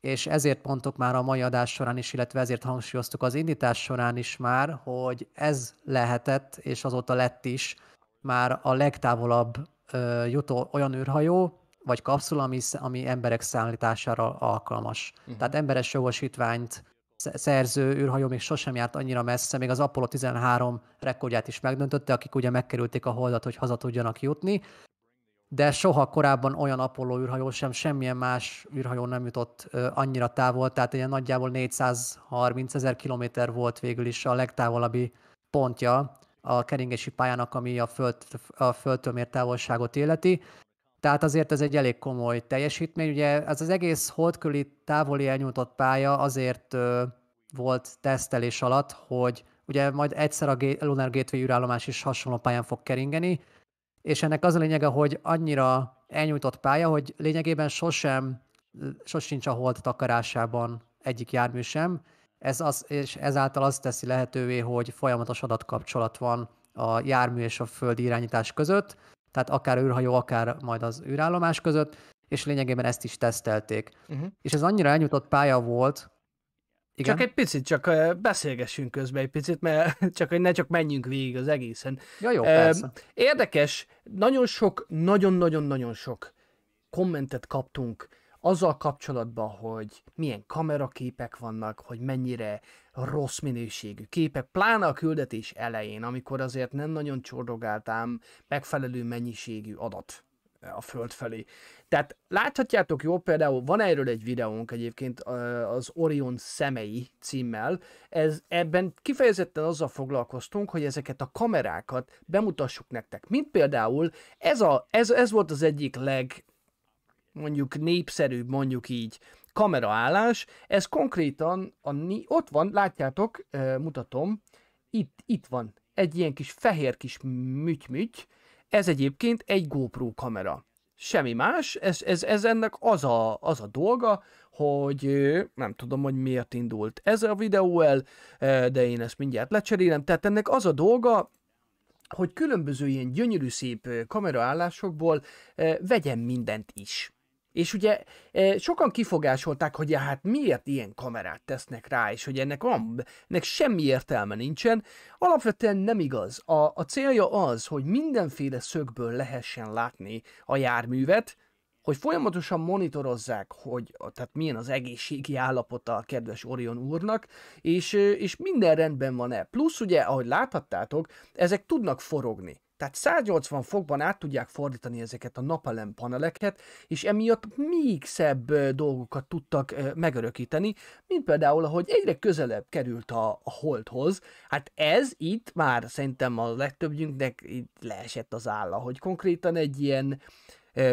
és ezért mondtuk már a mai adás során is, illetve ezért hangsúlyoztuk az indítás során is már, hogy ez lehetett, és azóta lett is már a legtávolabb ö, jutó olyan űrhajó, vagy kapszula, ami, ami emberek szállítására alkalmas. Uh-huh. Tehát emberes jogosítványt szerző űrhajó még sosem járt annyira messze, még az Apollo tizenhárom rekordját is megdöntötte, akik ugye megkerülték a holdat, hogy haza tudjanak jutni, de soha korábban olyan Apollo űrhajó sem, semmilyen más űrhajó nem jutott annyira távol, tehát ilyen nagyjából négyszázharmincezer kilométer volt végül is a legtávolabbi pontja a keringési pályának, ami a, föld, a földtől mért távolságot illeti. Tehát azért ez egy elég komoly teljesítmény. Ugye ez az egész hold körüli távoli elnyújtott pálya azért volt tesztelés alatt, hogy ugye majd egyszer a Lunar Gateway űrállomás is hasonló pályán fog keringeni, és ennek az a lényege, hogy annyira elnyújtott pálya, hogy lényegében sosem, sosincs a hold takarásában egyik jármű sem, ez az, és ezáltal azt teszi lehetővé, hogy folyamatos adatkapcsolat van a jármű és a földi irányítás között, tehát akár űrhajó, akár majd az űrállomás között, és lényegében ezt is tesztelték. Uh-huh. És ez annyira elnyújtott pálya volt. Igen? Csak egy picit, csak beszélgessünk közben egy picit, mert csak, hogy ne csak menjünk végig az egészen. Ja, jó, persze. Érdekes, nagyon sok, nagyon-nagyon-nagyon sok kommentet kaptunk azzal kapcsolatban, hogy milyen kameraképek vannak, hogy mennyire rossz minőségű képek, pláne a küldetés elején, amikor azért nem nagyon csordogáltam megfelelő mennyiségű adat a föld felé. Tehát láthatjátok jó, például van erről egy videónk egyébként az Orion szemei címmel. Ez, ebben kifejezetten azzal foglalkoztunk, hogy ezeket a kamerákat bemutassuk nektek. Mint például ez, a, ez, ez volt az egyik leg mondjuk népszerűbb, mondjuk így kameraállás. Ez konkrétan a, ott van, látjátok, mutatom, itt, itt van egy ilyen kis fehér kis müty-müty. Ez egyébként egy GoPro kamera. Semmi más, ez, ez, ez ennek az a, az a dolga, hogy nem tudom, hogy miért indult ez a videó el, de én ezt mindjárt lecserélem. Tehát ennek az a dolga, hogy különböző ilyen gyönyörű szép kameraállásokból vegyen mindent is. És ugye sokan kifogásolták, hogy hát miért ilyen kamerát tesznek rá, és hogy ennek, van, ennek semmi értelme nincsen. Alapvetően nem igaz. A, a célja az, hogy mindenféle szögből lehessen látni a járművet, hogy folyamatosan monitorozzák, hogy tehát milyen az egészségi állapota a kedves Orion úrnak, és, és minden rendben van-e. Plusz ugye, ahogy láthattátok, ezek tudnak forogni. Tehát száznyolcvan fokban át tudják fordítani ezeket a napelem paneleket, és emiatt még szebb dolgokat tudtak megörökíteni, mint például, ahogy egyre közelebb került a Holdhoz. Hát ez itt már szerintem a legtöbbjünknek itt leesett az álla, hogy konkrétan egy ilyen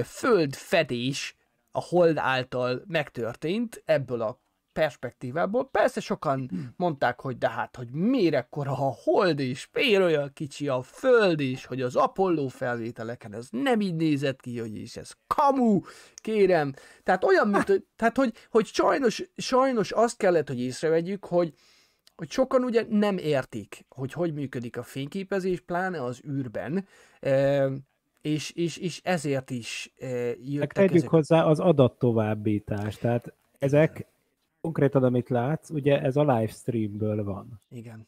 földfedés a Hold által megtörtént ebből a perspektívából. Persze sokan mondták, hogy de hát, hogy miért ekkora a Hold is, miért olyan kicsi a Föld is, hogy az Apollo felvételeken ez nem így nézett ki, hogy is ez kamu, kérem. Tehát olyan, mint, tehát hogy, hogy sajnos, sajnos azt kellett, hogy észrevegyük, hogy, hogy sokan ugye nem értik, hogy hogy működik a fényképezés, pláne az űrben, e És, és, és ezért is e, jöttek tegyük ezek. Hozzá az adattovábbítás, tehát ezek konkrétan, amit látsz, ugye ez a livestreamből van. Igen.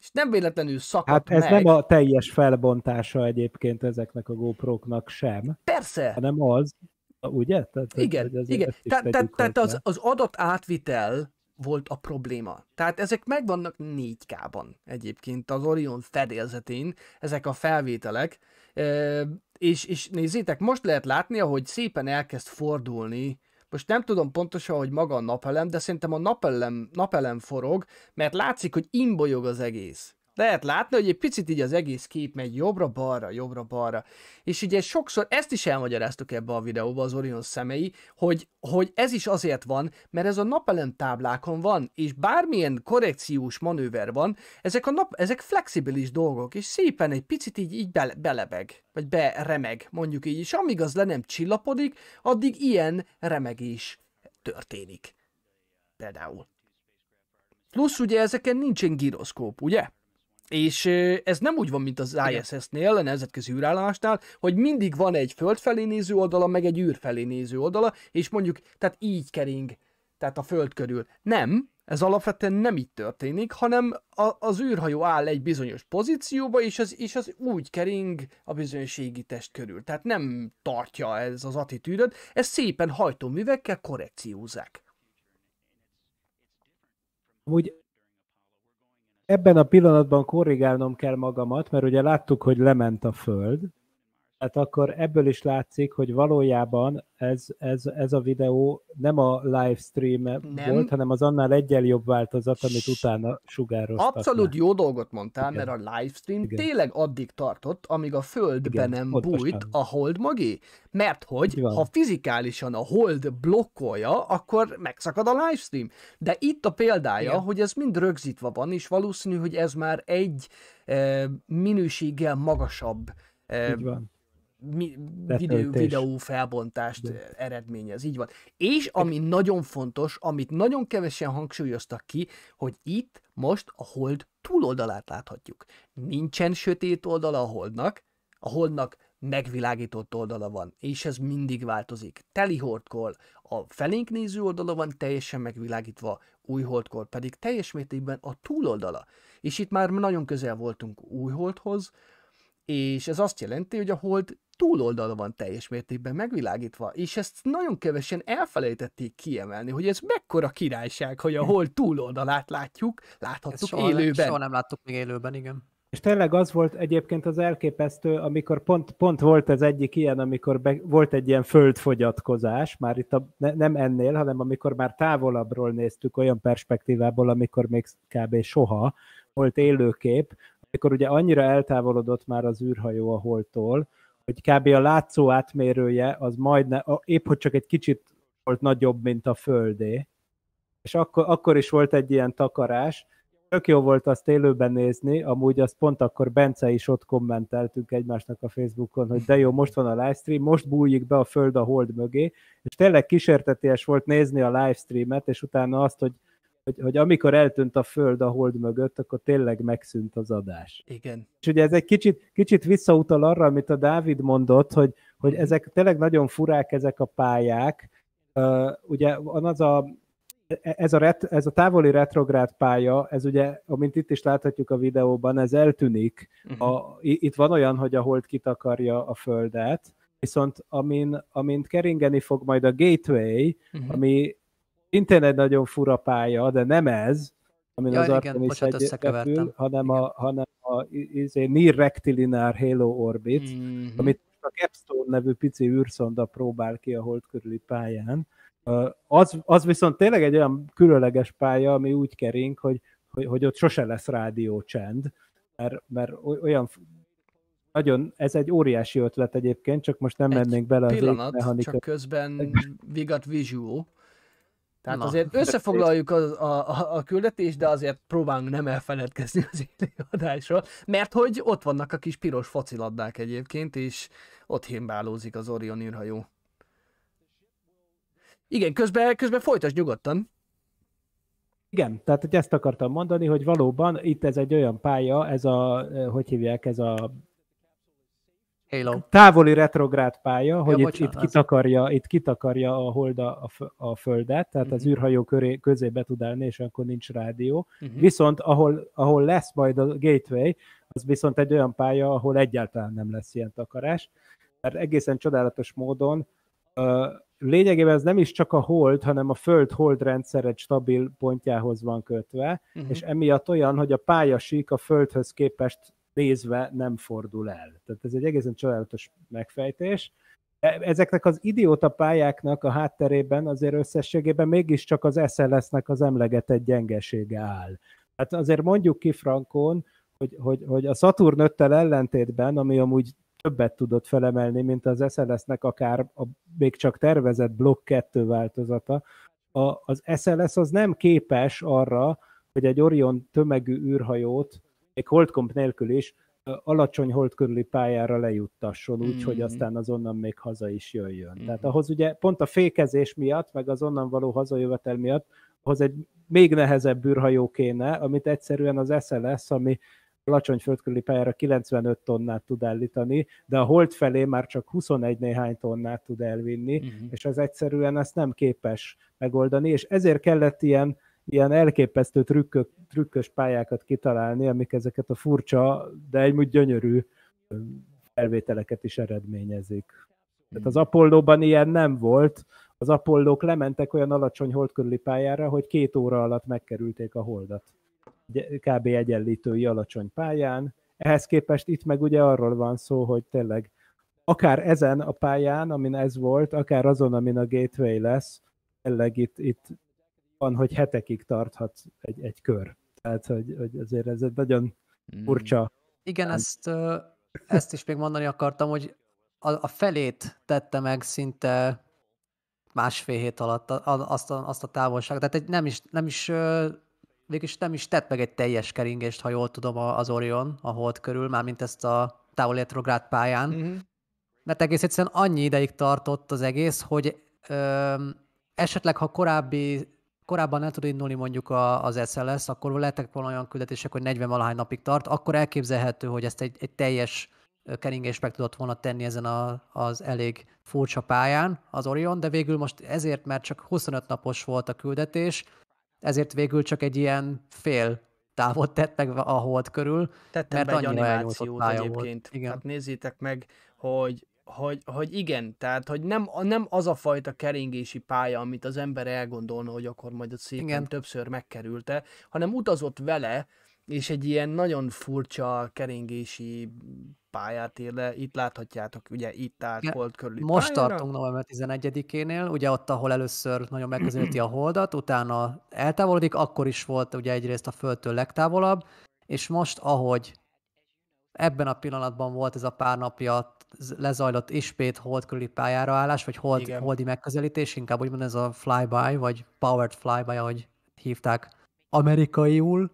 És nem véletlenül szakadt hát ez meg. Nem a teljes felbontása egyébként ezeknek a GoPro-knak sem. Persze. Hanem az, ugye? Tehát, igen, ez, igen. Tehát te, te, te az, az adatátvitel volt a probléma. Tehát ezek megvannak négy ká-ban egyébként az Orion fedélzetén, ezek a felvételek, E, és, és nézzétek, most lehet látni, ahogy szépen elkezd fordulni. Most nem tudom pontosan, hogy maga a napelem, de szerintem a napelem, napelem forog, mert látszik, hogy imbolyog az egész. Lehet látni, hogy egy picit így az egész kép megy jobbra-balra, jobbra-balra. És ugye sokszor, ezt is elmagyaráztuk ebbe a videóba az Orion szemei, hogy, hogy ez is azért van, mert ez a napelem táblákon van, és bármilyen korrekciós manőver van, ezek, a nap, ezek flexibilis dolgok, és szépen egy picit így, így bele, belebeg, vagy beremeg, mondjuk így, és amíg az le nem csillapodik, addig ilyen remegés történik. Például. Plusz ugye ezeken nincsen gyroszkóp, ugye? És ez nem úgy van, mint az i es es-nél, a nemzetközi űrállomásnál, hogy mindig van egy föld felé néző oldala, meg egy űr felé néző oldala, és mondjuk, tehát így kering, tehát a föld körül. Nem, ez alapvetően nem így történik, hanem a, az űrhajó áll egy bizonyos pozícióba, és az, és az úgy kering a bizonységi test körül. Tehát nem tartja ez az attitűdöt, ezt szépen hajtóművekkel korrekciózzák. Úgy... Ebben a pillanatban korrigálnom kell magamat, mert ugye láttuk, hogy lement a Föld, hát akkor ebből is látszik, hogy valójában ez, ez, ez a videó nem a livestream volt, hanem az annál egyel jobb változat, amit utána sugároztak. Abszolút jó dolgot mondtál, igen. Mert a livestream igen. Tényleg addig tartott, amíg a Földbe nem bújt a Hold magé. Mert hogy, ha fizikálisan a Hold blokkolja, akkor megszakad a livestream. De itt a példája, igen. Hogy ez mind rögzítve van, és valószínű, hogy ez már egy e, minőséggel magasabb e, Mi, videó, videó felbontást de. Eredményez, így van. És ami nagyon fontos, amit nagyon kevesen hangsúlyoztak ki, hogy itt most a Hold túloldalát láthatjuk. Nincsen sötét oldala a Holdnak, a Holdnak megvilágított oldala van, és ez mindig változik. Teli holdkor a felénk néző oldala van teljesen megvilágítva, új holdkor pedig teljes mértékben a túloldala. És itt már nagyon közel voltunk új holdhoz, és ez azt jelenti, hogy a hold túloldala van teljes mértékben megvilágítva, és ezt nagyon kevesen elfelejtették kiemelni, hogy ez mekkora királyság, hogy a hold túloldalát látjuk, láthattuk soha élőben. Nem, soha nem láttuk még élőben, igen. És tényleg az volt egyébként az elképesztő, amikor pont, pont volt az egyik ilyen, amikor be, volt egy ilyen földfogyatkozás, már itt a, ne, nem ennél, hanem amikor már távolabbról néztük olyan perspektívából, amikor még kb. Soha volt élőkép, amikor ugye annyira eltávolodott már az űrhajó a holdtól, hogy kb. A látszó átmérője az majdnem, épp hogy csak egy kicsit volt nagyobb, mint a földé. És akkor, akkor is volt egy ilyen takarás. Tök jó volt azt élőben nézni, amúgy azt pont akkor Bence is ott kommenteltünk egymásnak a Facebookon, hogy de jó, most van a livestream, most bújik be a föld a hold mögé, és tényleg kísérteties volt nézni a livestreamet, és utána azt, hogy, hogy, hogy amikor eltűnt a föld a hold mögött, akkor tényleg megszűnt az adás. Igen. És ugye ez egy kicsit, kicsit visszautal arra, amit a Dávid mondott, hogy, hogy ezek tényleg nagyon furák ezek a pályák. Uh, ugye van az a Ez a, ret, ez a távoli retrográd pálya, ez ugye, amint itt is láthatjuk a videóban, ez eltűnik. Uh-huh. A, itt van olyan, hogy a hold kitakarja a földet, viszont amin, amint keringeni fog majd a Gateway, uh-huh. ami szintén egy nagyon fura pálya, de nem ez, amin Jaj, az Artemis egy repül, hanem igen. a, hanem a Near Rectilinear Halo Orbit, uh-huh. amit a Capstone nevű pici űrszonda próbál ki a hold körüli pályán. Az, az viszont tényleg egy olyan különleges pálya, ami úgy kering, hogy, hogy, hogy ott sose lesz rádiócsend, mert, mert olyan nagyon, ez egy óriási ötlet egyébként, csak most nem egy mennénk bele pillanat, az égmechanika. Csak közben we got visual. Tehát na, azért összefoglaljuk a, a, a küldetést, de azért próbálunk nem elfeledkezni az élőadásról, mert hogy ott vannak a kis piros focilabdák egyébként, és ott himbálózik az Orion űrhajó. Igen, közben, közben folytasd nyugodtan. Igen, tehát hogy ezt akartam mondani, hogy valóban itt ez egy olyan pálya, ez a, hogy hívják, ez a Halo. Távoli retrográd pálya, ja, hogy bocsánat, itt, itt, kitakarja, itt kitakarja a hold a, a földet, tehát uh-huh. az űrhajó köré, közé be tud állni, és akkor nincs rádió. Uh-huh. Viszont ahol, ahol lesz majd a Gateway, az viszont egy olyan pálya, ahol egyáltalán nem lesz ilyen takarás. Mert egészen csodálatos módon uh, lényegében ez nem is csak a hold, hanem a föld-hold rendszer egy stabil pontjához van kötve, uh-huh. és emiatt olyan, hogy a pályasík a földhöz képest nézve nem fordul el. Tehát ez egy egészen csodálatos megfejtés. Ezeknek az idióta pályáknak a hátterében azért összességében mégiscsak az S L S-nek az emlegetett gyengesége áll. Hát azért mondjuk ki frankon, hogy, hogy, hogy a Saturn öttel ellentétben, ami amúgy többet tudott felemelni, mint az S L S-nek akár a még csak tervezett blokk kettő változata. A, az S L S az nem képes arra, hogy egy Orion tömegű űrhajót, még holdkomp nélkül is, alacsony hold körüli pályára lejuttasson, úgyhogy mm-hmm. aztán azonnan még haza is jöjjön. Mm-hmm. Tehát ahhoz ugye pont a fékezés miatt, meg az onnan való hazajövetel miatt, ahhoz egy még nehezebb űrhajó kéne, amit egyszerűen az S L S, ami alacsony földkörüli pályára kilencvenöt tonnát tud állítani, de a hold felé már csak huszonegy néhány tonnát tud elvinni, uh-huh. és az egyszerűen ezt nem képes megoldani, és ezért kellett ilyen, ilyen elképesztő trükkök, trükkös pályákat kitalálni, amik ezeket a furcsa, de egymúgy gyönyörű felvételeket is eredményezik. Uh-huh. Tehát az Apollóban ilyen nem volt, az Apollók lementek olyan alacsony hold körüli pályára, hogy két óra alatt megkerülték a holdat. Kb. Egyenlítői alacsony pályán. Ehhez képest itt meg ugye arról van szó, hogy tényleg akár ezen a pályán, amin ez volt, akár azon, amin a Gateway lesz, tényleg itt, itt van, hogy hetekig tarthat egy, egy kör. Tehát, hogy, hogy azért ez egy nagyon furcsa. Hmm. Igen, ezt, ezt is még mondani akartam, hogy a, a felét tette meg szinte másfél hét alatt azt a, azt a távolságot. Tehát nem is... Nem is Végülis nem is tett meg egy teljes keringést, ha jól tudom, az Orion, a hold körül, mármint ezt a távoli retrográd pályán. Uh-huh. Mert egész egyszerűen annyi ideig tartott az egész, hogy ö, esetleg, ha korábbi, korábban el tud indulni mondjuk a, az S L S, akkor lehetnek volna olyan küldetések, hogy negyven valahány napig tart, akkor elképzelhető, hogy ezt egy, egy teljes keringés meg tudott volna tenni ezen a, az elég furcsa pályán az Orion, de végül most ezért, mert csak huszonöt napos volt a küldetés, ezért végül csak egy ilyen fél távot tett meg a hold körül. Tettem mert be egy animációt egyébként. Igen. Hát nézzétek meg, hogy, hogy, hogy igen, tehát hogy nem, nem az a fajta keringési pálya, amit az ember elgondolna, hogy akkor majd ott szépen igen. többször megkerülte, hanem utazott vele, és egy ilyen nagyon furcsa keringési pályát ír le. Itt láthatjátok, ugye itt állt hold körüli most pályára. Tartunk november tizenegyedikénél, ugye ott, ahol először nagyon megközelíti a holdat, utána eltávolodik, akkor is volt ugye egyrészt a Földtől legtávolabb, és most, ahogy ebben a pillanatban volt ez a pár napja lezajlott ismét hold körüli pályára állás, vagy hold, holdi megközelítés, inkább úgymond ez a flyby, vagy powered flyby, ahogy hívták amerikaiul,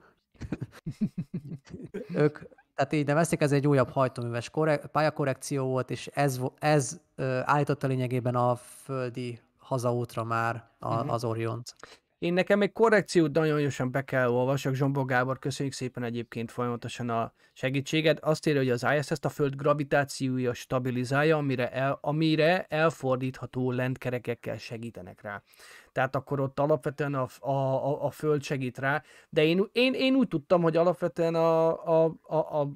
ők, tehát így nevezték, ez egy újabb hajtóműves korre, pályakorrekció volt, és ez, ez ö, állította lényegében a földi hazaútra már a, mm-hmm. az Oriont. Én nekem egy korrekciót nagyon gyorsan be kell olvasok. Zsombor Gábor, köszönjük szépen egyébként folyamatosan a segítséged. Azt írja, hogy az i es es-t a Föld gravitációja stabilizálja, amire, el, amire elfordítható lentkerekekkel segítenek rá. Tehát akkor ott alapvetően a, a, a, a Föld segít rá, de én, én, én úgy tudtam, hogy alapvetően a, a, a, a,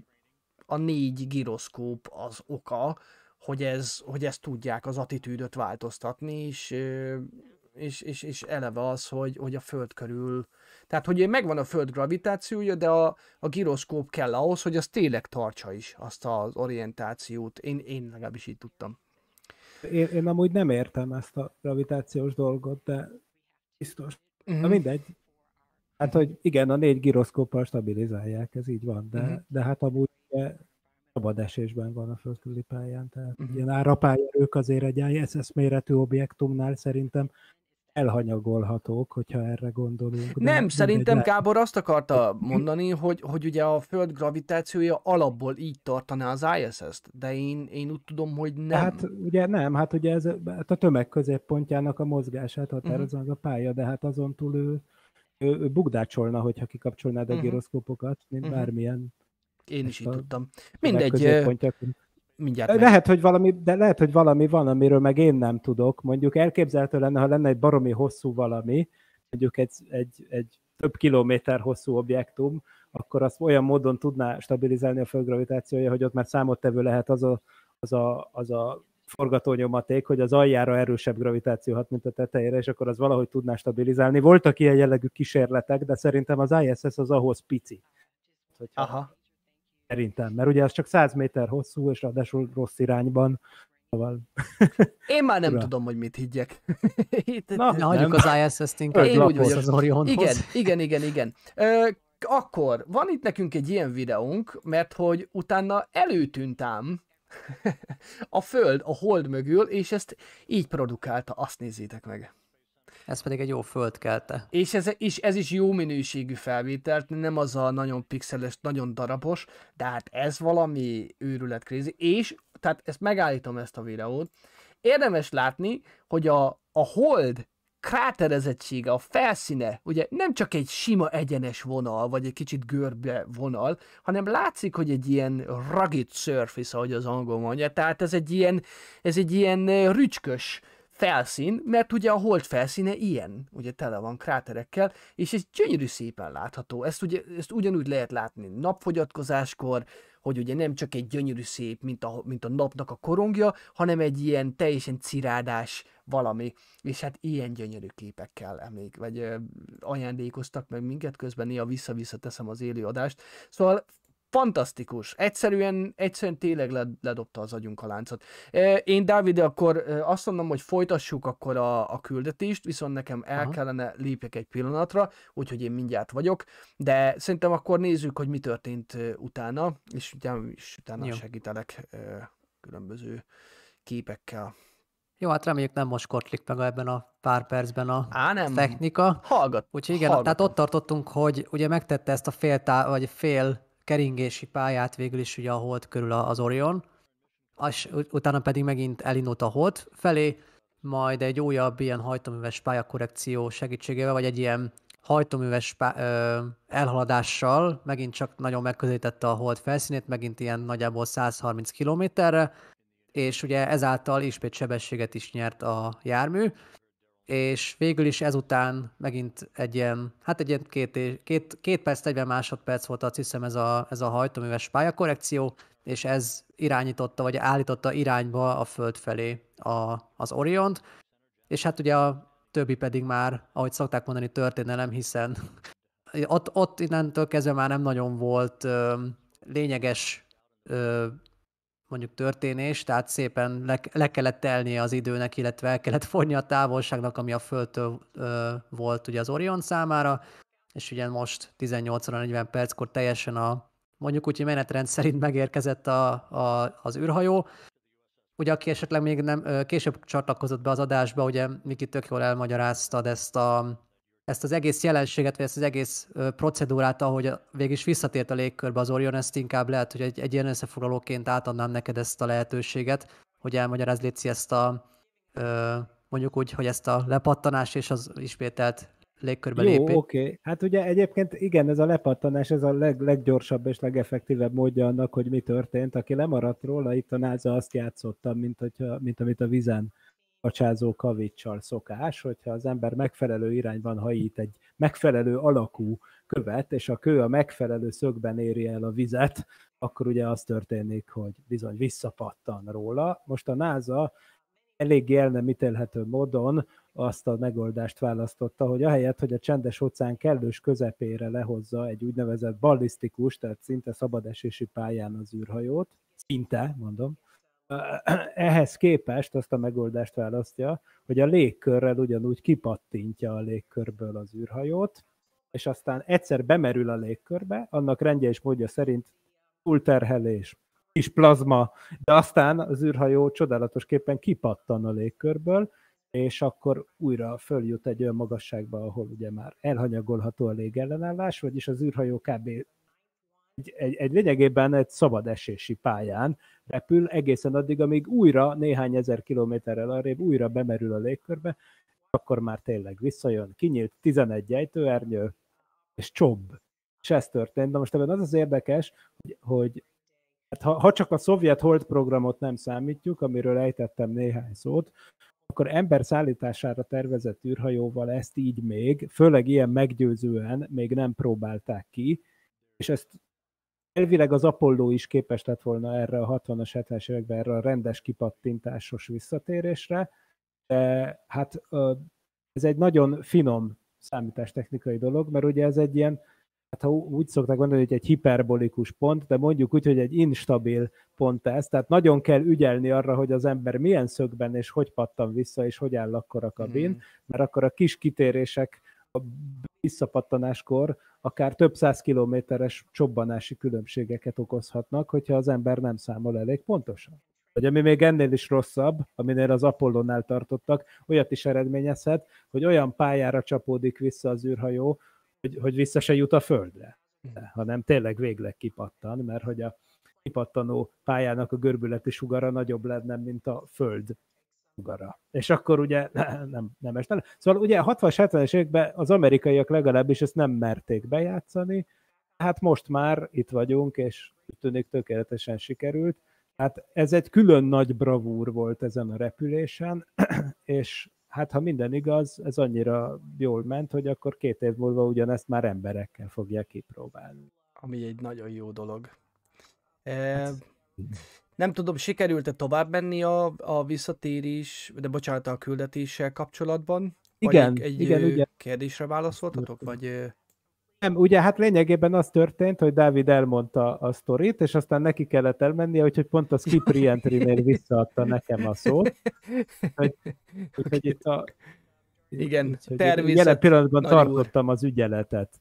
a négy giroszkóp az oka, hogy, ez, hogy ezt tudják az attitűdöt változtatni, és... És, és, és eleve az, hogy, hogy a Föld körül, tehát hogy megvan a Föld gravitációja, de a, a giroszkóp kell ahhoz, hogy az tényleg tartsa is azt az orientációt. Én, én legalábbis így tudtam. Én, én amúgy nem értem ezt a gravitációs dolgot, de biztos. Uh-huh. Na mindegy. Hát, hogy igen, a négy giroszkóppal stabilizálják, ez így van, de, uh-huh. de hát amúgy szabad esésben van a Föld körüli pályán, tehát uh-huh. ilyen árapályerők azért egy i es es méretű objektumnál szerintem elhanyagolhatók, hogyha erre gondolunk. Nem, nem szerintem Gábor azt akarta mondani, hogy, hogy ugye a Föld gravitációja alapból így tartaná az i es es-t, de én, én úgy tudom, hogy nem. Hát ugye nem, hát ugye ez hát a tömeg középpontjának a mozgását határozza uh-huh. a pálya, de hát azon túl ő, ő, ő bugdácsolna, hogyha kikapcsolnád uh-huh. a giroszkópokat, mint uh-huh. bármilyen. Én is így tudtam. Mindegy. Mindjárt lehet, hogy valami, de lehet, hogy valami van, amiről meg én nem tudok. Mondjuk elképzelhető lenne, ha lenne egy baromi hosszú valami, mondjuk egy, egy, egy több kilométer hosszú objektum, akkor azt olyan módon tudná stabilizálni a Föld gravitációja, hogy ott már számottevő lehet az a, az a, az a forgatónyomaték, hogy az aljára erősebb gravitáció hat, mint a tetejére, és akkor az valahogy tudná stabilizálni. Voltak ilyen jellegű kísérletek, de szerintem az i es es az ahhoz pici. Hogyha aha. Szerintem, mert ugye az csak száz méter hosszú, és ráadásul rossz irányban. Én már nem Ura. tudom, hogy mit higgyek. Na, ne hagyjuk az i es es-t inkább. Én úgy vagyok. Az Orionhoz. Igen, igen, igen, igen. Ö, akkor van itt nekünk egy ilyen videónk, mert hogy utána előtűnt ám a Föld a hold mögül, és ezt így produkálta, azt nézzétek meg. Ez pedig egy jó földkelte. És ez, és ez is jó minőségű felvételt, nem az a nagyon pixeles, nagyon darabos, de hát ez valami őrület crazy. És, tehát ezt megállítom ezt a videót, érdemes látni, hogy a, a hold kráterezettsége, a felszíne, ugye nem csak egy sima egyenes vonal, vagy egy kicsit görbe vonal, hanem látszik, hogy egy ilyen rugged surface, ahogy az angol mondja, tehát ez egy ilyen, ez egy ilyen rücskös felszín, mert ugye a hold felszíne ilyen, ugye tele van kráterekkel, és ez gyönyörű szépen látható. Ezt, ugye, ezt ugyanúgy lehet látni napfogyatkozáskor, hogy ugye nem csak egy gyönyörű szép, mint a, mint a napnak a korongja, hanem egy ilyen teljesen cirádás valami, és hát ilyen gyönyörű képekkel emlék, vagy ö, ajándékoztak meg minket, közben néha vissza-vissza teszem az élő adást. Szóval fantasztikus. Egyszerűen, egyszerűen tényleg ledobta az agyunk a láncot. Én, Dávid, akkor azt mondom, hogy folytassuk akkor a, a küldetést, viszont nekem el aha. kellene lépjek egy pillanatra, úgyhogy én mindjárt vagyok, de szerintem akkor nézzük, hogy mi történt utána, és, és utána jó. segítelek különböző képekkel. Jó, hát reméljük nem most kortlik meg ebben a pár percben a á, nem. technika. Hallgat. Úgyhogy igen, hallgatom. Tehát ott tartottunk, hogy ugye megtette ezt a fél, tá- vagy fél keringési pályát végül is ugye a hold körül az Orion, és utána pedig megint elindult a hold felé, majd egy újabb ilyen hajtóműves pályakorrekció segítségével, vagy egy ilyen hajtóműves elhaladással megint csak nagyon megközelítette a hold felszínét, megint ilyen nagyjából száz harminc kilométerre, és ugye ezáltal ismét sebességet is nyert a jármű, és végül is ezután megint egy ilyen, hát egy ilyen két, két, két perc, negyven másodperc volt, azt hiszem ez a, ez a hajtóműves pályakorrekció, és ez irányította, vagy állította irányba a Föld felé a, az Oriont, és hát ugye a többi pedig már, ahogy szokták mondani, történelem, hiszen ott, ott innentől kezdve már nem nagyon volt ö, lényeges ö, mondjuk történés, tehát szépen le, le kellett telnie az időnek, illetve el kellett fogyni a távolságnak, ami a Földtől ö, volt ugye az Orion számára, és ugye most tizennyolc óra negyven perckor teljesen a, mondjuk úgy, menetrend szerint megérkezett a, a, az űrhajó. Ugye aki esetleg még nem, később csatlakozott be az adásba, ugye Miki tök jól elmagyaráztad ezt, a, ezt az egész jelenséget, vagy ezt az egész procedúrát, ahogy végig is visszatért a légkörbe az Orion, ezt inkább lehet, hogy egy, egy ilyen összefoglalóként átadnám neked ezt a lehetőséget, hogy elmagyarázd, Léci, ezt a, mondjuk úgy, hogy ezt a lepattanás és az ismételt légkörbe lépés. Jó, oké. Okay. Hát ugye egyébként igen, ez a lepattanás, ez a leg, leggyorsabb és legeffektívebb módja annak, hogy mi történt. Aki lemaradt róla, itt a NASA azt játszottam, mint, hogyha, mint amit a vízen acsázó kavicsal szokás, hogyha az ember megfelelő irányban hajít egy megfelelő alakú követ, és a kő a megfelelő szögben éri el a vizet, akkor ugye az történik, hogy bizony visszapattan róla. Most a NASA eléggé el nem ítélhető módon azt a megoldást választotta, hogy ahelyett, hogy a csendes óceán kellős közepére lehozza egy úgynevezett ballisztikus, tehát szinte szabadesési pályán az űrhajót, szinte, mondom, ehhez képest azt a megoldást választja, hogy a légkörrel ugyanúgy kipattintja a légkörből az űrhajót, és aztán egyszer bemerül a légkörbe, annak rendje és módja szerint túlterhelés, kis plazma, de aztán az űrhajó csodálatosképpen kipattan a légkörből, és akkor újra följut egy olyan magasságba, ahol ugye már elhanyagolható a légellenállás, vagyis az űrhajó kb. Egy, egy, egy lényegében egy szabad esési pályán repül egészen addig, amíg újra néhány ezer kilométerrel arrébb újra bemerül a légkörbe, akkor már tényleg visszajön, kinyílt tizenegy ejtőernyő, és csobb. És ez történt. De most ebben az az érdekes, hogy, hogy hát ha, ha csak a szovjet hold programot nem számítjuk, amiről ejtettem néhány szót, akkor ember szállítására tervezett űrhajóval ezt így még, főleg ilyen meggyőzően még nem próbálták ki, és ezt elvileg az Apollo is képes lett volna erre a hatvanas, hetvenes években, erre a rendes kipattintásos visszatérésre. De hát ez egy nagyon finom számítástechnikai dolog, mert ugye ez egy ilyen, hát ha úgy szokták mondani, hogy egy hiperbolikus pont, de mondjuk úgy, hogy egy instabil pont ez, tehát nagyon kell ügyelni arra, hogy az ember milyen szögben és hogy pattan vissza, és hogy áll akkor a kabin, hmm. mert akkor a kis kitérések a visszapattanáskor akár több száz kilométeres csobbanási különbségeket okozhatnak, hogyha az ember nem számol elég pontosan. Vagy ami még ennél is rosszabb, aminél az Apollónál tartottak, olyat is eredményezhet, hogy olyan pályára csapódik vissza az űrhajó, Hogy, hogy vissza se jut a földre, hanem tényleg végleg kipattan, mert hogy a kipattanó pályának a görbületi sugara nagyobb lenne, mint a föld sugara. És akkor ugye nem, nem este. Szóval ugye a hatvanas, hetvenes években az amerikaiak legalábbis ezt nem merték bejátszani, hát most már itt vagyunk, és tűnik tökéletesen sikerült. Hát ez egy külön nagy bravúr volt ezen a repülésen, és hát ha minden igaz, ez annyira jól ment, hogy akkor két év múlva ugyanezt már emberekkel fogják kipróbálni. Ami egy nagyon jó dolog. E, nem tudom, sikerült-e tovább menni a, a visszatérés, de bocsánat, a küldetéssel kapcsolatban? Igen, vagy egy igen, ugye. Kérdésre válaszoltatok? Vagy... Nem, ugye hát lényegében az történt, hogy Dávid elmondta a sztorit, és aztán neki kellett elmennie, úgyhogy pont a Skip Reentry-nél visszaadta nekem a szót. Úgyhogy, úgyhogy itt a... Igen, úgyhogy természet... Jelen pillanatban tartottam úr. Az ügyeletet.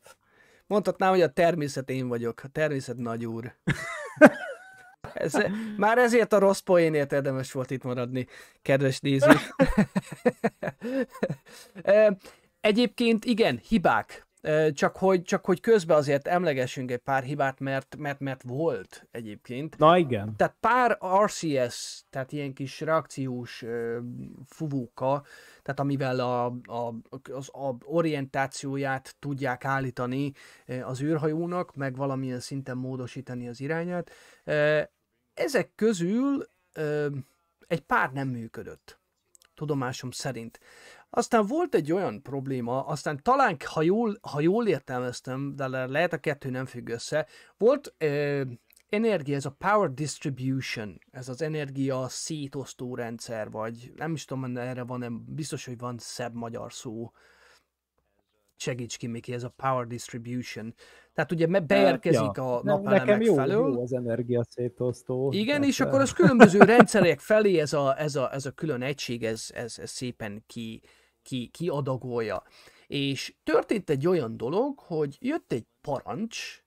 Mondhatnám, hogy a természet én vagyok. A természet nagy úr. Ez, már ezért a rossz poénért érdemes volt itt maradni, kedves néző. Egyébként igen, hibák. Csak hogy, csak hogy közben azért emlegessünk egy pár hibát, mert, mert, mert volt egyébként. Na igen. Tehát pár er cé es, tehát ilyen kis reakciós uh, fuvóka, tehát amivel a, a, az a orientációját tudják állítani az űrhajónak, meg valamilyen szinten módosítani az irányát. Uh, ezek közül uh, egy pár nem működött, tudomásom szerint. Aztán volt egy olyan probléma, aztán talán, ha jól, ha jól értelmeztem, de lehet a kettő nem függ össze, volt eh, energia, ez a power distribution, ez az energia szétosztó rendszer, vagy nem is tudom, erre van-e, biztos, hogy van szebb magyar szó. Segíts ki, Miki, ez a power distribution. Tehát ugye beérkezik ja, a napelemek nekem jó, felől. Jó az energia szétosztó. Igen, nekem. És akkor az különböző rendszerek felé ez a, ez a, ez a külön egység, ez, ez, ez szépen ki... Ki, ki adagolja. És történt egy olyan dolog, hogy jött egy parancs,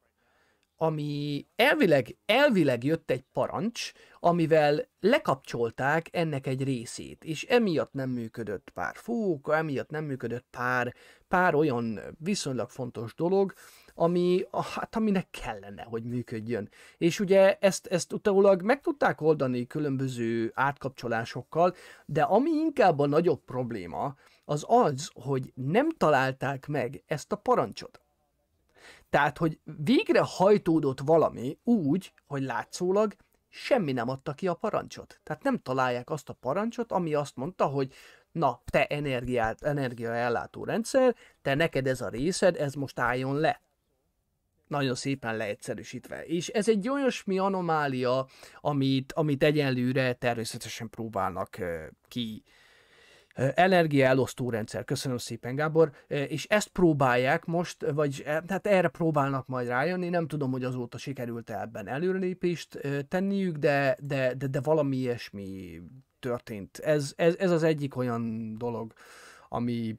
ami elvileg, elvileg jött egy parancs, amivel lekapcsolták ennek egy részét, és emiatt nem működött pár fúka, emiatt nem működött pár, pár olyan viszonylag fontos dolog, ami, hát aminek kellene, hogy működjön. És ugye ezt, ezt utólag meg tudták oldani különböző átkapcsolásokkal, de ami inkább a nagyobb probléma, az az, hogy nem találták meg ezt a parancsot. Tehát, hogy végre hajtódott valami úgy, hogy látszólag semmi nem adta ki a parancsot. Tehát nem találják azt a parancsot, ami azt mondta, hogy na, te energiát, energiaellátó rendszer, te neked ez a részed, ez most álljon le. Nagyon szépen leegyszerűsítve. És ez egy olyasmi anomália, amit, amit egyenlőre természetesen próbálnak uh, ki. Energiaelosztó rendszer, köszönöm szépen, Gábor, és ezt próbálják most, vagy hát erre próbálnak majd rájönni, nem tudom, hogy azóta sikerült ebben előrelépést tenniük, de, de, de, de valami ilyesmi történt. Ez, ez, ez az egyik olyan dolog, ami,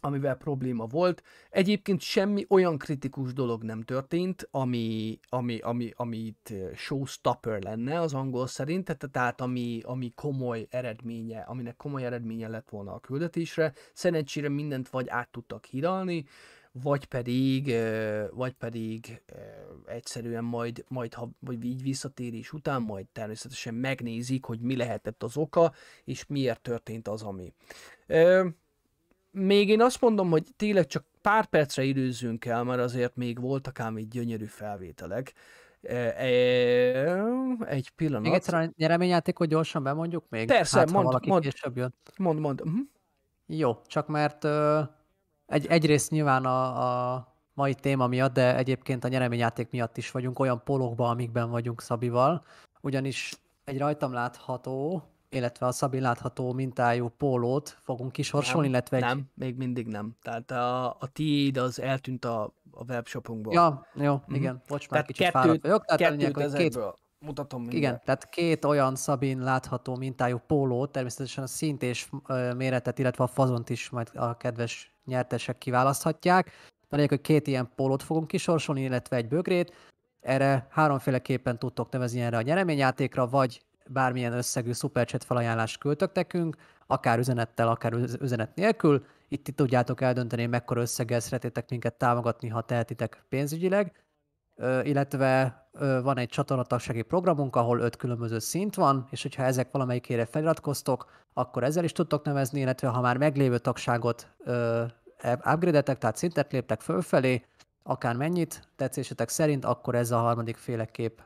amivel probléma volt. Egyébként semmi olyan kritikus dolog nem történt, ami, ami, ami, amit showstopper lenne az angol szerint, tehát ami, ami komoly eredménye, aminek komoly eredménye lett volna a küldetésre. Szerencsére mindent vagy át tudtak hidalni, vagy pedig, vagy pedig egyszerűen majd, majd ha vagy így visszatérés után, majd természetesen megnézik, hogy mi lehetett az oka, és miért történt az, ami. Még én azt mondom, hogy tényleg csak pár percre időzzünk el, mert azért még voltak ám így gyönyörű felvételek. Egy pillanat. Még egyszer a nyereményjátékot gyorsan bemondjuk még? Persze, hát, mond, ha valaki mond, később jön. Mond, mond. Uh-huh. Jó, csak mert uh, egy, egyrészt nyilván a, a mai téma miatt, de egyébként a nyereményjáték miatt is vagyunk olyan polokban, amikben vagyunk Szabival. Ugyanis egy rajtam látható... illetve a Szabi látható mintájú pólót fogunk kisorsolni, illetve... Egy... Nem, még mindig nem. Tehát a, a tiéd az eltűnt a, a webshopunkból. Ja, jó, mm-hmm. Igen, bocs, már kicsit fáradt vagyok. Tehát kettőt ezekből mutatom mindjárt. Igen, tehát két olyan Szabin látható mintájú pólót, természetesen a szint és méretet, illetve a fazont is majd a kedves nyertesek kiválaszthatják. De lényeg, hogy két ilyen pólót fogunk kisorsolni, illetve egy bögrét. Erre háromféleképpen tudtok nevezni erre a nyereményjátékra, vagy bármilyen összegű szuperchat felajánlást küldtök nekünk, akár üzenettel, akár üzenet nélkül. Itt tudjátok eldönteni, mekkora összeggel szeretnétek minket támogatni, ha tehetitek pénzügyileg. Ö, illetve ö, van egy csatornatagsági programunk, ahol öt különböző szint van, és hogyha ezek valamelyikére feliratkoztok, akkor ezzel is tudtok nevezni, illetve ha már meglévő tagságot upgrade-etek, tehát szintet léptek fölfelé, akár mennyit tetszésetek szerint, akkor ez a harmadik féleképp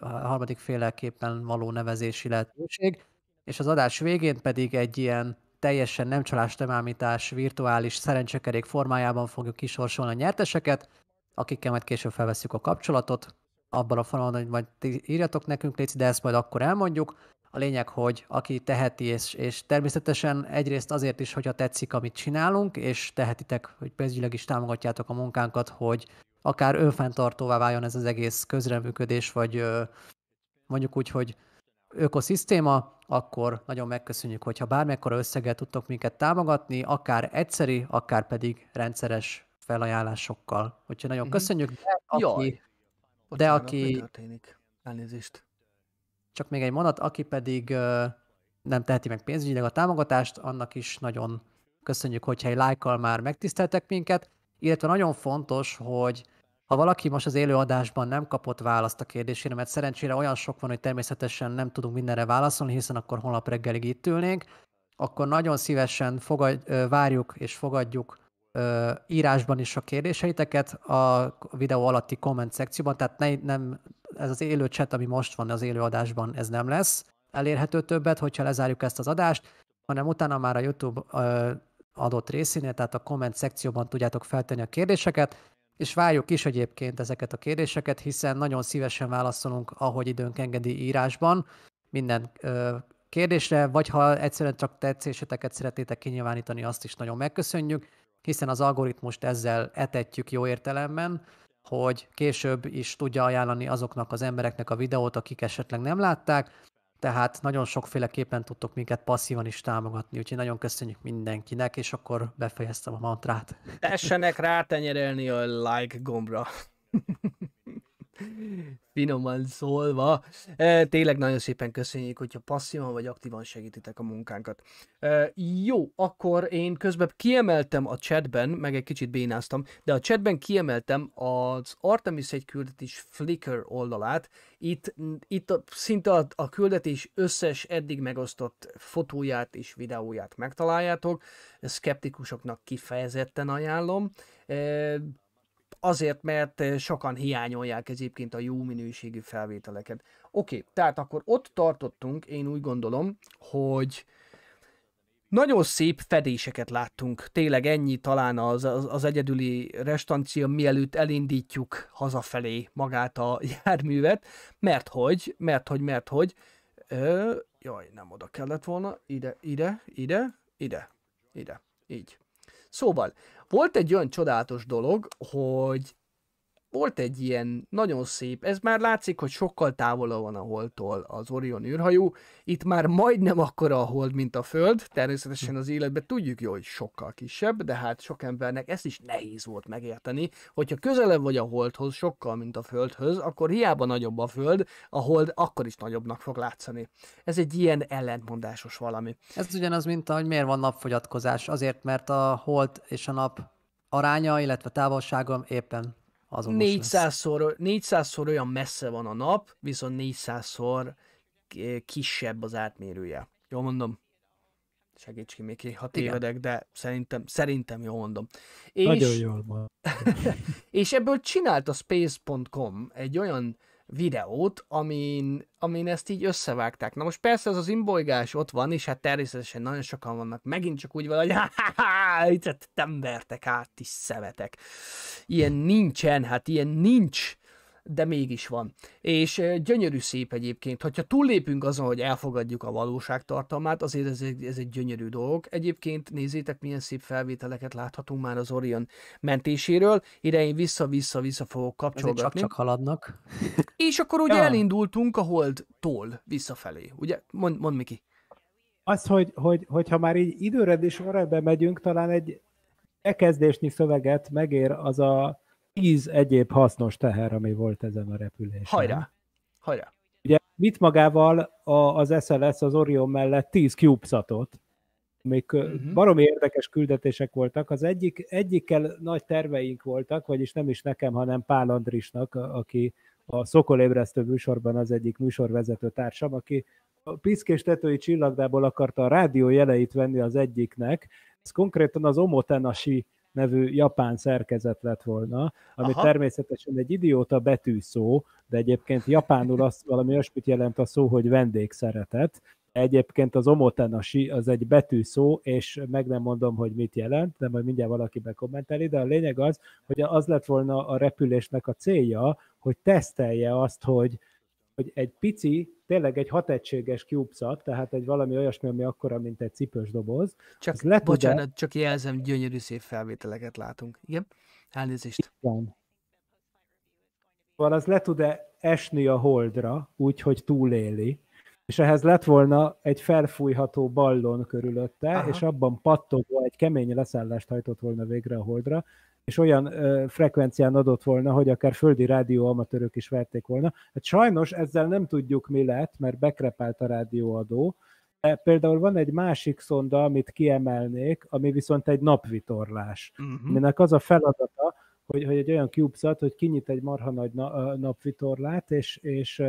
a harmadik féleképpen való nevezési lehetőség, és az adás végén pedig egy ilyen teljesen nem csalás temámítás virtuális szerencsekerék formájában fogjuk kisorsolni a nyerteseket, akikkel majd később felveszünk a kapcsolatot, abban a formában, hogy majd írjatok nekünk, légy, de ezt majd akkor elmondjuk. A lényeg, hogy aki teheti, és, és természetesen egyrészt azért is, hogyha tetszik, amit csinálunk, és tehetitek, hogy pénzügyileg is támogatjátok a munkánkat, hogy akár önfenntartóvá váljon ez az egész közreműködés, vagy mondjuk úgy, hogy ökoszisztéma, akkor nagyon megköszönjük, hogyha bármekkora összeggel tudtok minket támogatni, akár egyszeri, akár pedig rendszeres felajánlásokkal. Úgyhogy nagyon mm-hmm. köszönjük, de aki... De aki elnézést. Csak még egy mondat, aki pedig nem teheti meg pénzügyileg a támogatást, annak is nagyon köszönjük, hogyha egy lájkkal már megtiszteltek minket, Illetve nagyon fontos, hogy ha valaki most az élőadásban nem kapott választ a kérdésére, mert szerencsére olyan sok van, hogy természetesen nem tudunk mindenre válaszolni, hiszen akkor holnap reggelig itt ülnénk, akkor nagyon szívesen fogad, várjuk és fogadjuk írásban is a kérdéseiteket a videó alatti komment szekcióban, tehát ne, nem, ez az élő chat, ami most van az élőadásban, ez nem lesz elérhető többet, hogyha lezárjuk ezt az adást, hanem utána már a YouTube adott részénél, tehát a komment szekcióban tudjátok feltenni a kérdéseket, és várjuk is egyébként ezeket a kérdéseket, hiszen nagyon szívesen válaszolunk, ahogy időnk engedi írásban minden ö, kérdésre, vagy ha egyszerűen csak tetszéseteket szeretnétek kinyilvánítani, azt is nagyon megköszönjük, hiszen az algoritmust ezzel etetjük jó értelemben, hogy később is tudja ajánlani azoknak az embereknek a videót, akik esetleg nem látták, tehát nagyon sokféleképpen tudtok minket passzívan is támogatni, úgyhogy nagyon köszönjük mindenkinek, és akkor befejeztem a mantrát. Tessenek rátenyerelni a like gombra. Finoman szólva. Tényleg nagyon szépen köszönjük, hogyha passzívan vagy aktívan segítitek a munkánkat. Jó, akkor én közben kiemeltem a chatben, meg egy kicsit bénáztam, de a chatben kiemeltem az Artemis egy küldetés Flickr oldalát. Itt, itt a, szinte a, a küldetés összes eddig megosztott fotóját és videóját megtaláljátok. Szkeptikusoknak kifejezetten ajánlom. Azért, mert sokan hiányolják egyébként a jó minőségű felvételeket. Oké, okay, tehát akkor ott tartottunk, én úgy gondolom, hogy nagyon szép fedéseket láttunk. Tényleg ennyi talán az, az, az egyedüli restancia, mielőtt elindítjuk hazafelé magát a járművet, mert hogy, mert hogy, mert hogy, ö, jaj, nem oda kellett volna, ide, ide, ide, ide, ide, így. Szóval, volt egy olyan csodálatos dolog, hogy volt egy ilyen nagyon szép, ez már látszik, hogy sokkal távolabb van a Holdtól az Orion űrhajó, itt már majdnem akkora a Hold, mint a Föld, természetesen az életben tudjuk jó, hogy sokkal kisebb, de hát sok embernek ezt is nehéz volt megérteni, hogyha közelebb vagy a Holdhoz, sokkal, mint a Földhöz, akkor hiába nagyobb a Föld, a Hold akkor is nagyobbnak fog látszani. Ez egy ilyen ellentmondásos valami. Ez ugyanaz, mint ahogy miért van napfogyatkozás, azért, mert a Hold és a nap aránya, illetve távolsága éppen négyszázszor olyan messze van a nap, viszont négyszázszor kisebb az átmérője. Jól mondom? Segíts ki, Miki, ha tévedek, de szerintem, szerintem jól mondom. És, nagyon jól van. És ebből csinált a space pont com egy olyan videót, amin, amin ezt így összevágták. Na most persze ez az imbolygás ott van, és hát természetesen nagyon sokan vannak megint csak úgy valahogy, ha-ha-ha, itt nem vertek át, ti szemetek. Ilyen nincsen, hát ilyen nincs, de mégis van. És gyönyörű szép egyébként, hogyha túllépünk azon, hogy elfogadjuk a valóság tartalmát, azért ez egy, ez egy gyönyörű dolog. Egyébként nézzétek, milyen szép felvételeket láthatunk már az Orion mentéséről. Ide én vissza-vissza-vissza fogok kapcsolgatni. Ezért csak-csak haladnak. És akkor ugye ja. elindultunk a Holdtól visszafelé. Ugye? Mond, mond Miki. Az, hogy, hogy, hogyha már így időrend és sorrendben megyünk, talán egy elkezdésnyi szöveget megér az a tíz egyéb hasznos teher, ami volt ezen a repülésen. Hajrá! Hajrá! Ugye mit magával a, az es el es az Orion mellett tíz CubeSatot, amik uh-huh. baromi érdekes küldetések voltak. Az egyik, egyikkel nagy terveink voltak, vagyis nem is nekem, hanem Pál Andrisnak, aki a Szokolébresztő műsorban az egyik műsorvezető társam, aki a Piszkés tetői csillagdából akarta a rádió jeleit venni az egyiknek. Ez konkrétan az Omotenashi nevű japán szerkezet lett volna, ami Aha. természetesen egy idióta betűszó, de egyébként japánul azt valami olyasmit jelent a szó, hogy vendégszeretet. Egyébként az Omotenashi az egy betűszó, és meg nem mondom, hogy mit jelent, de majd mindjárt valaki bekommenteli, de a lényeg az, hogy az lett volna a repülésnek a célja, hogy tesztelje azt, hogy, hogy egy pici, tényleg egy hategységes CubeSat, tehát egy valami olyasmi, ami akkora, mint egy cipős doboz. Csak, le bocsánat, tudja... csak jelzem, gyönyörű szép felvételeket látunk. Igen? Elnézést. Igen. Az le tud-e esni a Holdra, úgyhogy túléli, és ehhez lett volna egy felfújható ballon körülötte, Aha. és abban pattogva egy kemény leszállást hajtott volna végre a Holdra, és olyan ö, frekvencián adott volna, hogy akár földi rádióamatőrök is verték volna. Hát sajnos ezzel nem tudjuk, mi lett, mert bekrepált a rádióadó, Például van egy másik szonda, amit kiemelnék, ami viszont egy napvitorlás. Uh-huh. Aminek az a feladata, hogy, hogy egy olyan CubeSat, hogy kinyit egy marha nagy napvitorlát, és, és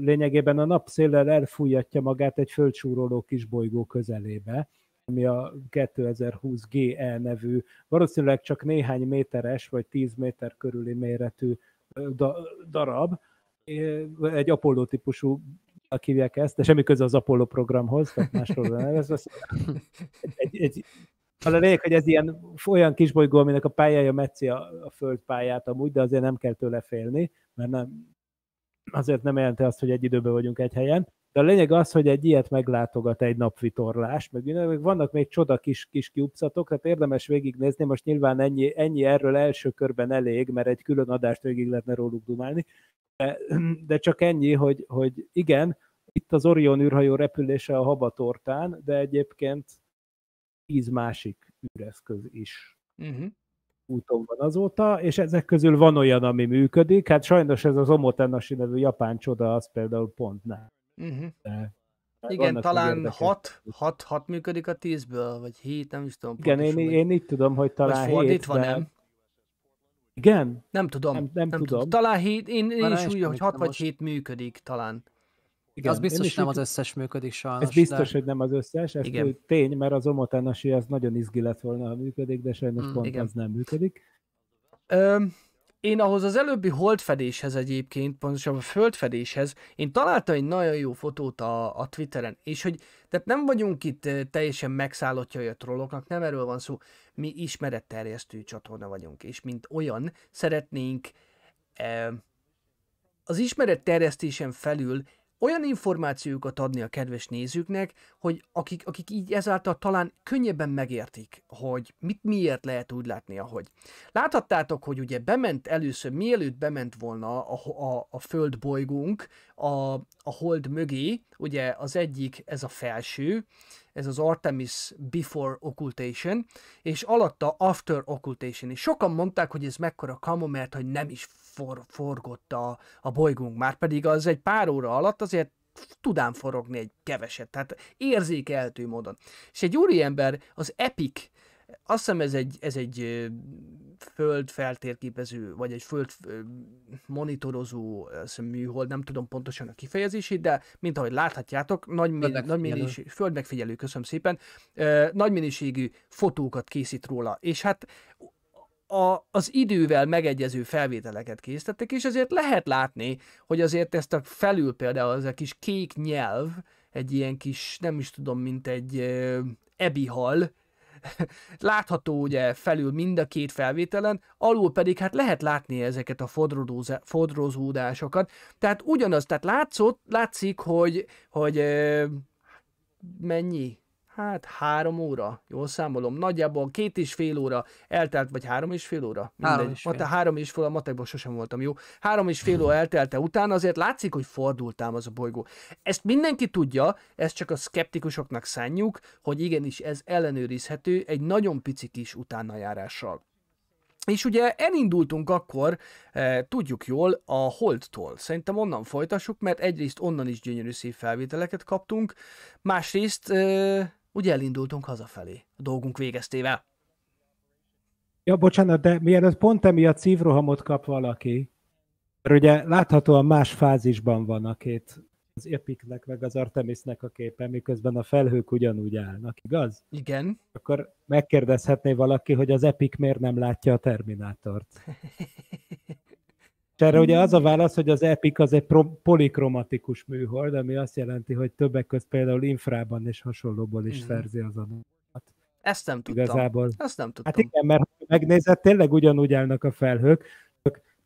lényegében a napszéllel elfújjatja magát egy földsúroló kisbolygó közelébe, ami a kétezer-húsz gé e nevű, valószínűleg csak néhány méteres, vagy tíz méter körüli méretű darab, egy Apollo típusú, hívják ezt, de semmi köze az Apollo programhoz, tehát másról nem. Ez az, egy, egy, a lényeg, hogy ez ilyen olyan kisbolygó, aminek a pályája metszi a, a Föld pályát amúgy, de azért nem kell tőle félni, mert nem, azért nem jelenti azt, hogy egy időben vagyunk egy helyen. De a lényeg az, hogy egy ilyet meglátogat egy napvitorlás, meg vannak még csoda kis, kis CubeSatok, tehát érdemes végignézni, most nyilván ennyi, ennyi erről első körben elég, mert egy külön adást végig lehetne róluk dumálni, de, de csak ennyi, hogy, hogy igen, itt az Orion űrhajó repülése a habatortán, de egyébként tíz másik űreszköz is uh-huh. úton van azóta, és ezek közül van olyan, ami működik, hát sajnos ez az Omotenashi nevű japán csoda, az például pont nem. Uh-huh. Igen, talán hat, hat, hat működik a tízből, vagy hét, nem is tudom. Igen, én, én így tudom, hogy talán hét. Fordítva de... nem? Igen? Nem tudom. Nem, nem, nem tudom. tudom. Talán hét, én, én is úgy, hogy hat vagy hét működik talán. Igen, az biztos, nem az összes működik sajnos. Ez biztos, de... hogy nem az összes, ez úgy tény, mert az Omotenashi az nagyon izgi lett volna, ha működik, de sajnos mm, pont igen. az nem működik. Um... Én ahhoz az előbbi holdfedéshez egyébként, pontosan a földfedéshez, én találtam egy nagyon jó fotót a, a Twitteren, és hogy tehát nem vagyunk itt teljesen megszállottjai a trolloknak, nem erről van szó, mi ismeretterjesztő csatorna vagyunk, és mint olyan szeretnénk eh, az ismeretterjesztésen felül olyan információkat adni a kedves nézőknek, hogy akik, akik így ezáltal talán könnyebben megértik, hogy mit miért lehet úgy látni, ahogy. Láthattátok, hogy ugye bement először, mielőtt bement volna a, a, a földbolygónk a, a hold mögé, ugye az egyik, ez a felső, ez az Artemis Before Occultation, és alatta After Occultation, és sokan mondták, hogy ez mekkora kamu, mert hogy nem is for, forgott a, a bolygónk, már pedig az egy pár óra alatt azért tudám forogni egy keveset, tehát érzékelhető módon. És egy úriember, az Epic, azt hiszem ez egy, ez egy földfeltérképező, vagy egy föld monitorozó műhold, nem tudom pontosan a kifejezését, de mint ahogy láthatjátok, nagy, föld nagy minőségű, föld megfigyelő, köszönöm szépen, nagy minőségű fotókat készít róla, és hát a, az idővel megegyező felvételeket készítettek, és azért lehet látni, hogy azért ezt a felül például ez a kis kék nyelv, egy ilyen kis, nem is tudom, mint egy ebihal, látható ugye felül mind a két felvételen, alul pedig hát lehet látni ezeket a fodrozódásokat. Tehát ugyanaz, tehát látszott, látszik, hogy, hogy euh, mennyi? Hát három óra, jól számolom, nagyjából két és fél óra eltelt, vagy három és fél óra? Három és fél. Mata, három és fél, a matekból sosem voltam jó. Három és fél óra eltelte után azért látszik, hogy fordultám az a bolygó. Ezt mindenki tudja, ezt csak a szkeptikusoknak szánjuk, hogy igenis ez ellenőrizhető egy nagyon pici kis utánajárással. És ugye elindultunk akkor, e, tudjuk jól, a Holdtól. Szerintem onnan folytassuk, mert egyrészt onnan is gyönyörű szép felvételeket kaptunk, másrészt e, ugye elindultunk hazafelé, a dolgunk végeztével. Ja, bocsánat, de mielőtt pont emiatt szívrohamot kap valaki, mert ugye láthatóan más fázisban van a két, az Epicnek meg az Artemisnek a képe, miközben a felhők ugyanúgy állnak, igaz? Igen. Akkor megkérdezhetné valaki, hogy az Epic miért nem látja a Terminátort. És erre ugye az a válasz, hogy az Epic az egy polikromatikus műhold, ami azt jelenti, hogy többek között például infrában és hasonlóból is szerzi az adatokat. Ezt nem tudtam. Igazából. Ezt nem tudtam. Hát igen, mert ha megnézed, tényleg ugyanúgy állnak a felhők,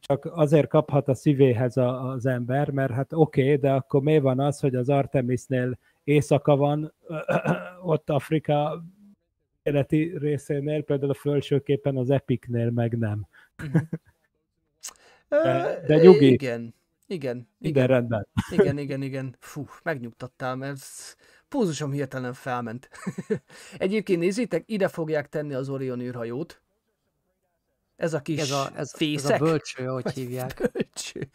csak azért kaphat a szívéhez a, az ember, mert hát oké, okay, de akkor mi van az, hogy az Artemisnél éjszaka van, ott Afrika keleti részénél, például a fölsőképen az Epicnél meg nem. De, de nyugi. Igen, igen. Minden igen. rendben. Igen, igen, igen. Fú, megnyugtattál, mert pózusom hirtelen felment. Egyébként nézzétek, ide fogják tenni az Orion űrhajót. Ez a kis ez a, ez, fészek? Ez a bölcső, ahogy hívják. Bölcső.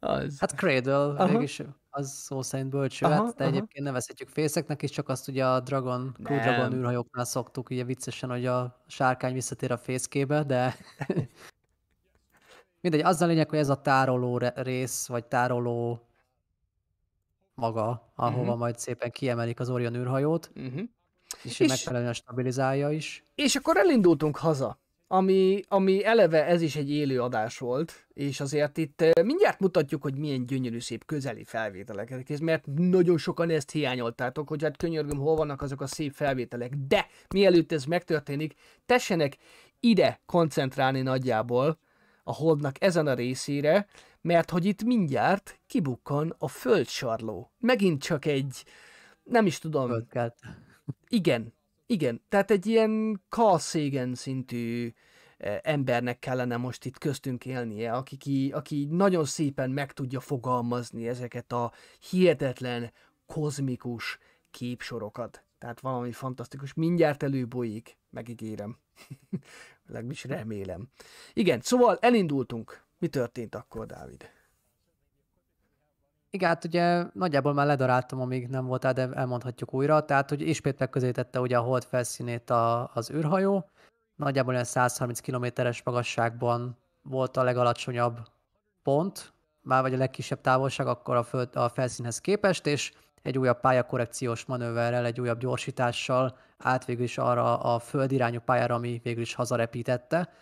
Az. Hát Cradle mégis az szó szerint bölcső, aha, hát, de aha. egyébként nevezhetjük fészeknek is, csak azt ugye a Dragon, Crew Dragon űrhajóknál szoktuk, ugye viccesen, hogy a sárkány visszatér a fészkébe, de mindegy, az a lényeg, hogy ez a tároló rész, vagy tároló maga, ahova uh-huh. majd szépen kiemelik az Orion űrhajót, uh-huh. és, és megfelelően stabilizálja is. És akkor elindultunk haza. Ami, ami eleve ez is egy élő adás volt, és azért itt mindjárt mutatjuk, hogy milyen gyönyörű szép közeli felvételek, mert nagyon sokan ezt hiányoltátok, hogy hát könyörgöm, hol vannak azok a szép felvételek, de mielőtt ez megtörténik, tessenek ide koncentrálni nagyjából a Holdnak ezen a részére, mert hogy itt mindjárt kibukkan a földsarló. Megint csak egy, nem is tudom. Földkelt. Igen. Igen, tehát egy ilyen Carl Sagan szintű embernek kellene most itt köztünk élnie, aki, aki nagyon szépen meg tudja fogalmazni ezeket a hihetetlen, kozmikus képsorokat. Tehát valami fantasztikus, mindjárt előbújik, megígérem. Legalábbis remélem. Igen, szóval elindultunk. Mi történt akkor, Dávid? Igen, hát ugye nagyjából már ledaráltam, amíg nem voltál, de elmondhatjuk újra. Tehát, hogy ismét megközelítette ugye a Hold felszínét a, az űrhajó. Nagyjából olyan száz harminc kilométeres magasságban volt a legalacsonyabb pont, már vagy a legkisebb távolság akkor a, föld, a felszínhez képest, és egy újabb pályakorrekciós manőverrel, egy újabb gyorsítással állt végül is arra a földirányú pályára, ami végül is hazarepítette.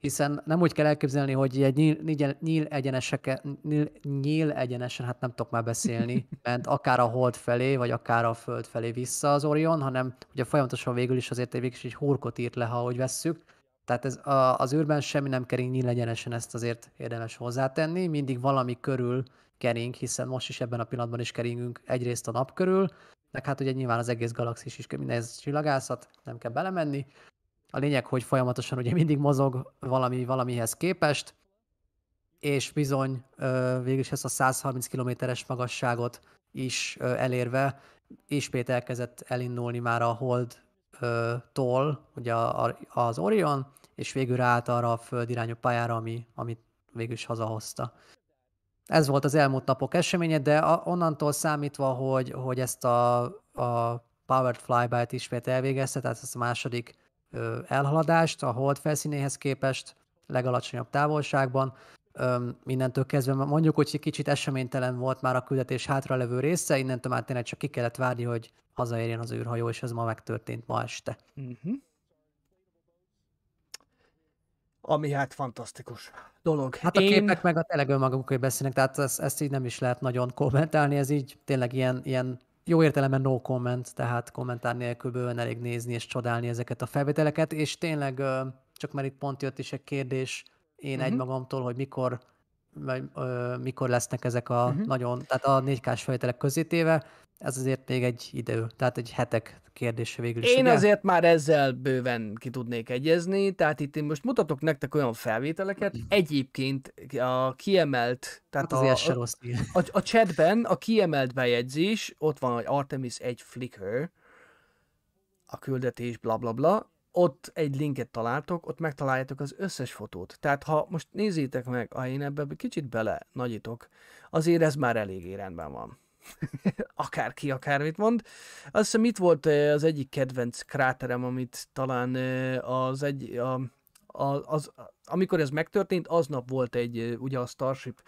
Hiszen nem úgy kell elképzelni, hogy egy nyíl, nyíl, nyíl, egyeneseke, nyíl, nyíl egyenesen, hát nem tudok már beszélni, ment akár a Hold felé, vagy akár a Föld felé vissza az Orion, hanem ugye folyamatosan végül is azért végül is egy hurkot írt le, ha ahogy vesszük. Tehát ez a, az űrben semmi nem kering nyíl egyenesen, ezt azért érdemes hozzátenni. Mindig valami körül kering, hiszen most is ebben a pillanatban is keringünk egyrészt a nap körül, meg hát ugye nyilván az egész galaxis is, minden ez csillagászat, nem kell belemenni. A lényeg, hogy folyamatosan ugye mindig mozog valami valamihez képest, és bizony végül is ezt a száz harminc kilométeres magasságot is elérve ismét elkezdett elindulni már a Holdtól, ugye az Orion, és végül ráállt arra a földirányú pályára, ami, amit végül is hazahozta. Ez volt az elmúlt napok eseménye, de onnantól számítva, hogy, hogy ezt a, a Powered Flyby-t ismét elvégezte, tehát ezt a második elhaladást a Hold felszínéhez képest legalacsonyabb távolságban. Mindentől kezdve mondjuk, hogy kicsit eseménytelen volt már a küldetés hátralevő része, innentől már tényleg csak ki kellett várni, hogy hazaérjen az űrhajó, és ez ma megtörtént ma este. Uh-huh. Ami hát fantasztikus dolog. Hát a Én... képek meg a tényleg önmagukról beszélnek, tehát ezt, ezt így nem is lehet nagyon kommentálni, ez így tényleg ilyen, ilyen jó értelemben no comment, tehát kommentár nélkül bőven elég nézni és csodálni ezeket a felvételeket, és tényleg csak már itt pont jött is egy kérdés én uh-huh. egymagamtól, hogy mikor, mikor lesznek ezek a uh-huh. nagyon, tehát a négy kás felvételek közétéve, ez azért még egy idő, tehát egy hetek kérdése végül is. Én ugye? Azért már ezzel bőven ki tudnék egyezni, tehát itt én most mutatok nektek olyan felvételeket, egyébként a kiemelt, tehát hát a, a, a, a chatben a kiemelt bejegyzés, ott van, hogy Artemis egy Flickr, a küldetés, blablabla, bla, bla, ott egy linket találtok, ott megtaláljátok az összes fotót. Tehát ha most nézzétek meg, ha én ebbe kicsit bele nagyítok, azért ez már eléggé rendben van. Akárki, akármit mond. Azt hiszem itt volt az egyik kedvenc kráterem, amit talán az egy, a, a, az, amikor ez megtörtént, aznap volt egy, ugye a Starship,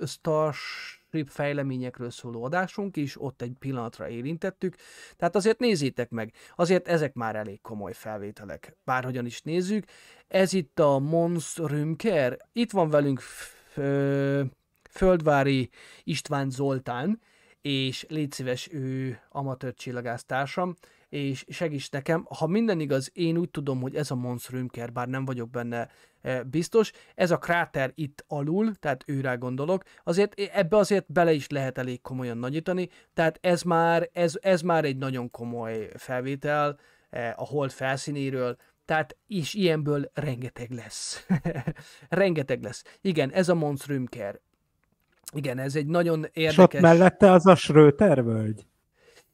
a Starship fejleményekről szóló adásunk is, ott egy pillanatra érintettük. Tehát azért nézzétek meg, azért ezek már elég komoly felvételek. Bárhogyan is nézzük. Ez itt a Mons Rümker, itt van velünk f- Földvári István Zoltán, és légy szíves, ő amatőr csillagásztársam, és segíts nekem, ha minden igaz, én úgy tudom, hogy ez a Mons Rümker, bár nem vagyok benne biztos, ez a kráter itt alul, tehát őrá gondolok, azért ebbe azért bele is lehet elég komolyan nagyítani, tehát ez már, ez, ez már egy nagyon komoly felvétel a Hold felszínéről. Tehát is ilyenből rengeteg lesz. rengeteg lesz. Igen, ez a Mons Rümker. Igen, ez egy nagyon érdekes... És ott mellette az a Schröter völgy.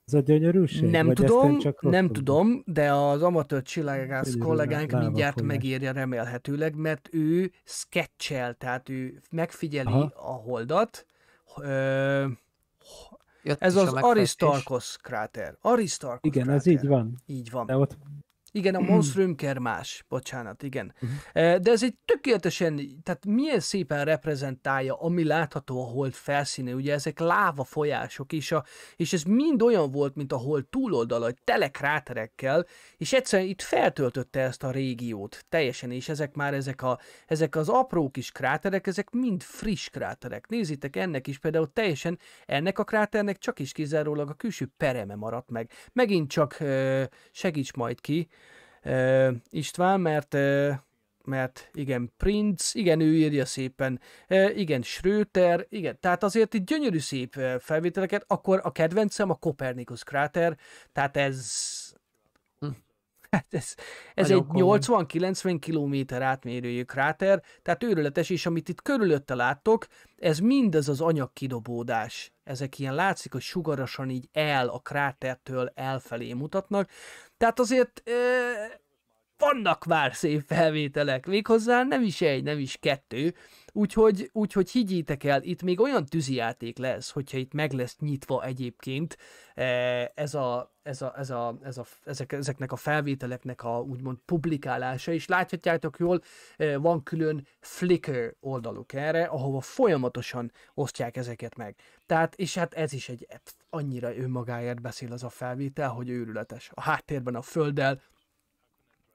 Ez a gyönyörűség? Nem tudom, nem tudom, de az amatőr csillagász kollégánk mindjárt megírja remélhetőleg, mert ő sketchel, tehát ő megfigyeli aha. a holdat. Ö, ez az Aristarchos kráter. Aristarchos igen, kráter. Ez így van. Így van. De ott... Igen, a Mons Rümker más, bocsánat, igen. Uh-huh. De ez egy tökéletesen, tehát milyen szépen reprezentálja, ami látható a hold felszíne, ugye ezek láva folyások, és, a, és ez mind olyan volt, mint a hold túloldala, hogy tele kráterekkel, és egyszerűen itt feltöltötte ezt a régiót teljesen, és ezek már ezek, a, ezek az apró kis kráterek, ezek mind friss kráterek. Nézzétek, ennek is például teljesen, ennek a kráternek csak is kizárólag a külső pereme maradt meg. Megint csak segíts majd ki, Uh, István, mert, uh, mert igen, Prince, igen, ő írja szépen, uh, igen, Schröter, igen, tehát azért itt gyönyörű szép felvételeket, akkor a kedvencem a Kopernikus kráter, tehát ez hm. hát ez, ez egy nyolcvan-kilencven kilométer átmérőjű kráter, tehát őrületes, és amit itt körülötte láttok, ez mindez az anyagkidobódás. Ezek ilyen látszik, hogy sugarasan így el a krátertől elfelé mutatnak. Tehát azért e, vannak már szép felvételek, méghozzá nem is egy, nem is kettő. Úgyhogy, úgyhogy higgyétek el, itt még olyan tűzijáték lesz, hogyha itt meg lesz nyitva egyébként ez a, ez a, ez a, ez a, ezek, ezeknek a felvételeknek a úgymond publikálása, és láthatjátok jól, van külön Flickr oldaluk erre, ahova folyamatosan osztják ezeket meg. Tehát, és hát ez is egy annyira önmagáért beszél az a felvétel, hogy őrületes. A háttérben a földdel,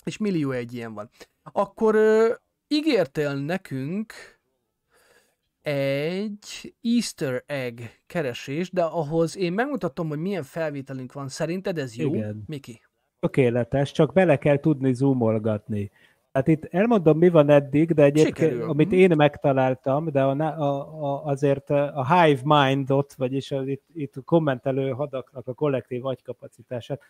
és millió egy ilyen van. Akkor ígértél nekünk egy Easter egg keresés, de ahhoz én megmutatom, hogy milyen felvételünk van. Szerinted ez jó, igen. Miki? Tökéletes, csak bele kell tudni zoomolgatni. Hát itt elmondom, mi van eddig, de egyébként, sikerül. Amit én megtaláltam, de a, a, a, azért a hive mindot, vagyis a, itt, itt a kommentelő hadaknak a kollektív agykapacitását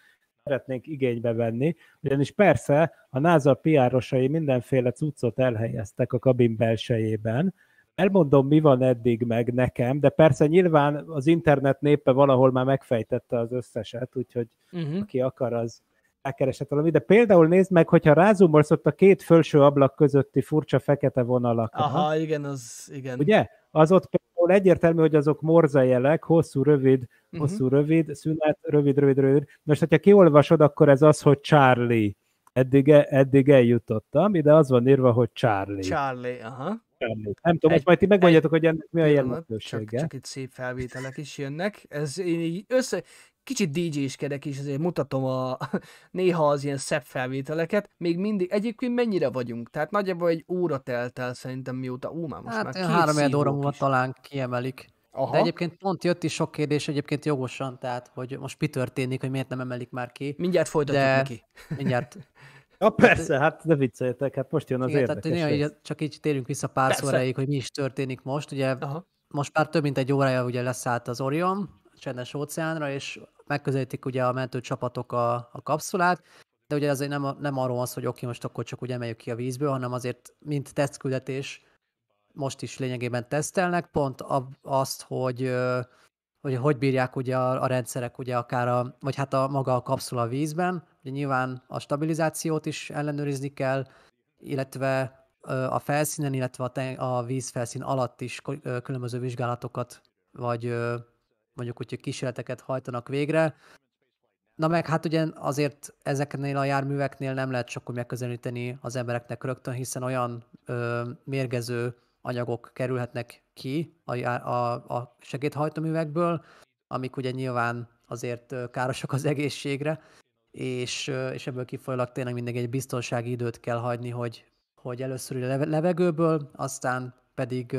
szeretnénk igénybe venni, ugyanis persze a NASA pé er-osai mindenféle cuccot elhelyeztek a kabin belsejében. Elmondom, mi van eddig meg nekem, de persze nyilván az internet népe valahol már megfejtette az összeset, úgyhogy uh-huh. aki akar, az elkeresett valami. De például nézd meg, hogyha rázumolsz ott a két felső ablak közötti furcsa fekete vonalakra. Aha, igen, az igen. Ugye? Az ott például egyértelmű, hogy azok morzajelek, hosszú, rövid, uh-huh. hosszú, rövid, szünet, rövid, rövid, rövid. Most, hogyha kiolvasod, akkor ez az, hogy Charlie. Eddig, eddig eljutottam, ide az van írva, hogy Charlie. Charlie, aha. Nem tudom, egy, majd ti megmondjátok, egy, hogy ennek mi a jelentősége. Csak, csak itt szép felvételek is jönnek. Ez én így össze... Kicsit dé jé-skedek is, azért mutatom a, néha az ilyen szebb felvételeket. Még mindig, egyébként mennyire vagyunk? Tehát nagyjából egy óra telt el szerintem mióta. Ó, már most hát már két három óra múlva talán kiemelik. Aha. De egyébként pont jött is sok kérdés, egyébként jogosan, tehát hogy most mi történik, hogy miért nem emelik már ki. Mindjárt folytatjuk de... ki. Mindjárt. Ja, persze, hát ne vicceljetek, hát most jön az igen, érdekes. Tehát néha így, csak így térünk vissza pár szóraig, hogy mi is történik most. Ugye aha. most már több mint egy órája ugye leszállt az Orion, a csendes óceánra, és megközelítik ugye a mentőcsapatok a, a kapszulát, de ugye azért nem, nem arról az, hogy oké, most akkor csak úgy emeljük ki a vízből, hanem azért mint tesztküldetés most is lényegében tesztelnek, pont azt, hogy hogy, hogy bírják ugye a, a rendszerek ugye akár a, vagy hát a maga a kapszula vízben, ugye nyilván a stabilizációt is ellenőrizni kell, illetve a felszínen, illetve a, ten, a vízfelszín alatt is különböző vizsgálatokat, vagy mondjuk úgy, hogy kísérleteket hajtanak végre. Na meg hát ugye azért ezeknél a járműveknél nem lehet csak úgy megközelíteni az embereknek rögtön, hiszen olyan ö, mérgező anyagok kerülhetnek ki a, a, a segédhajtóművekből, amik ugye nyilván azért károsak az egészségre, és, és ebből kifolyólag tényleg mindig egy biztonsági időt kell hagyni, hogy, hogy először a levegőből, aztán pedig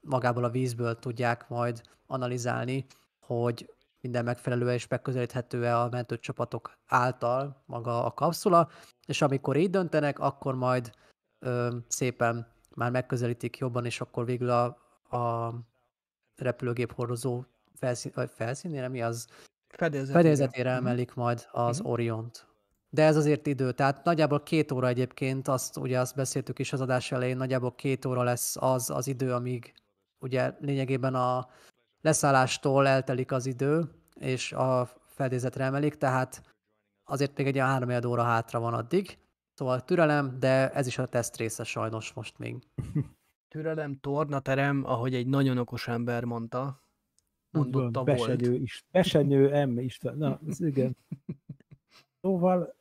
magából a vízből tudják majd analizálni, hogy minden megfelelő és megközelíthető-e a mentőcsapatok által maga a kapszula, és amikor így döntenek, akkor majd ö, szépen már megközelítik jobban, és akkor végül a, a repülőgép hordozó felszín, felszínére, mi az? Fedélzetére, Fedélzetére emelik majd az mm-hmm. Oriont. De ez azért idő, tehát nagyjából két óra egyébként, azt ugye azt beszéltük is az adás elején, nagyjából két óra lesz az az idő, amíg ugye lényegében a leszállástól eltelik az idő, és a fedélzetre emelik, tehát azért még egy ilyen három óra hátra van addig. Szóval türelem, de ez is a teszt része sajnos most még. Türelem, tornaterem, ahogy egy nagyon okos ember mondta, mondotta volt. Besenyő is. Besenyő M István. Na, ez igen. Szóval...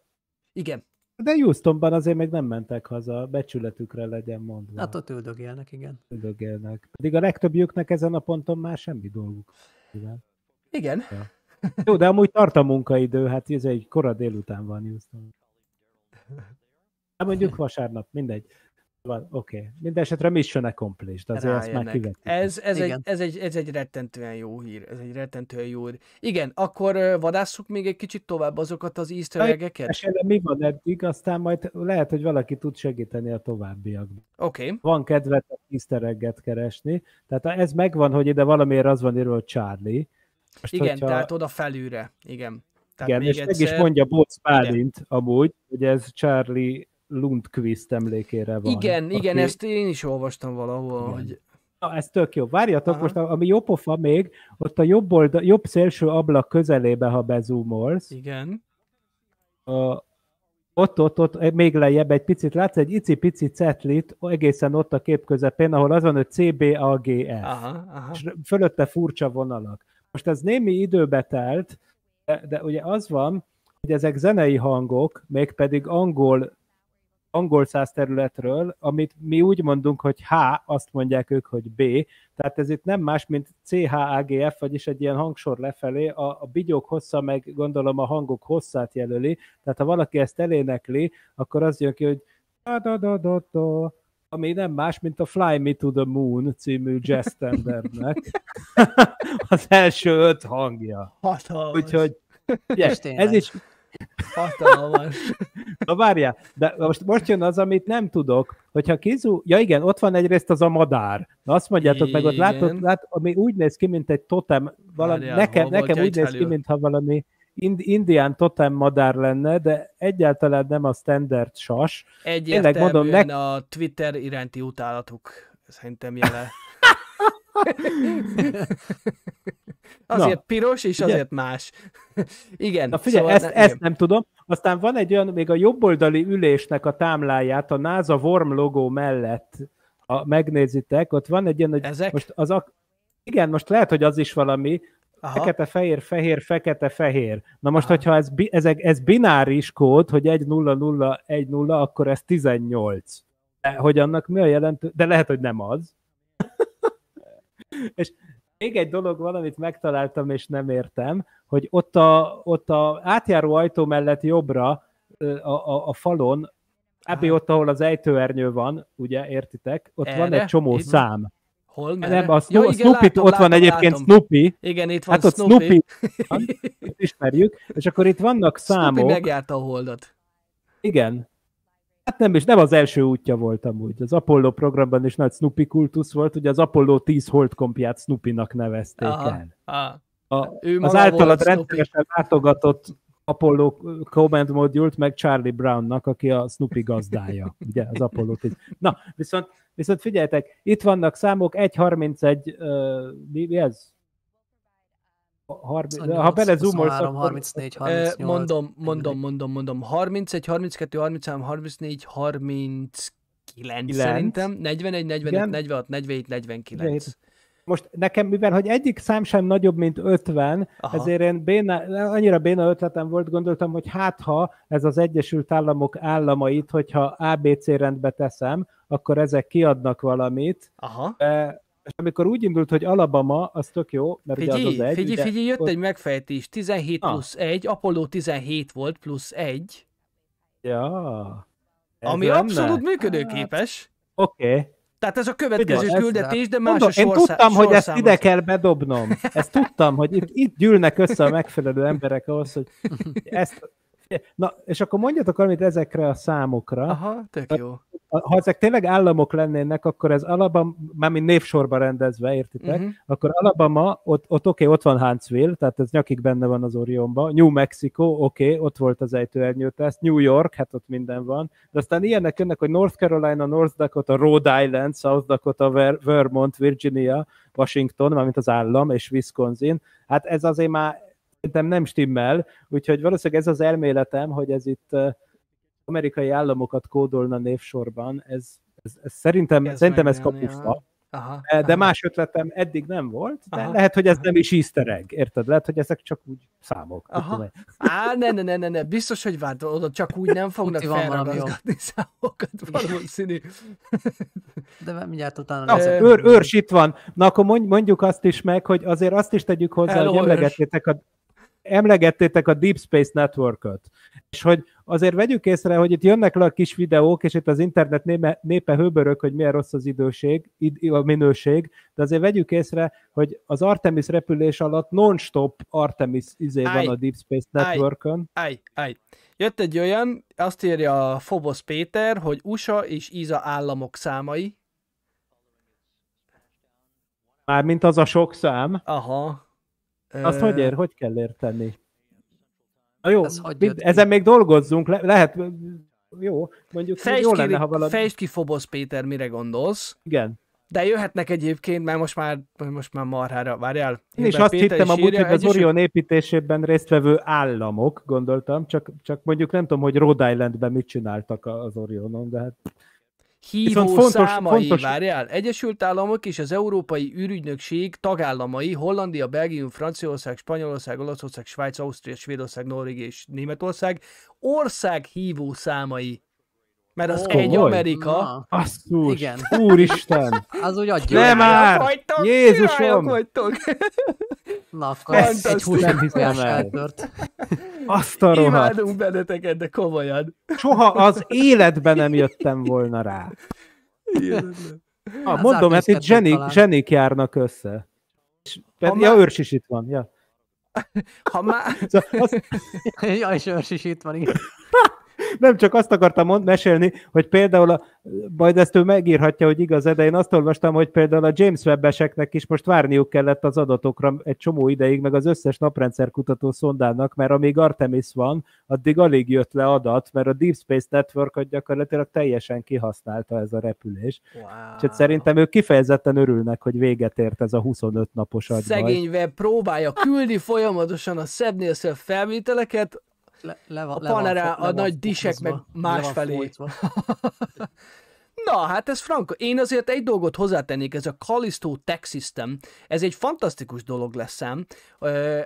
Igen. De Houstonban azért még nem mentek haza, becsületükre legyen mondva. Hát ott üldögélnek, igen. Üldögélnek. Pedig a legtöbbjüknek ezen a ponton már semmi dolguk. Igen. Igen. Ja. Jó, de amúgy tart a munkaidő, hát ez egy kora délután van Houston. Hát mondjuk vasárnap, mindegy. Oké, okay. Mindenesetre mission accomplished, azért ezt már kivettük. Ez, ez, egy, ez, egy, ez egy rettentően jó hír, ez egy rettentően jó hír. Igen, akkor vadásszuk még egy kicsit tovább azokat az easter egg-eket? Mi van eddig, aztán majd lehet, hogy valaki tud segíteni a továbbiakban. Oké. Okay. Van kedvetek easter egg-et keresni, tehát ez megvan, hogy ide valamiért az van írva, hogy Charlie. Most, igen, hogyha... tehát oda felülre, igen. Tehát igen, még és egyszer... meg is mondja Bóc Bálint amúgy, hogy ez Charlie Lundqvist emlékére van. Igen, aki... igen, ezt én is olvastam valahol. Hogy... Na, ez tök jó. Várjatok, aha. Most ami jó pofa még, ott a jobb, oldal, jobb szélső ablak közelébe, ha bezúmolsz. Igen. Ott-ott-ott, még lejjebb egy picit, látsz egy icipici cetlit egészen ott a kép közepén, ahol az van, hogy C B A G F. Aha, aha. És fölötte furcsa vonalak. Most ez némi időbe telt, de, de ugye az van, hogy ezek zenei hangok, mégpedig angol angol száz területről, amit mi úgy mondunk, hogy H, azt mondják ők, hogy B, tehát ez itt nem más, mint C H A G F, vagyis egy ilyen hangsor lefelé, a, a bigyók hossza meg gondolom a hangok hosszát jelöli, tehát ha valaki ezt elénekli, akkor az jön ki, hogy da-da-da-da-da, ami nem más, mint a Fly Me to the Moon című jazz standardnek az első öt hangja. Hatalmas. Úgyhogy yes, ez is... Hatalmas. Na várjál, de most, most jön az, amit nem tudok, hogyha kizú... Ja igen, ott van egyrészt az a madár. Na azt mondjátok igen. Meg, ott látod, lát, ami úgy néz ki, mint egy totem. Valami, várjál, nekem nekem úgy néz ki, mintha valami ind, indián totem madár lenne, de egyáltalán nem a standard sas. Egyértelműen mondom, nek... a Twitter iránti utálatuk szerintem jele. Azért na, piros, és figyelj. Azért más. Igen. Na figyelj, szóval ezt, ne, ezt nem tudom. Aztán van egy olyan, még a jobboldali ülésnek a támláját, a NASA Worm logó mellett, ha megnézitek, ott van egy ilyen, ezek? Most az a, igen, most lehet, hogy az is valami, fekete-fehér, fehér-fekete-fehér. Na most, aha. Hogyha ez, ez, ez bináris kód, hogy egy nulla nulla egy nulla, akkor ez tizennyolc. De, hogy annak mi a jelentő? De lehet, hogy nem az. És még egy dolog, valamit megtaláltam, és nem értem, hogy ott a, ott a átjáró ajtó mellett jobbra a, a, a falon, kb. Ott, ahol az ejtőernyő van, ugye, értitek? Ott erre? Van egy csomó itt szám. Hol? Nem, a Snoopy, igen, látom, ott látom, van egyébként látom. Snoopy. Igen, itt van hát Snoopy. Van, ismerjük, és akkor itt vannak számok. Snoopy megjárta a holdat. Igen. Hát nem is, nem az első útja volt amúgy. Az Apollo programban is nagy Snoopy kultusz volt, ugye az Apollo tíz holdkompját Snoopy-nak nevezték aha, el. Aha. A, az általad rendszeresen látogatott Apollo Command Module-t meg Charlie Brownnak, aki a Snoopy gazdája, ugye az Apollo tíz. Na, viszont, viszont figyeljetek, itt vannak számok, egy harmincegy, uh, mi ez? harminc, ha belezúmolsz, harmincnégy, harmincnyolc. Mondom, mondom, mondom, mondom. harmincegy, harminckettő, harminchárom, harmincnégy, harminckilenc kilenc. Szerintem. negyvenegy, negyvenöt, negyvenhat, negyvenhét, negyvenkilenc. Most nekem, mivel hogy egyik szám sem nagyobb, mint ötven, aha. Ezért én béna, annyira béna ötletem volt, gondoltam, hogy hát ha ez az Egyesült Államok államait, hogyha á bé cé rendbe teszem, akkor ezek kiadnak valamit. Aha. E, és amikor úgy indult, hogy Alabama, az tök jó, mert figyelj, ugye az az egy. Figyelj, figyelj, jött ott... egy megfejtés. tizenhét ah. plusz egy, Apollo tizenhét volt plusz egy. Ja. Ami lenne? Abszolút működőképes. Hát, oké. Okay. Tehát ez a következő figyelj, küldetés, de más mondom, a sorszá... Én tudtam, hogy ezt ide kell bedobnom. Ezt tudtam, hogy itt, itt gyűlnek össze a megfelelő emberek ahhoz, hogy ezt... Na, és akkor mondjatok valamit ezekre a számokra. Aha, tök jó. Ha ezek tényleg államok lennének, akkor ez Alabama, mármint névsorba rendezve, értitek, uh-huh. Akkor Alabama, ott, ott oké, okay, ott van Huntsville, tehát ez nyakig benne van az Orionban, New Mexico, oké, okay, ott volt az ejtőernyőteszt, New York, hát ott minden van, de aztán ilyenek jönnek, hogy North Carolina, North Dakota, Rhode Island, South Dakota, Vermont, Virginia, Washington, mármint az állam, és Wisconsin, hát ez azért már szerintem nem stimmel, úgyhogy valószínűleg ez az elméletem, hogy ez itt amerikai államokat kódolna névsorban, ez, ez, ez szerintem ez, szerintem ez kapufa. Aha, de aha. más ötletem eddig nem volt, de aha, lehet, hogy ez aha. nem is easter egg, érted? Lehet, hogy ezek csak úgy számok. Aha. Á, ne, ne, ne, ne, biztos, hogy várd, oda csak úgy nem fognak felragazgatni számokat, valószínű. De mindjárt utána... Na, az őr, őrs itt van. Na, akkor mondjuk azt is meg, hogy azért azt is tegyük hozzá, Hello, hogy emlegettétek a... emlegettétek a Deep Space Network-öt, és hogy azért vegyük észre, hogy itt jönnek le a kis videók, és itt az internet népe, népe hőbörök, hogy milyen rossz az időség, id, a minőség, de azért vegyük észre, hogy az Artemis repülés alatt non-stop Artemis izé van a Deep Space Network-ön. Állj, állj. Jött egy olyan, azt írja a Fobosz Péter, hogy u es á és i es á államok számai. Mármint az a sok szám. Aha. Azt hogy ér? Hogy kell érteni? Na jó, ez mind, ezen még dolgozzunk, le, lehet, jó, mondjuk fejtsd jó ki, lenne, ha valami... Fejtsd ki, Fobosz Péter, mire gondolsz. Igen. De jöhetnek egyébként, mert most már, most már marhára, várjál. Én is azt Péter hittem amúgy, hogy az Orion építésében résztvevő államok, gondoltam, csak, csak mondjuk nem tudom, hogy Rhode Islandben mit csináltak az Orionon, de hát... Hívó fontos, számai, fontos... várjál, Egyesült Államok és az Európai űrügynökség tagállamai, Hollandia, Belgium, Franciaország, Spanyolország, Olaszország, Svájc, Ausztria, Svédország, Norvégia és Németország ország hívó számai. Mert az oh, egy oly. Amerika. Asszus, igen. Úristen! Az úgy adja. Ne már! Vagytok, Jézusom! Na, akkor ez egy húsnapizás eltört. Azt a rohadt. Imádunk benneteket, de komolyan. Soha az életben nem jöttem volna rá. Ah, mondom, hát itt zsenik, zsenik járnak össze. Ja, már... Őrs is itt van. Ja. Ha már... Azt... Ja, és Őrs is itt van, igen. Nem csak azt akartam mond, mesélni, hogy például, a, majd ezt ő megírhatja, hogy igaz-e, de én azt olvastam, hogy például a James Webb-eseknek is most várniuk kellett az adatokra egy csomó ideig, meg az összes naprendszerkutató szondának, mert amíg Artemis van, addig alig jött le adat, mert a Deep Space Network-ot gyakorlatilag teljesen kihasználta ez a repülés. Wow. Úgyhogy szerintem ők kifejezetten örülnek, hogy véget ért ez a huszonöt napos agyban. Szegény Webb próbálja küldni folyamatosan a szebbnél szebb felvételeket, Le, le van, a panelre a nagy disek meg másfelé. Na, hát ez franko. Én azért egy dolgot hozzátennék, ez a Callisto Tech System, ez egy fantasztikus dolog lesz ám,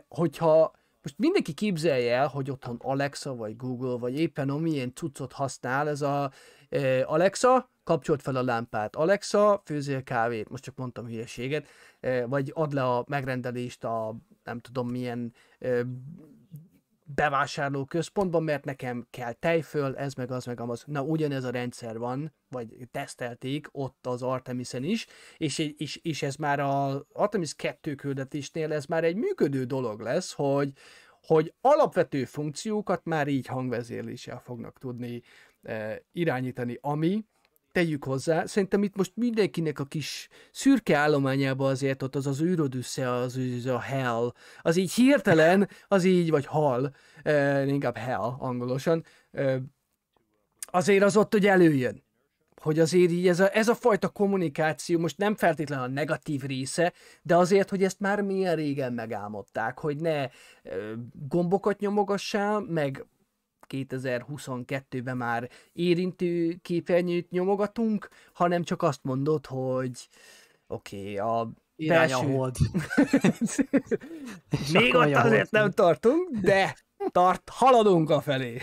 hogyha most mindenki képzelje el, hogy otthon Alexa, vagy Google, vagy éppen amilyen cuccot használ, ez a Alexa, kapcsolt fel a lámpát, Alexa, főzzél kávét, most csak mondtam hülyeséget, vagy add le a megrendelést a nem tudom milyen bevásárló központban, mert nekem kell tej föl, ez meg az meg amaz. Na, ugyanez a rendszer van, vagy tesztelték ott az Artemisen is, és, és, és ez már az Artemis kettő küldetésnél ez már egy működő dolog lesz, hogy, hogy alapvető funkciókat már így hangvezérléssel fognak tudni eh, irányítani, ami tegyük hozzá. Szerintem itt most mindenkinek a kis szürke állományában azért ott az az űrodüsszeia, az, az a hell, az így hirtelen, az így, vagy hal, eh, inkább hell angolosan, eh, azért az ott, hogy előjön. Hogy azért így ez a, ez a fajta kommunikáció most nem feltétlenül a negatív része, de azért, hogy ezt már milyen régen megálmodták, hogy ne eh, gombokat nyomogassál, meg kétezer-huszonkettőben már érintő képernyőt nyomogatunk, hanem csak azt mondod, hogy oké, okay, a irány belső... a hold. Még ott azért nem tartunk, de tart, haladunk afelé.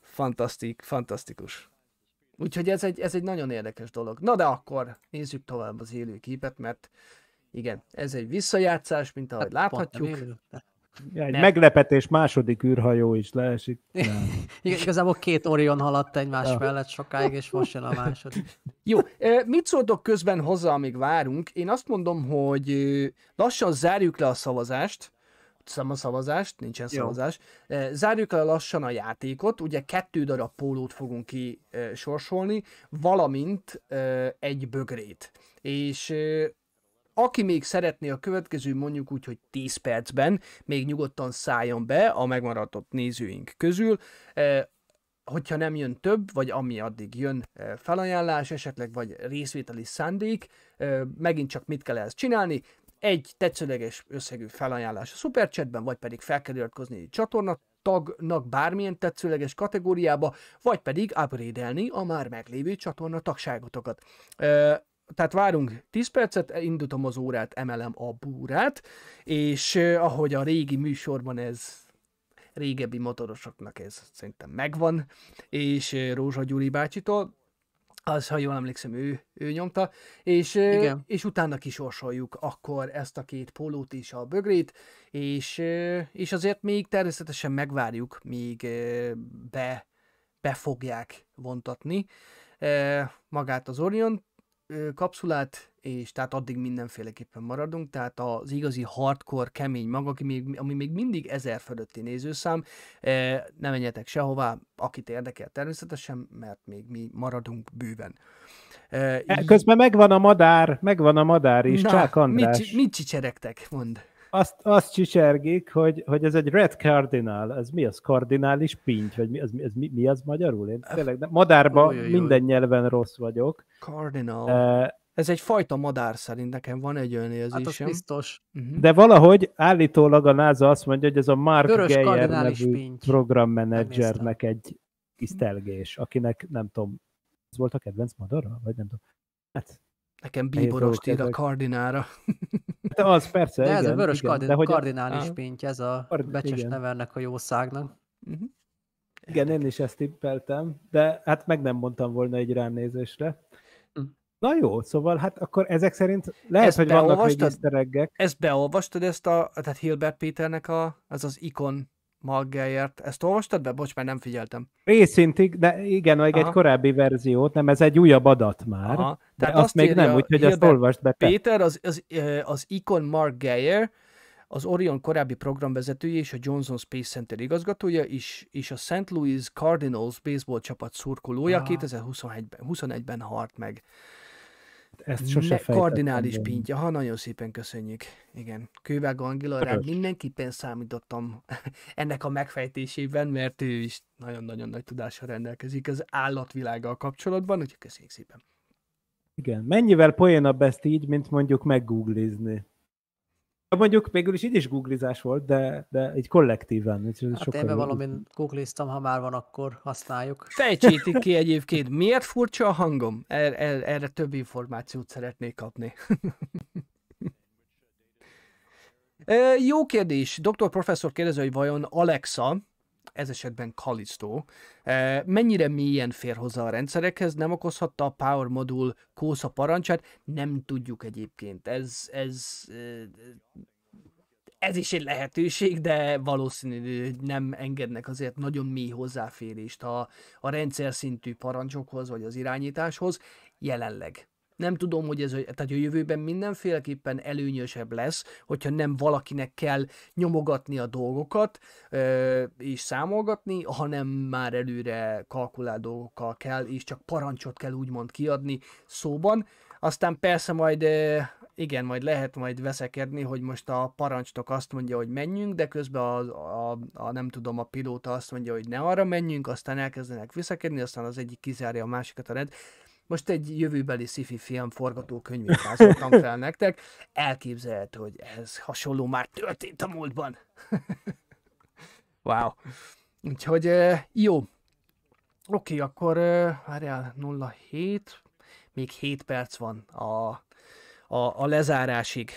Fantasztik, fantasztikus. Úgyhogy ez egy, ez egy nagyon érdekes dolog. Na de akkor nézzük tovább az élő képet, mert igen, ez egy visszajátszás, mint ahogy láthatjuk. Ja, egy nem. meglepetés második űrhajó is leesik. Igen, igazából két Orion haladt egymás ja. mellett sokáig, és most jön a második. Jó, mit szóltok közben hozzá, amíg várunk? Én azt mondom, hogy lassan zárjuk le a szavazást. Szama szavazást, nincsen szavazás. Jó. Zárjuk le lassan a játékot. Ugye kettő darab pólót fogunk ki sorsolni, valamint egy bögrét. És... aki még szeretné a következő, mondjuk úgy, hogy tíz percben, még nyugodtan szálljon be a megmaradott nézőink közül. Eh, hogyha nem jön több, vagy ami addig jön eh, felajánlás, esetleg vagy részvételi szándék, eh, megint csak mit kell ezt csinálni? egy tetszőleges összegű felajánlás a szuperchatben, vagy pedig fel kell iratkozni csatorna tagnak bármilyen tetszőleges kategóriába, vagy pedig upgrade-elni a már meglévő csatorna tagságotokat. E, tehát várunk tíz percet, indítom az órát, emelem a búrát, és eh, ahogy a régi műsorban ez, régebbi motorosoknak ez szerintem megvan, és eh, Rózsa Gyuri bácsitól, az, ha jól emlékszem, ő, ő nyomta, és, eh, és utána kisorsoljuk akkor ezt a két pólót és a bögrét, és, eh, és azért még természetesen megvárjuk, míg eh, be, be fogják vontatni eh, magát az Orion kapszulát, és tehát addig mindenféleképpen maradunk, tehát az igazi hardcore, kemény mag, aki még, ami még mindig ezer fölötti nézőszám, ne menjetek sehová, akit érdekel természetesen, mert még mi maradunk bőven. Közben megvan a madár, megvan a madár is, na, Csák András. Mit, mit csicseregtek, mondd? Azt, azt csicsergik, hogy, hogy ez egy red cardinal, ez mi az, kardinális pinty, vagy mi az, mi, mi, mi az magyarul? Én tényleg de madárban oh, minden jó. Nyelven rossz vagyok. Cardinal. Uh, ez egy fajta madár, szerint nekem van egy önérzésem. Hát az biztos. Uh-huh. De valahogy állítólag a NASA azt mondja, hogy ez a Mark Vörös Geyer nevű programmenedzsernek egy tisztelgés, akinek nem tudom, ez volt a kedvenc madara? Vagy nem tudom. Hát, nekem bíborost ír a kardinára. De az persze, de igen, ez a vörös igen, kardin, kardinális a... pinty, ez a Kard... becses nevernek a jószágnak. Uh-huh. Igen, én is ezt tippeltem, de hát meg nem mondtam volna egy ránézésre. Uh-huh. Na jó, szóval hát akkor ezek szerint lehet, ezt hogy vannak még easter-eggek. Ezt beolvastad, ezt a, tehát Hilbert Péternek a, az az ikon maggáért. Ezt olvastad be? Bocs, már nem figyeltem. Részintig, de igen, meg egy korábbi verziót, nem, ez egy újabb adat már. Aha. De azt, azt még nem, úgyhogy azt olvast be te. Péter, az, az, az ikon Mark Geyer, az Orion korábbi programvezetője és a Johnson Space Center igazgatója, és, és a Saint Louis Cardinals baseball csapat szurkolója kétezer-huszonegyben halt meg. Ezt sose fejtettem. Kardinális pintja, ha nagyon szépen köszönjük. Igen, Kővága Angela, rá mindenképpen számítottam ennek a megfejtésében, mert ő is nagyon-nagyon nagy tudással rendelkezik az állatvilággal kapcsolatban, úgyhogy köszönjük szépen. Igen, mennyivel poénabb ezt így, mint mondjuk meggooglizni. Mondjuk végül is így is googlizás volt, de, de így kollektíven. Hát én valamint googliztam, ha már van, akkor használjuk. Fejtsétik ki egyébként, miért furcsa a hangom? Er, er, erre több információt szeretnék kapni. e, jó kérdés. doktor professzor kérdezi, hogy vajon Alexa, ez esetben Callisto, e, mennyire mélyen fér hozzá a rendszerekhez, nem okozhatta a Power Module kósza parancsát, nem tudjuk egyébként. Ez, ez, ez is egy lehetőség, de valószínűleg nem engednek azért nagyon mély hozzáférést a, a rendszer szintű parancsokhoz, vagy az irányításhoz jelenleg. Nem tudom, hogy ez tehát a jövőben mindenféleképpen előnyösebb lesz, hogyha nem valakinek kell nyomogatni a dolgokat ö, és számolgatni, hanem már előre kalkulált dolgokkal kell, és csak parancsot kell úgymond kiadni szóban. Aztán persze majd, ö, igen, majd lehet majd veszekedni, hogy most a parancsnok azt mondja, hogy menjünk, de közben a, a, a, nem tudom, a pilóta azt mondja, hogy ne arra menjünk, aztán elkezdenek veszekedni, aztán az egyik kizárja a másikat a rend. Most egy jövőbeli sci-fi film forgatókönyvét vázoltam fel nektek. Elképzelhető, hogy ez hasonló már történt a múltban. Wow. Úgyhogy jó. Oké, akkor várjál, nulla hét. Még hét perc van a, a, a lezárásig.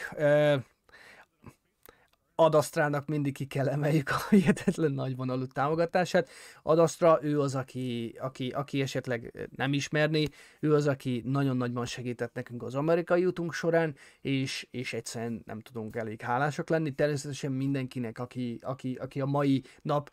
Adasztrának mindig ki kell emeljük a hihetetlen nagyvonalú támogatását. Adasztra, ő az, aki, aki, aki esetleg nem ismerné, ő az, aki nagyon nagyban segített nekünk az amerikai útunk során, és, és egyszerűen nem tudunk elég hálásak lenni. Természetesen mindenkinek, aki, aki, aki a mai nap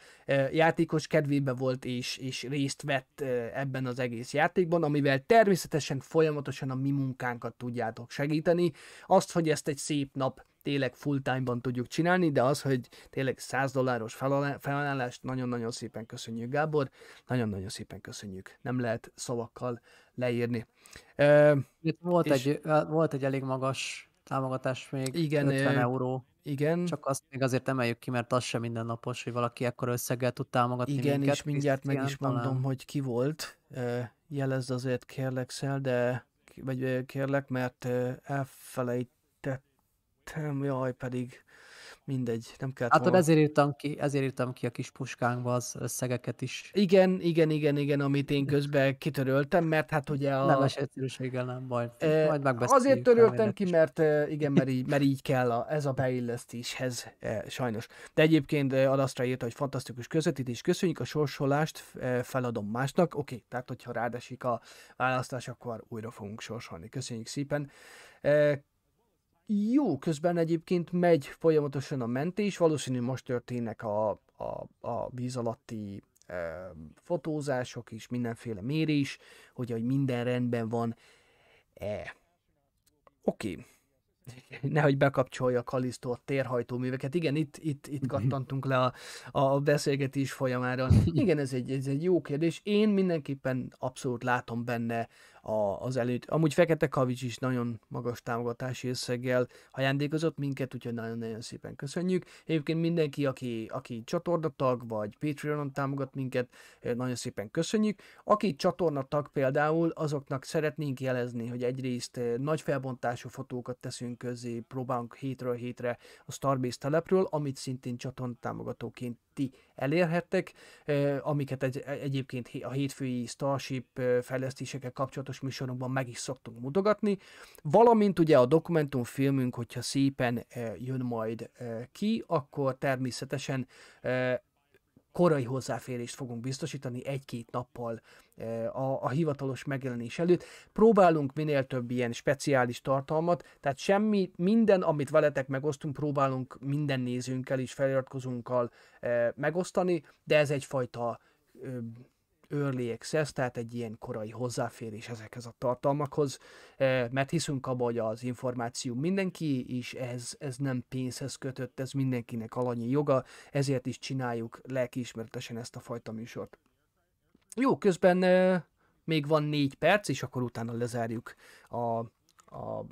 játékos kedvébe volt, és, és részt vett ebben az egész játékban, amivel természetesen folyamatosan a mi munkánkat tudjátok segíteni. Azt, hogy ezt egy szép nap tényleg full time-ban tudjuk csinálni, de az, hogy tényleg száz dolláros felajánlást nagyon-nagyon szépen köszönjük, Gábor, nagyon-nagyon szépen köszönjük. Nem lehet szavakkal leírni. E, Itt volt, és... egy, volt egy elég magas támogatás még, igen, ötven euró. Igen. Csak azt még azért emeljük ki, mert az sem mindennapos, hogy valaki ekkora összeggel tud támogatni. Igen, minket. És mindjárt meg is mondom, talán... hogy ki volt. Jelezd azért kérlek, Szel, de vagy kérlek, mert elfelejtettem. vettem, jaj, pedig mindegy, nem kellett volna. Hát ezért írtam ki, ezért írtam ki a kis puskánkba az összegeket is. Igen, igen, igen, igen, amit én közben kitöröltem, mert hát ugye a... Nemes egyszerűséggel nem baj. E, Majd azért töröltem ki, mert igen, mert így, mert így kell a, ez a beillesztéshez, e, sajnos. De egyébként Adasztra írta, hogy fantasztikus közvetítés, köszönjük a sorsolást, feladom másnak. Oké, tehát hogyha rádesik a választás, akkor újra fogunk sorsolni. Köszönjük szépen. E, Jó, közben egyébként megy folyamatosan a mentés, valószínű most történnek a, a, a víz alatti e, fotózások és mindenféle mérés, hogy, hogy minden rendben van. E, Oké, nehogy bekapcsolja a Kalisztó a térhajtóműveket. Igen, itt, itt, itt kattantunk le a, a beszélgetés folyamára. Igen, ez egy, ez egy jó kérdés. Én mindenképpen abszolút látom benne A, az előtt. Amúgy Fekete Kavics is nagyon magas támogatási összeggel ajándékozott minket, úgyhogy nagyon-nagyon szépen köszönjük. Egyébként mindenki, aki, aki csatornatag, vagy Patreonon támogat minket, nagyon szépen köszönjük. Aki csatornatag például, azoknak szeretnénk jelezni, hogy egyrészt nagy felbontású fotókat teszünk közé, próbálunk hétről hétre a Starbase telepről, amit szintén csatornatámogatóként ti elérhettek, amiket egy, egyébként a hétfői Starship fejlesztésekkel kapcsolatos műsorokban meg is szoktunk mutogatni, valamint ugye a dokumentumfilmünk, hogyha szépen jön majd ki, akkor természetesen korai hozzáférést fogunk biztosítani egy-két nappal a, a hivatalos megjelenés előtt. Próbálunk minél több ilyen speciális tartalmat, tehát semmi, minden, amit veletek megosztunk, próbálunk minden nézőnkkel és feliratkozónkkal e, megosztani, de ez egyfajta e, early access, tehát egy ilyen korai hozzáférés ezekhez a tartalmakhoz, e, mert hiszünk abba, hogy az információ mindenki, és ez, ez nem pénzhez kötött, ez mindenkinek alanyi joga, ezért is csináljuk lelkiismeretesen ezt a fajta műsort. Jó, közben euh, még van négy perc, és akkor utána lezárjuk a, a,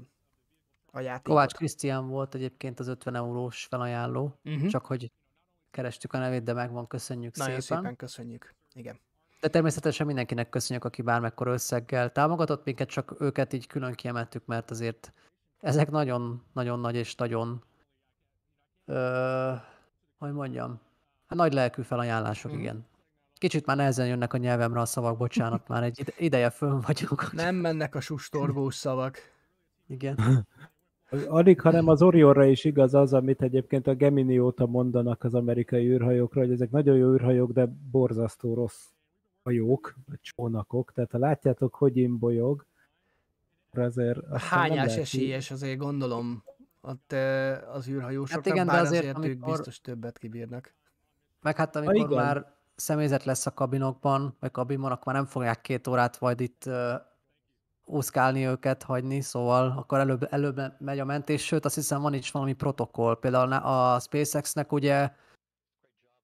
a játékot. Kovács Krisztián volt egyébként az ötven eurós felajánló, uh-huh. csak hogy kerestük a nevét, de megvan, köszönjük Nagyon szépen. szépen köszönjük, igen. De természetesen mindenkinek köszönjük, aki bármekkora összeggel támogatott minket, csak őket így külön kiemeltük, mert azért ezek nagyon-nagyon nagy és nagyon, ö, hogy mondjam, nagy lelkű felajánlások, uh-huh. igen. Kicsit már nehezen jönnek a nyelvemre a szavak, bocsánat, már egy ideje fönn vagyok. Nem mennek a sustorbós szavak. Igen. Alig, hanem az Orionra is igaz az, amit egyébként a Gemini óta mondanak az amerikai űrhajókra, hogy ezek nagyon jó űrhajók, de borzasztó rossz hajók, csónakok. Tehát ha látjátok, hogy imbolyog, azért... Hányás esélyes, azért gondolom, ott az űrhajósoknak, hát igen, bár azért, azért amikor... ők biztos többet kibírnak. Meg hát amikor már... személyzet lesz a kabinokban, vagy kabinban, akkor már nem fogják két órát majd itt uh, úszkálni őket, hagyni, szóval akkor előbb, előbb megy a mentés, sőt azt hiszem van is valami protokoll, például a SpaceX-nek ugye,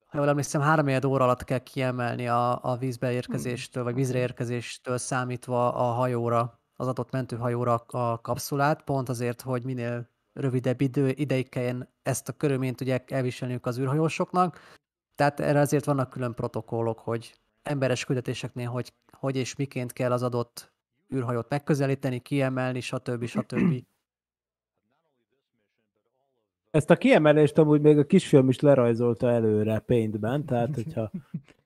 ha jól emlékszem, háromnegyed óra alatt kell kiemelni a, a vízbe érkezéstől, vagy vízre érkezéstől számítva a hajóra, az adott mentőhajóra a kapszulát, pont azért, hogy minél rövidebb idő, ideig kelljen ezt a körülményt ugye elviselniük az űrhajósoknak. Tehát erre azért vannak külön protokollok, hogy emberes küldetéseknél hogy, hogy és miként kell az adott űrhajót megközelíteni, kiemelni, stb. stb. Ezt a kiemelést amúgy még a kisfilm is lerajzolta előre Paintben, tehát hogyha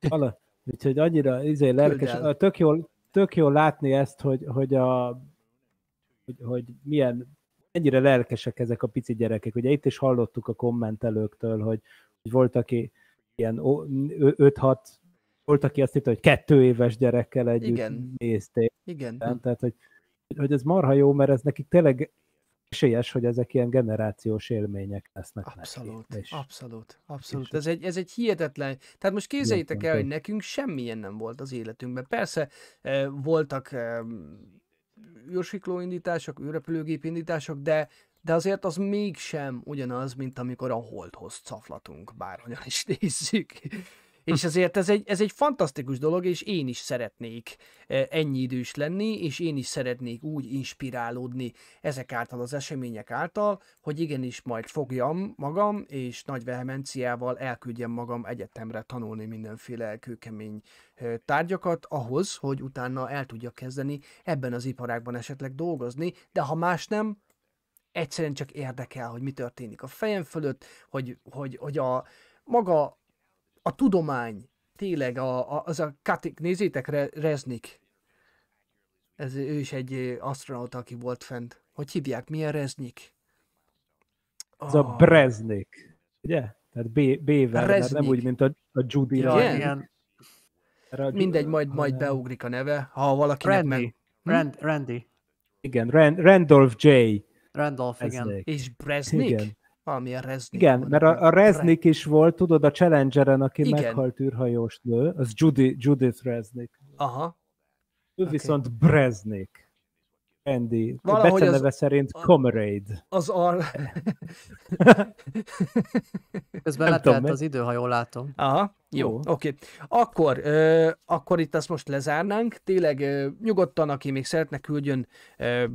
ala, úgyhogy annyira izé lelkes, tök jól, tök jól látni ezt, hogy, hogy, a, hogy, hogy milyen, ennyire lelkesek ezek a pici gyerekek. Ugye itt is hallottuk a kommentelőktől, hogy, hogy volt, aki ilyen öt-hat, volt, aki azt hitt, hogy kettő éves gyerekkel együtt igen. nézték. Igen. Tehát, hogy, hogy ez marha jó, mert ez nekik tényleg esélyes, hogy ezek ilyen generációs élmények lesznek. Abszolút, neki. És, abszolút, abszolút. Ez egy, ez egy hihetetlen... Tehát most képzeljétek el, hogy nekünk semmilyen nem volt az életünkben. Persze voltak űrsiklóindítások, űrrepülőgépindítások, de de azért az mégsem ugyanaz, mint amikor a Holdhoz caflatunk, bárhogyan is nézzük. És azért ez egy, ez egy fantasztikus dolog, és én is szeretnék ennyi idős lenni, és én is szeretnék úgy inspirálódni ezek által, az események által, hogy igenis majd fogjam magam, és nagy vehemenciával elküldjem magam egyetemre tanulni mindenféle kőkemény tárgyakat ahhoz, hogy utána el tudjak kezdeni ebben az iparágban esetleg dolgozni, de ha más nem, egyszerűen csak érdekel, hogy mi történik a fejem fölött, hogy, hogy, hogy a maga a tudomány, tényleg a, a, az a Katik, nézzétek, Re, Reznik, ez, ő is egy astronauta, aki volt fent. Hogy hívják? Milyen Reznik? Ez oh. a Breznik, ugye? Tehát B-vel, nem úgy, mint a, a Judy. Ja, igen. A mindegy, majd, majd beugrik a neve, ha valakinek meg... Rand, Randy. Igen, Rand, Randolph J. Randolph, Reznik. Igen. És Breznik? Igen. Valamilyen Reznik. Igen, mert a, a Reznik is volt, tudod, a Challengeren, aki igen. meghalt űrhajós nő, az Judy, Judith Reznik. Aha. Ő okay. viszont Breznik. Andy, valahogy a beceneve az, szerint a, Comrade. Az ar... Közben letelt az idő, ha jól látom. Aha, jó, oké. Okay. Akkor, euh, akkor itt azt most lezárnánk. Tényleg euh, nyugodtan, aki még szeretne, küldjön euh,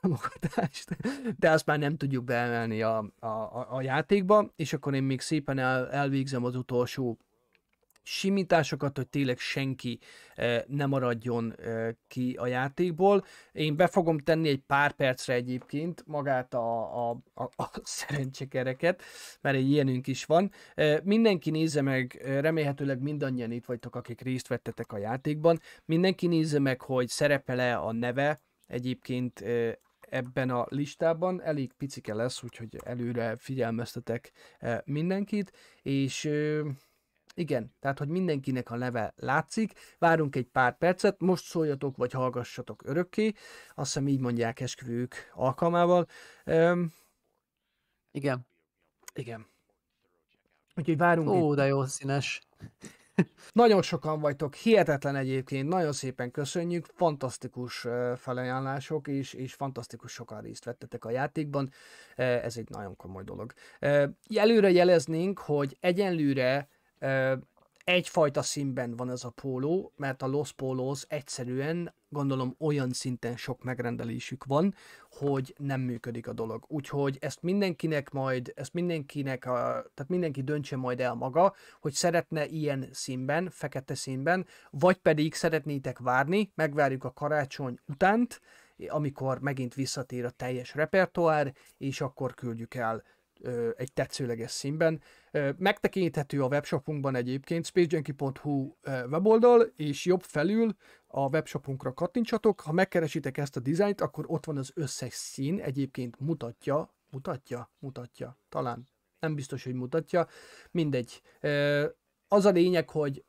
támogatást, de azt már nem tudjuk beemelni a, a, a, a játékba, és akkor én még szépen el, elvégzem az utolsó simításokat, hogy tényleg senki eh, ne maradjon eh, ki a játékból. Én be fogom tenni egy pár percre egyébként magát a, a, a, a szerencsekereket, mert egy ilyenünk is van. Eh, mindenki nézze meg, remélhetőleg mindannyian itt vagytok, akik részt vettetek a játékban, mindenki nézze meg, hogy szerepele a neve egyébként eh, ebben a listában, elég picike lesz, úgyhogy előre figyelmeztetek eh, mindenkit, és eh, igen, tehát, hogy mindenkinek a neve látszik, várunk egy pár percet, most szóljatok, vagy hallgassatok örökké, azt hiszem így mondják esküvők alkalmával. Üm, igen. Igen. Úgyhogy várunk. Ó, itt. De jó színes. Nagyon sokan vagytok, hihetetlen egyébként, nagyon szépen köszönjük, fantasztikus felajánlások és, és fantasztikus sokan részt vettetek a játékban, ez egy nagyon komoly dolog. Előre jeleznénk, hogy egyenlőre egyfajta színben van ez a póló, mert a Los Polos egyszerűen, gondolom, olyan szinten sok megrendelésük van, hogy nem működik a dolog. Úgyhogy ezt mindenkinek majd, ezt mindenkinek, a, tehát mindenki döntse majd el maga, hogy szeretne ilyen színben, fekete színben, vagy pedig szeretnétek várni, megvárjuk a karácsony utánt, amikor megint visszatér a teljes repertoár, és akkor küldjük el egy tetszőleges színben. Megtekinthető a webshopunkban egyébként, space junkie pont hu weboldal, és jobb felül a webshopunkra kattintsatok. Ha megkeresitek ezt a dizájnt, akkor ott van az összes szín, egyébként mutatja, mutatja, mutatja, talán nem biztos, hogy mutatja, mindegy. Az a lényeg, hogy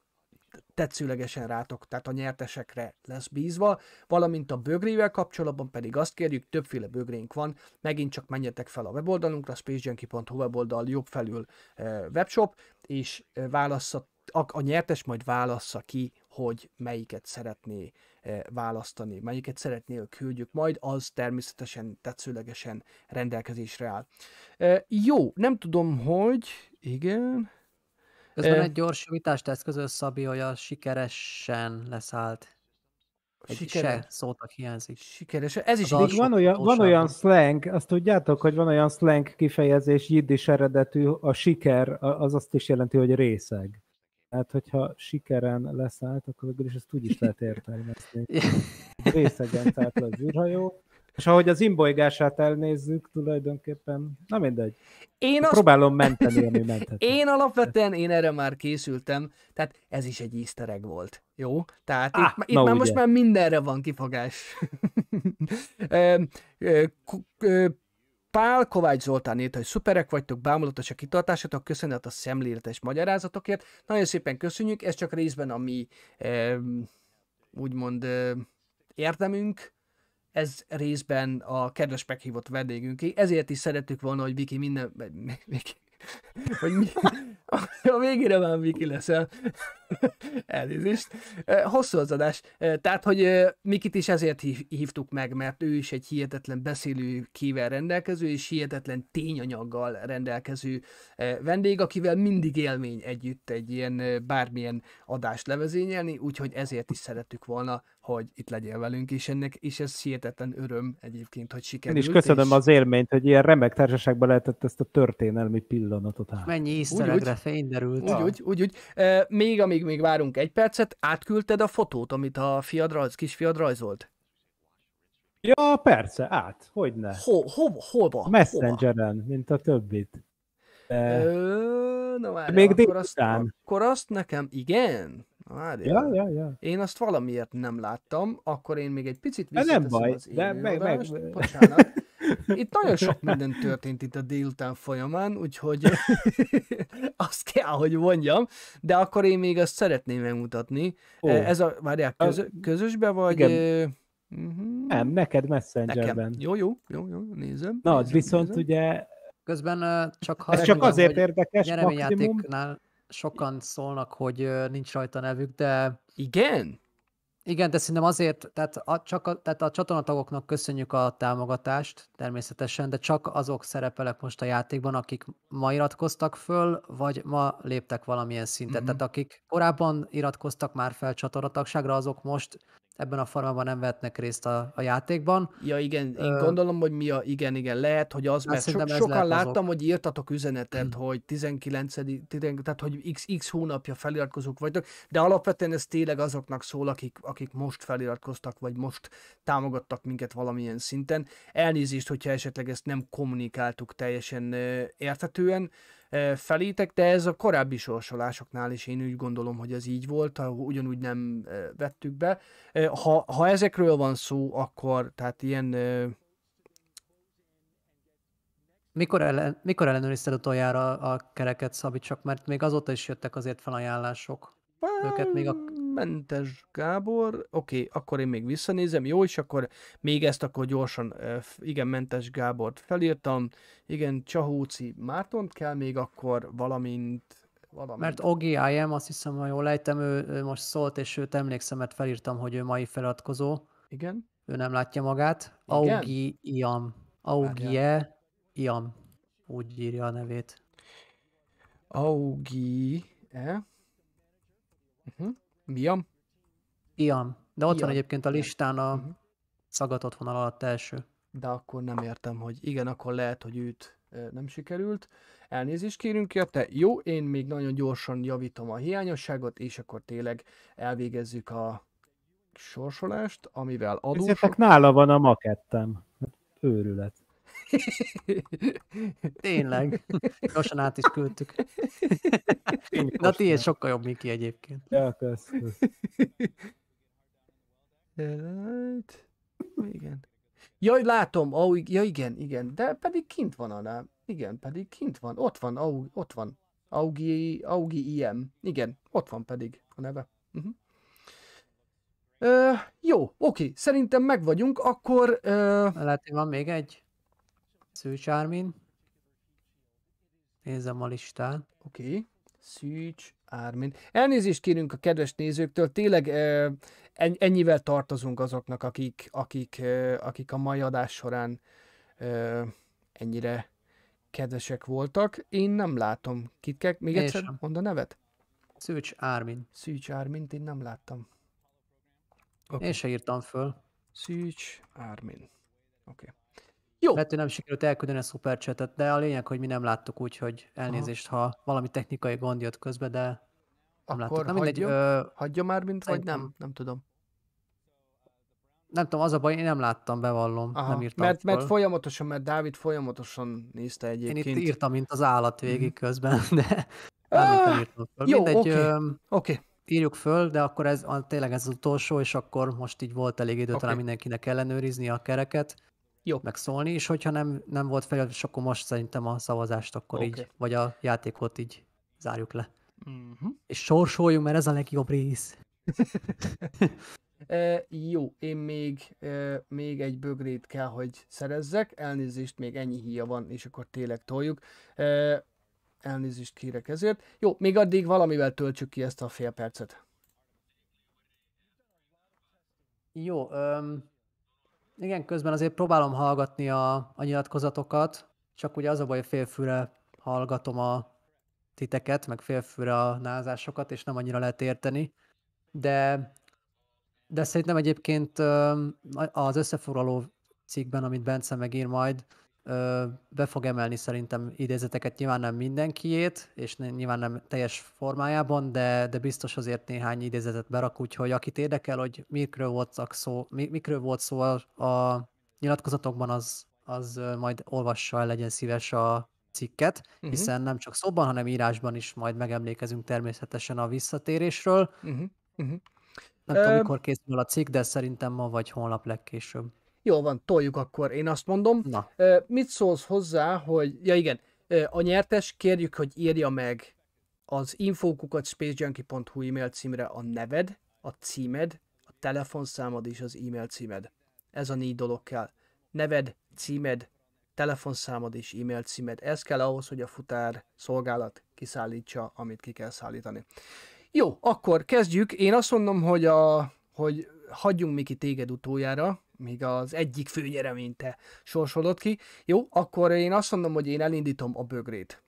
tetszőlegesen rátok, tehát a nyertesekre lesz bízva, valamint a bögrével kapcsolatban pedig azt kérjük, többféle bögrénk van, megint csak menjetek fel a weboldalunkra, space junkie pont hu weboldal, jobb felül e, webshop, és válassza, a, a nyertes majd válassza ki, hogy melyiket szeretné e, választani, melyiket szeretné, hogy küldjük majd, az természetesen tetszőlegesen rendelkezésre áll. E, jó, nem tudom, hogy igen... Közben egy gyors simítást eszközöl, Szabi, hogy a sikeresen leszállt. Egy Sikeres. se szótak hiányzik. Sikeresen. Ez is még van olyan, van olyan slang, azt tudjátok, hogy van olyan slang kifejezés, jiddis eredetű, a siker, az azt is jelenti, hogy részeg. Tehát, hogyha sikeren leszállt, akkor végül is ezt úgy is lehet értelmezni. Részegen szállt az űrhajó. És ahogy az imbolygását elnézzük, tulajdonképpen, na mindegy. Én azt... Próbálom menteni, ami menthető. Én alapvetően, én erre már készültem, tehát ez is egy easter egg volt, jó? Tehát ah, itt, itt már most már mindenre van kifogás. Pál Kovács Zoltán írt, hogy szuperek vagytok, bámulatos a kitartásatok, köszönet a szemléletes magyarázatokért. Nagyon szépen köszönjük, ez csak részben a mi úgymond érdemünk, ez részben a kedves meghívott vendégünké, ezért is szerettük volna, hogy Viki minden... Viki... Hogy mi... A végére már Viki leszel. Elnézést. Hosszú az adás. Tehát, hogy Mikit is ezért hívtuk meg, mert ő is egy hihetetlen beszélőkével rendelkező, és hihetetlen tényanyaggal rendelkező vendég, akivel mindig élmény együtt egy ilyen bármilyen adást levezényelni, úgyhogy ezért is szerettük volna, hogy itt legyél velünk, és ennek, és ez hihetetlen öröm egyébként, hogy sikerült. Én is köszönöm és... az élményt, hogy ilyen remek társaságban lehetett ezt a történelmi pillanatot át. Mennyi easter-egre fény derült. Úgy, úgy, úgy, úgy. Még amíg még várunk egy percet, átküldted a fotót, amit a fiad rajz, kisfiad rajzolt? Ja, persze, át, hogyne. Hol, hol, holba? Messengeren, hova? Mint a többit. De... Ö, na várjál, még akkor azt, akkor azt nekem, igen. Ja, ja, ja. Én azt valamiért nem láttam, akkor én még egy picit visszateszem az élőadást. Meg... Bocsánat. Itt nagyon sok minden történt itt a délután folyamán, úgyhogy azt kell, hogy mondjam, de akkor én még azt szeretném megmutatni. Ó, ez a, várjál, közö, közösbe vagy... Igen. Uh-huh. Nem, neked Messengerben. Nekem. Jó, jó, jó, jó, nézem. Na, nézem, viszont nézem. Ugye... Közben csak, ha ez remélem, csak azért érdekes, nyereményjátéknál sokan szólnak, hogy nincs rajta nevük, de... Igen? Igen, de szerintem azért, tehát a, csak a, tehát a csatornatagoknak köszönjük a támogatást természetesen, de csak azok szerepelek most a játékban, akik ma iratkoztak föl, vagy ma léptek valamilyen szintet. Mm-hmm. Tehát akik korábban iratkoztak már fel csatornatagságra, azok most ebben a formában nem vehetnek részt a, a játékban. Ja, igen, én gondolom, hogy mi a, igen, igen, lehet, hogy az, mert so, sokan láttam, azok. Hogy írtatok üzenetet, hmm. hogy tizenkilenc, tizenkilenc, tehát hogy xx hónapja feliratkozók vagytok, de alapvetően ez tényleg azoknak szól, akik, akik most feliratkoztak, vagy most támogattak minket valamilyen szinten. Elnézést, hogyha esetleg ezt nem kommunikáltuk teljesen érthetően felétek, de ez a korábbi sorsolásoknál is én úgy gondolom, hogy ez így volt, ha ugyanúgy nem vettük be. Ha, ha ezekről van szó, akkor tehát ilyen... Mikor, ellen, mikor ellenőrizted utoljára a kereket, Szabi, csak mert még azóta is jöttek azért felajánlások. Őket még a... Mentes Gábor, oké, okay, akkor én még visszanézem, jó, és akkor még ezt akkor gyorsan, igen, Mentes Gábort felírtam, igen, Csahóci Mártont kell még akkor, valamint... valamint. Mert Ogi I M, azt hiszem, ha jól lejtem, ő, ő most szólt, és őt emlékszem, mert felírtam, hogy ő mai feliratkozó. Igen. Ő nem látja magát. Augi Iam. Augie Iam. Úgy írja a nevét. Augie-e. Uh-huh. Miam? Iam. De ott Iam. Van egyébként a listán a uh-huh. szaggatott vonal alatt első. De akkor nem értem, hogy igen, akkor lehet, hogy őt nem sikerült. Elnézést kérünk érte. Jó, én még nagyon gyorsan javítom a hiányosságot, és akkor tényleg elvégezzük a sorsolást, amivel adósok... Csak nála van a makettem. Őrület. Tényleg. Gyorsan át is küldtük. Na tiéd sokkal jobb, Miki, egyébként. Ja, kösz, kösz. Igen. Jaj, látom, oh, ja igen, igen, de pedig kint van annál. Igen, pedig kint van, ott van, au, ott van. Augi, Augi I M. Igen, ott van pedig a neve. Uh-huh. Ö, jó, oké, szerintem meg vagyunk, akkor... Ö... Lehet, hogy van még egy... Szűcs Ármin. Nézem a listán. Oké. Okay. Szűcs Ármin. Elnézést kérünk a kedves nézőktől. Tényleg ennyivel tartozunk azoknak, akik, akik, akik a mai adás során ennyire kedvesek voltak. Én nem látom. Kit kell még egyszer mond a nevet? Szűcs Ármin. Szűcs Ármint én nem láttam. Okay. Én se írtam föl. Szűcs Ármin. Oké. Okay. Jó. Lehet, hogy nem sikerült elküldeni a szupercsetet, de a lényeg, hogy mi nem láttuk, úgyhogy elnézést, aha. ha valami technikai gond jött közbe, de nem akkor láttuk. Nem mindegy, ö... hagyja már, mint vagy nem? nem? Nem tudom. Nem tudom, az a baj, én nem láttam, bevallom. Aha. Nem írtam mert, mert folyamatosan, mert Dávid folyamatosan nézte egyébként. Én itt írtam, mint az állat végig közben, de ah, nem írtam föl. Jó, mindegy, oké. Ö... Okay. Írjuk föl, de akkor ez tényleg ez az utolsó, és akkor most így volt elég idő okay. talán mindenkinek ellenőrizni a kereket. Jó. Megszólni, és hogyha nem, nem volt feliratkozás, akkor most szerintem a szavazást akkor okay. így, vagy a játékot így zárjuk le. Mm-hmm. És sorsoljunk, mert ez a legjobb rész. e, jó, én még, e, még egy bögrét kell, hogy szerezzek. Elnézést, még ennyi híja van, és akkor tényleg toljuk. E, elnézést kérek ezért. Jó, még addig valamivel töltsük ki ezt a fél percet. Jó, um... igen, közben azért próbálom hallgatni a, a nyilatkozatokat, csak ugye az a baj, hogy félfűre hallgatom a titeket, meg félfűre a názásokat, és nem annyira lehet érteni. De, de szerintem egyébként az összefoglaló cikkben, amit Bence megír majd, be fog emelni szerintem idézeteket, nyilván nem mindenkiét, és nyilván nem teljes formájában, de, de biztos azért néhány idézetet berak, úgyhogy akit érdekel, hogy mikről volt szó, mikről volt szó a, a nyilatkozatokban az, az majd olvassa el, legyen szíves a cikket, uh-huh. hiszen nem csak szóban, hanem írásban is majd megemlékezünk természetesen a visszatérésről. Uh-huh. Uh-huh. Nem tudom, mikor készül a cikk, de szerintem ma vagy holnap legkésőbb. Jól van, toljuk akkor, én azt mondom. Na. Mit szólsz hozzá, hogy... Ja igen, a nyertes kérjük, hogy írja meg az infókukat space junkie pont hu e-mail címre a neved, a címed, a telefonszámod és az e-mail címed. Ez a négy dolog kell. Neved, címed, telefonszámod és e-mail címed. Ez kell ahhoz, hogy a futár szolgálat kiszállítsa, amit ki kell szállítani. Jó, akkor kezdjük. Én azt mondom, hogy, a, hogy hagyjunk Miki téged utoljára, míg az egyik főnyereményt te sorsolod ki. Jó, akkor én azt mondom, hogy én elindítom a bögrét.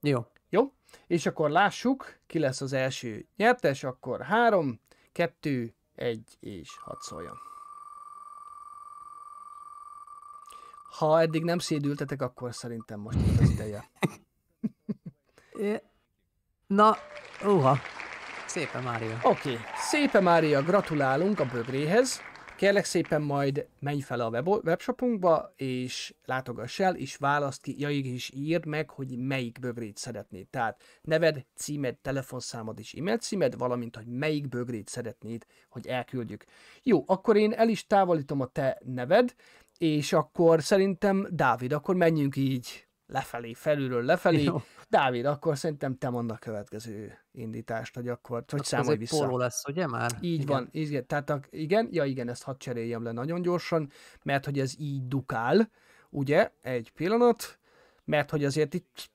Jó. Jó, és akkor lássuk, ki lesz az első nyertes, akkor három, kettő, egy, és hadd szóljon. Ha eddig nem szédültetek, akkor szerintem most itt az ideje. Na, uha. Szépen, Mária. Oké, okay. Szépen, Mária, gratulálunk a bögréhez. Kérlek szépen majd menj fel a web webshopunkba, és látogass el, és választ ki, ja, és írd meg, hogy melyik bögrét szeretnéd. Tehát neved, címed, telefonszámod és e-mail címed, valamint, hogy melyik bögrét szeretnéd, hogy elküldjük. Jó, akkor én el is távolítom a te neved, és akkor szerintem, Dávid, akkor menjünk így lefelé, felülről lefelé. Jó. Dávid, akkor szerintem te mondd a következő indítást, hogy akkor, hogy számolj vissza. Ez egy póló lesz, ugye már? Így igen. Van, így, tehát a, igen, ja igen, ezt hadd cseréljem le nagyon gyorsan, mert hogy ez így dukál, ugye, egy pillanat, mert hogy azért itt,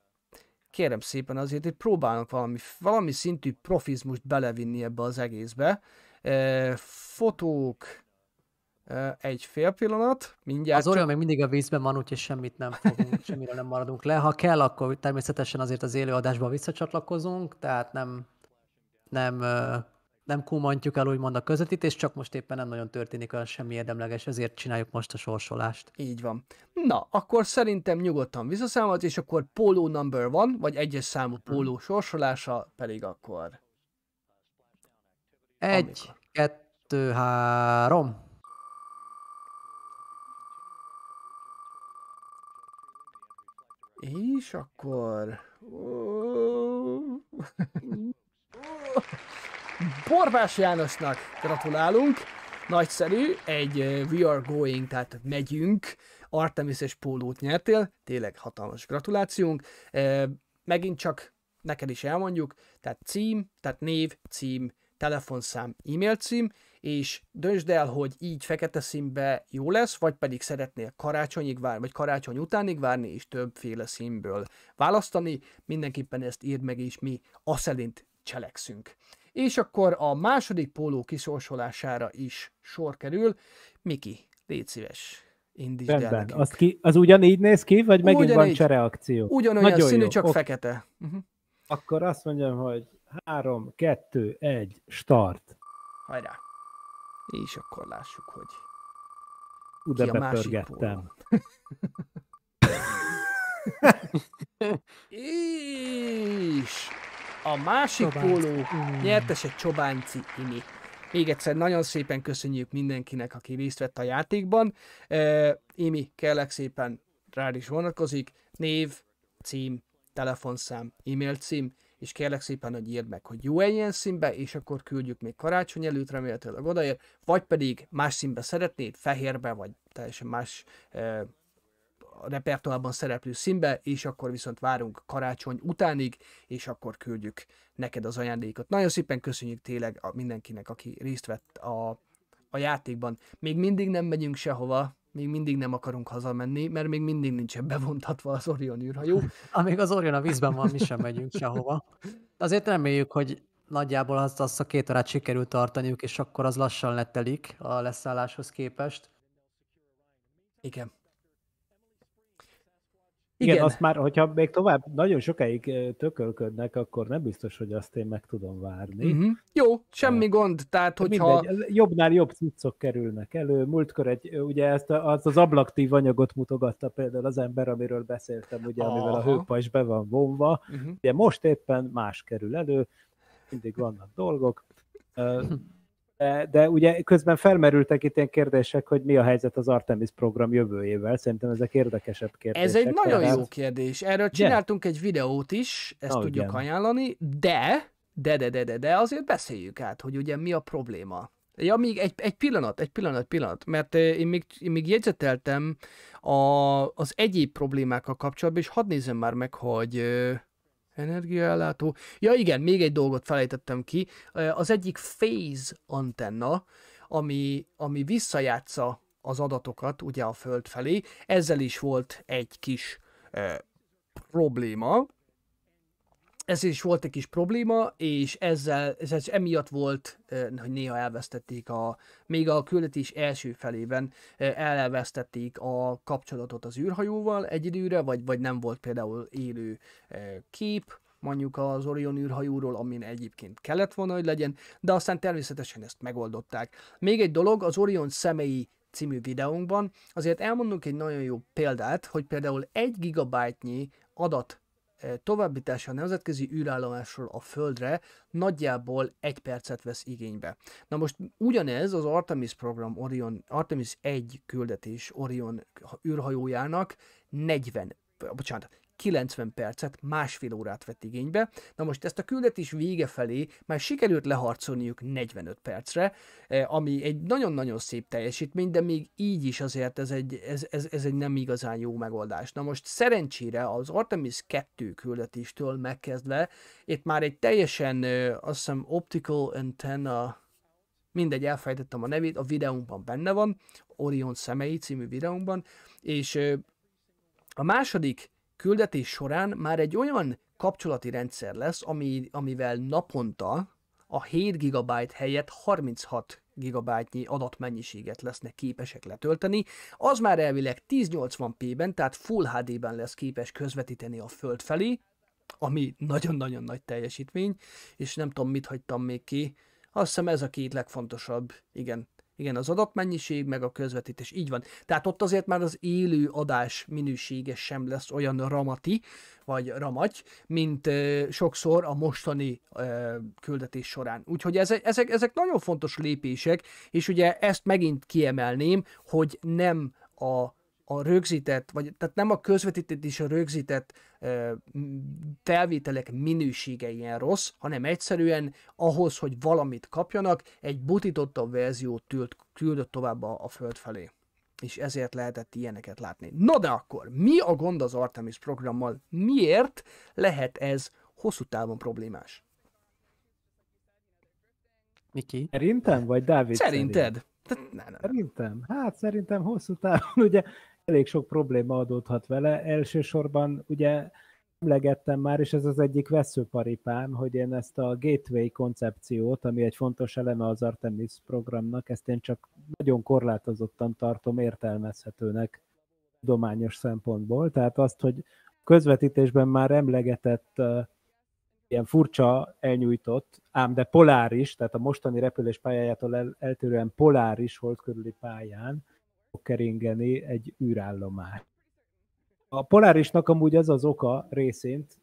kérem szépen, azért itt próbálnak valami, valami szintű profizmust belevinni ebbe az egészbe. E, fotók, egy fél pillanat, mindjárt. Az olyan még mindig a vízben van, úgyhogy semmit nem fogunk, semmire nem maradunk le. Ha kell, akkor természetesen azért az élőadásba visszacsatlakozunk, tehát nem, nem, nem kúmantjuk el úgymond a közvetítést, csak most éppen nem nagyon történik olyan semmi érdemleges, ezért csináljuk most a sorsolást. Így van. Na, akkor szerintem nyugodtan visszaszámolt, és akkor póló number one, vagy egyes számú póló sorsolása pedig akkor... Egy, Amikor? kettő, három... És akkor... Borbás Jánosnak gratulálunk! Nagyszerű, egy We Are Going, tehát megyünk, Artemises pólót nyertél, tényleg hatalmas gratulációnk. Megint csak neked is elmondjuk, tehát cím, tehát név, cím, telefonszám, e-mail cím, és döntsd el, hogy így fekete színbe jó lesz, vagy pedig szeretnél karácsonyig várni, vagy karácsony utánig várni, és többféle színből választani. Mindenképpen ezt írd meg, és mi azt szerint cselekszünk. És akkor a második póló kisorsolására is sor kerül. Miki, légy szíves, indítsd el nekünk. Az, ki, az ugyanígy néz ki, vagy megint ugyanígy, van csereakció? Ugyanolyan nagyon színű, jó. Csak ok. Fekete. Uh-huh. Akkor azt mondjam, hogy három, kettő, egy, start. Hajrá! És akkor lássuk, hogy ki a másik póló. És a másik póló nyertese Csobánci Imi. Még egyszer nagyon szépen köszönjük mindenkinek, aki részt vett a játékban. Imi, kérlek szépen, rád is vonatkozik. Név, cím, telefonszám, e-mail cím. És kérlek szépen, hogy írd meg, hogy jó-e ilyen színbe, és akkor küldjük még karácsony előtt, remélhetőleg odaér, vagy pedig más színbe szeretnéd, fehérbe, vagy teljesen más eh, repertoárban szereplő színbe, és akkor viszont várunk karácsony utánig, és akkor küldjük neked az ajándékot. Nagyon szépen köszönjük tényleg mindenkinek, aki részt vett a, a játékban. Még mindig nem megyünk sehova, még mindig nem akarunk hazamenni, mert még mindig nincsen bevontatva az Orion űrhajó. Amíg az Orion a vízben van, mi sem megyünk sehova. Azért reméljük, hogy nagyjából azt, azt a két órát sikerült tartaniuk, és akkor az lassan letelik a leszálláshoz képest. Igen. Igen, Igen, azt már, hogyha még tovább nagyon sokáig tökölködnek, akkor nem biztos, hogy azt én meg tudom várni. Mm-hmm. Jó, semmi uh, gond, tehát hogyha... Mindegy, jobbnál jobb cuccok kerülnek elő. Múltkor egy, ugye ezt a, az, az ablaktív anyagot mutogatta például az ember, amiről beszéltem, ugye, aha, amivel a hőpajzs be van vonva. Uh-huh. Ugye most éppen más kerül elő, mindig vannak dolgok. Uh, De, de ugye közben felmerültek itt ilyen kérdések, hogy mi a helyzet az Artemis program jövőjével. Szerintem ezek érdekesebb kérdések. Ez egy nagyon tehát... jó kérdés. Erről csináltunk de. egy videót is, ezt Na, tudjuk ugyan. ajánlani, de, de, de, de, de, de azért beszéljük át, hogy ugye mi a probléma. Ja, még egy, egy pillanat, egy pillanat, pillanat, mert én még, én még jegyzeteltem a, az egyéb problémákkal kapcsolatban, és hadd nézem már meg, hogy... energiaellátó. Ja igen, még egy dolgot felejtettem ki. Az egyik phase antenna, ami, ami visszajátsza az adatokat ugye a Föld felé, ezzel is volt egy kis eh, probléma. Ez is volt egy kis probléma, és ezzel, ez, ez emiatt volt, eh, hogy néha elvesztették a, még a küldetés első felében eh, elvesztették a kapcsolatot az űrhajóval egy időre, vagy, vagy nem volt például élő eh, kép, mondjuk az Orion űrhajóról, amin egyébként kellett volna, hogy legyen, de aztán természetesen ezt megoldották. Még egy dolog, az Orion szemei című videónkban azért elmondunk egy nagyon jó példát, hogy például egy gigabájtnyi adat továbbítása a nemzetközi űrállomásról a Földre nagyjából egy percet vesz igénybe. Na most ugyanez az Artemis program Orion, Artemis egy küldetés Orion űrhajójának negyven, bocsánat, kilencven percet, másfél órát vett igénybe. Na most ezt a küldetés vége felé már sikerült leharcolniuk negyvenöt percre, ami egy nagyon-nagyon szép teljesítmény, de még így is azért ez egy, ez, ez, ez egy nem igazán jó megoldás. Na most szerencsére az Artemis kettő küldetéstől megkezdve, itt már egy teljesen, azt hiszem, optical antenna, mindegy, elfejtettem a nevét, a videónkban benne van, Orion szemei című videónkban, és a második küldetés során már egy olyan kapcsolati rendszer lesz, ami, amivel naponta a hét gigabájt helyett harminchat gigabájtnyi adatmennyiséget lesznek képesek letölteni. Az már elvileg ezernyolcvan pé-ben, tehát Full há dé-ben lesz képes közvetíteni a Föld felé, ami nagyon-nagyon nagy teljesítmény, és nem tudom, mit hagytam még ki. Azt hiszem ez a két legfontosabb, igen. Igen, az adatmennyiség, meg a közvetítés, így van. Tehát ott azért már az élő adás minősége sem lesz olyan ramati, vagy ramaty, mint ö, sokszor a mostani ö, küldetés során. Úgyhogy ezek, ezek, ezek nagyon fontos lépések, és ugye ezt megint kiemelném, hogy nem a, a rögzített, vagy tehát nem a közvetített és a rögzített ö, felvételek minősége ilyen rossz, hanem egyszerűen ahhoz, hogy valamit kapjanak, egy butítottabb verziót tült, küldött tovább a, a Föld felé. És ezért lehetett ilyeneket látni. Na de akkor, mi a gond az Artemis programmal? Miért lehet ez hosszú távon problémás? Miki? Szerintem, vagy Dávid? Szerinted? Szerint. Ne, ne, ne. Szerintem. Hát szerintem hosszú távon, ugye elég sok probléma adódhat vele. Elsősorban ugye emlegettem már, és ez az egyik vesszőparipám, hogy én ezt a gateway koncepciót, ami egy fontos eleme az Artemis programnak, ezt én csak nagyon korlátozottan tartom értelmezhetőnek tudományos szempontból. Tehát azt, hogy közvetítésben már emlegetett uh, ilyen furcsa elnyújtott, ám de poláris, tehát a mostani repülés pályájától el, eltérően poláris hold körüli pályán fog keringeni egy űrállomás. A Polarisnak amúgy az az oka részint,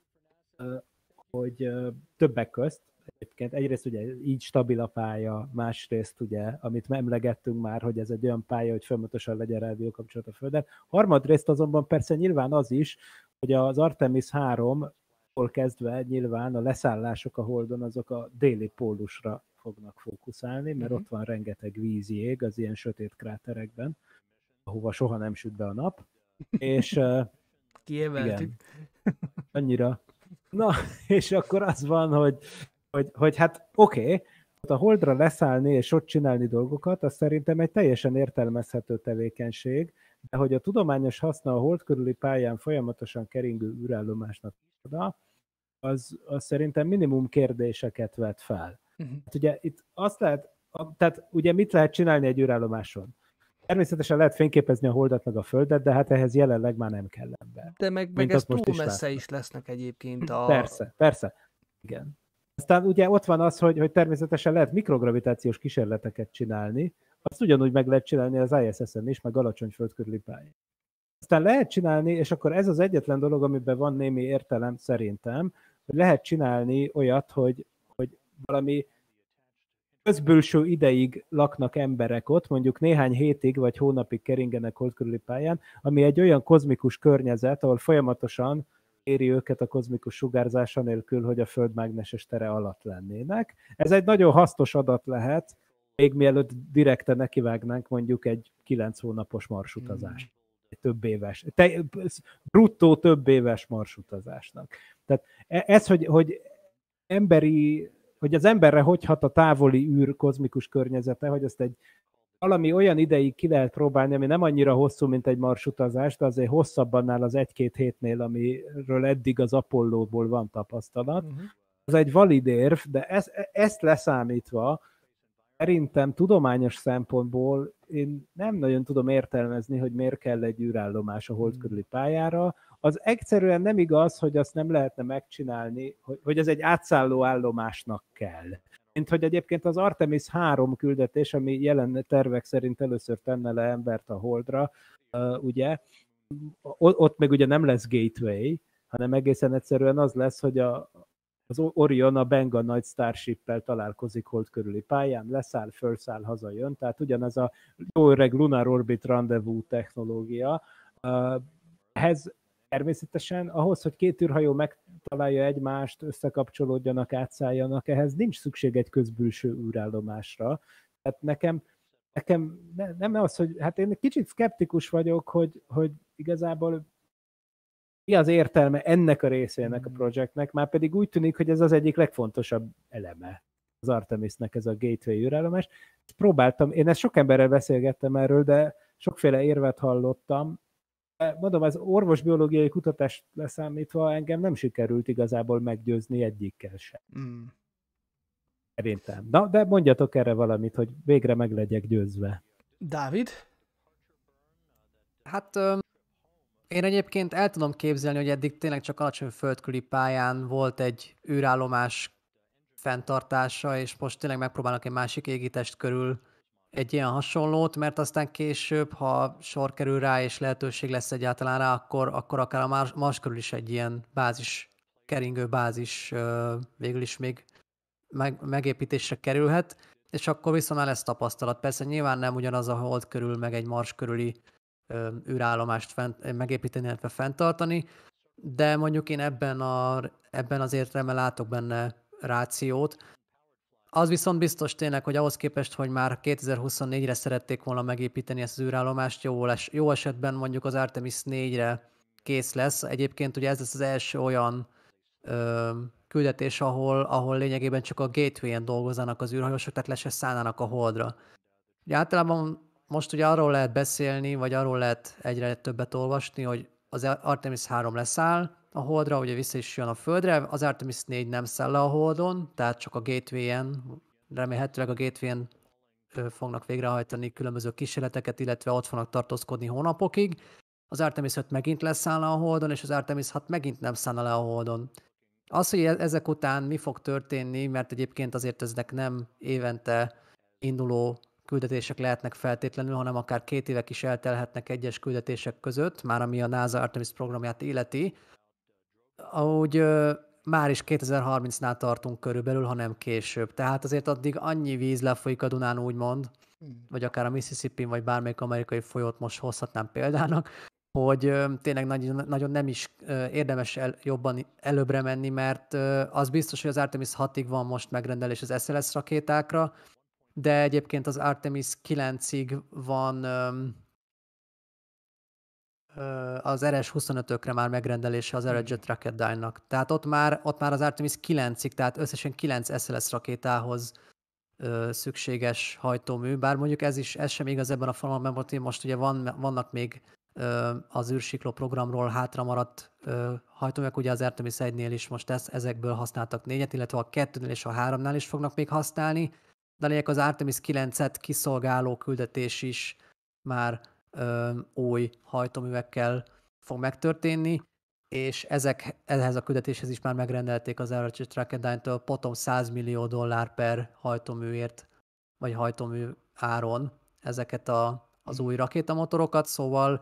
hogy többek közt, egyébként egyrészt ugye így stabil a pálya, másrészt ugye, amit emlegettünk már, hogy ez egy olyan pálya, hogy folyamatosan legyen rádió kapcsolat a Földön. Harmadrészt azonban persze nyilván az is, hogy az Artemis háromtól kezdve nyilván a leszállások a Holdon azok a déli pólusra fognak fókuszálni, mert mm-hmm. ott van rengeteg vízjég az ilyen sötét kráterekben, ahova soha nem süt be a nap. És kiemeltük. Igen, annyira. Na, és akkor az van, hogy, hogy, hogy hát oké, okay, a Holdra leszállni és ott csinálni dolgokat, az szerintem egy teljesen értelmezhető tevékenység, de hogy a tudományos haszna a Hold körüli pályán folyamatosan keringő űrállomásnak oda, az, az szerintem minimum kérdéseket vet fel. Uh-huh. Hát ugye itt azt lehet, tehát ugye mit lehet csinálni egy űrállomáson? Természetesen lehet fényképezni a Holdat meg a Földet, de hát ehhez jelenleg már nem kell ember. De meg, meg ez túl is messze is lesznek egyébként a... Persze, persze. Igen. Aztán ugye ott van az, hogy, hogy természetesen lehet mikrogravitációs kísérleteket csinálni, azt ugyanúgy meg lehet csinálni az i es es-en is, meg alacsony földkörüli pályán. Aztán lehet csinálni, és akkor ez az egyetlen dolog, amiben van némi értelem szerintem, hogy lehet csinálni olyat, hogy, hogy valami közbülső ideig laknak emberek ott, mondjuk néhány hétig vagy hónapig keringenek hold körüli pályán, ami egy olyan kozmikus környezet, ahol folyamatosan éri őket a kozmikus sugárzása nélkül, hogy a Föld mágneses tere alatt lennének. Ez egy nagyon hasznos adat lehet, még mielőtt direkte nekivágnánk mondjuk egy kilenc hónapos marsutazást. Egy több éves, te, bruttó több éves marsutazásnak. Tehát ez, hogy, hogy emberi, hogy az emberre hogy hat a távoli űr kozmikus környezete, hogy ezt egy valami olyan ideig ki lehet próbálni, ami nem annyira hosszú, mint egy marsutazás, de azért hosszabb annál az egy-két hétnél, amiről eddig az Apollóból van tapasztalat. Uh-huh. Ez egy valid érv, de ez, ezt leszámítva, szerintem tudományos szempontból én nem nagyon tudom értelmezni, hogy miért kell egy űrállomás a hold körüli pályára. Az egyszerűen nem igaz, hogy azt nem lehetne megcsinálni, hogy ez egy átszálló állomásnak kell. Mint hogy egyébként az Artemis három küldetés, ami jelen tervek szerint először tenne le embert a holdra, ugye, ott meg ugye nem lesz gateway, hanem egészen egyszerűen az lesz, hogy a az Orion a Benga nagy Starship-pel találkozik hold körüli pályán, leszáll, fölszáll, hazajön, tehát ugyanaz a jó öreg Lunar Orbit Rendezvous technológia. Ehhez természetesen ahhoz, hogy két űrhajó megtalálja egymást, összekapcsolódjanak, átszálljanak, ehhez nincs szükség egy közbülső űrállomásra. Tehát nekem, nekem ne, nem az, hogy hát én kicsit szkeptikus vagyok, hogy, hogy igazából mi az értelme ennek a részének a projektnek, már pedig úgy tűnik, hogy ez az egyik legfontosabb eleme az Artemisnek, ez a gateway űrállomás. Próbáltam, én ezt sok emberrel beszélgettem erről, de sokféle érvet hallottam. Mondom, az orvosbiológiai kutatást leszámítva engem nem sikerült igazából meggyőzni egyikkel sem. Mm. Szerintem. Na, de mondjatok erre valamit, hogy végre meg legyek győzve. Dávid? Hát... Um... Én egyébként el tudom képzelni, hogy eddig tényleg csak alacsony földkörüli pályán volt egy űrállomás fenntartása, és most tényleg megpróbálnak egy másik égitest körül egy ilyen hasonlót, mert aztán később, ha sor kerül rá, és lehetőség lesz egyáltalán rá, akkor, akkor akár a Mars körül is egy ilyen bázis, keringő bázis végül is még meg, megépítésre kerülhet, és akkor viszont már lesz tapasztalat. Persze nyilván nem ugyanaz a hold körül, meg egy Mars körüli űrállomást fent, megépíteni, illetve fenntartani, de mondjuk én ebben, a, ebben az értelemben látok benne rációt. Az viszont biztos tényleg, hogy ahhoz képest, hogy már kétezer-huszonnégyre szerették volna megépíteni ezt az űrállomást, jó, lesz, jó esetben mondjuk az Artemis négyre kész lesz. Egyébként ugye ez lesz az első olyan ö, küldetés, ahol, ahol lényegében csak a gateway-en dolgozzanak az űrhajósok, tehát le se szállnának a holdra. Ugye általában most ugye arról lehet beszélni, vagy arról lehet egyre többet olvasni, hogy az Artemis három leszáll a holdra, ugye vissza is jön a földre, az Artemis négy nem száll le a holdon, tehát csak a gateway-en, remélhetőleg a gateway-en fognak végrehajtani különböző kísérleteket, illetve ott fognak tartózkodni hónapokig. Az Artemis öt megint leszáll le a holdon, és az Artemis hat megint nem száll le a holdon. Az, hogy ezek után mi fog történni, mert egyébként azért eznek nem évente induló küldetések lehetnek feltétlenül, hanem akár két évek is eltelhetnek egyes küldetések között, már ami a NASA Artemis programját illeti. Ahogy ö, már is kétezer-harmincnál tartunk körülbelül, hanem később. Tehát azért addig annyi víz lefolyik a Dunán, úgymond, vagy akár a Mississippi-n, vagy bármelyik amerikai folyót most hozhatnám példának, hogy ö, tényleg nagy, nagyon nem is ö, érdemes el, jobban előbbre menni, mert ö, az biztos, hogy az Artemis hatig van most megrendelés az S L S rakétákra, de egyébként az Artemis kilencig van az R S huszonötökre már megrendelése az Aerojet Rocketdyne-nak. Tehát ott már, ott már az Artemis kilencig, tehát összesen kilenc S L S rakétához szükséges hajtómű, bár mondjuk ez is, ez sem igaz ebben a formában, mert most ugye van, vannak még az űrsikló programról hátra maradt hajtóművek, ugye az Artemis egynél is most ezt, ezekből használtak négyet, illetve a kettőnél és a háromnál is fognak még használni, de lényeg az Artemis kilencet kiszolgáló küldetés is már ö, új hajtóművekkel fog megtörténni, és ezek, ehhez a küldetéshez is már megrendelték az Aerojet Rocketdyne-től potom száz millió dollár per hajtóműért, vagy hajtómű áron ezeket a, az új rakétamotorokat, szóval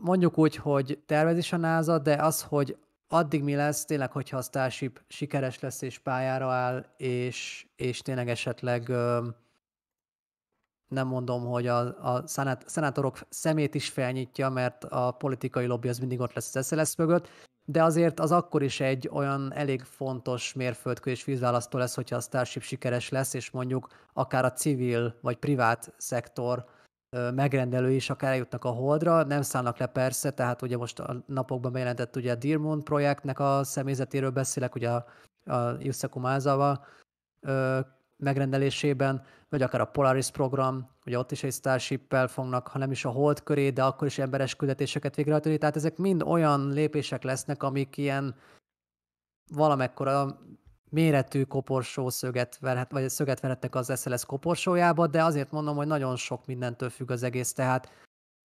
mondjuk úgy, hogy tervezés a NASA, de az, hogy addig mi lesz, tényleg, hogyha a Starship sikeres lesz és pályára áll, és, és tényleg esetleg ö, nem mondom, hogy a, a szenát, szenátorok szemét is felnyitja, mert a politikai lobby az mindig ott lesz az es el es mögött, de azért az akkor is egy olyan elég fontos mérföldkő és vízválasztó lesz, hogyha a Starship sikeres lesz, és mondjuk akár a civil vagy privát szektor megrendelő is akár eljutnak a Holdra, nem szállnak le persze, tehát ugye most a napokban bejelentett ugye a Dear Moon projektnek a személyzetéről beszélek, ugye a, a Yusaku Maezawa megrendelésében, vagy akár a Polaris program, ugye ott is egy Starship-pel fognak, ha nem is a Hold köré, de akkor is emberes küldetéseket végrehajtani, tehát ezek mind olyan lépések lesznek, amik ilyen valamekkora méretű koporsó szöget verhet, vagy szöget verhetnek az es el es koporsójába, de azért mondom, hogy nagyon sok mindentől függ az egész, tehát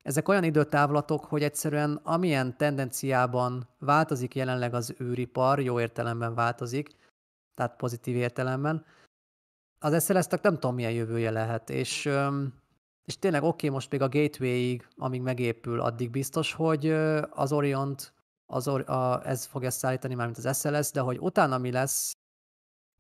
ezek olyan időtávlatok, hogy egyszerűen amilyen tendenciában változik jelenleg az űripar, jó értelemben változik, tehát pozitív értelemben, az es el es-nek nem tudom, milyen jövője lehet, és, és tényleg oké, okay, most még a Gateway-ig, amíg megépül, addig biztos, hogy az Oriont, az or- a, ez fogja szállítani már, mint az es el es, de hogy utána mi lesz,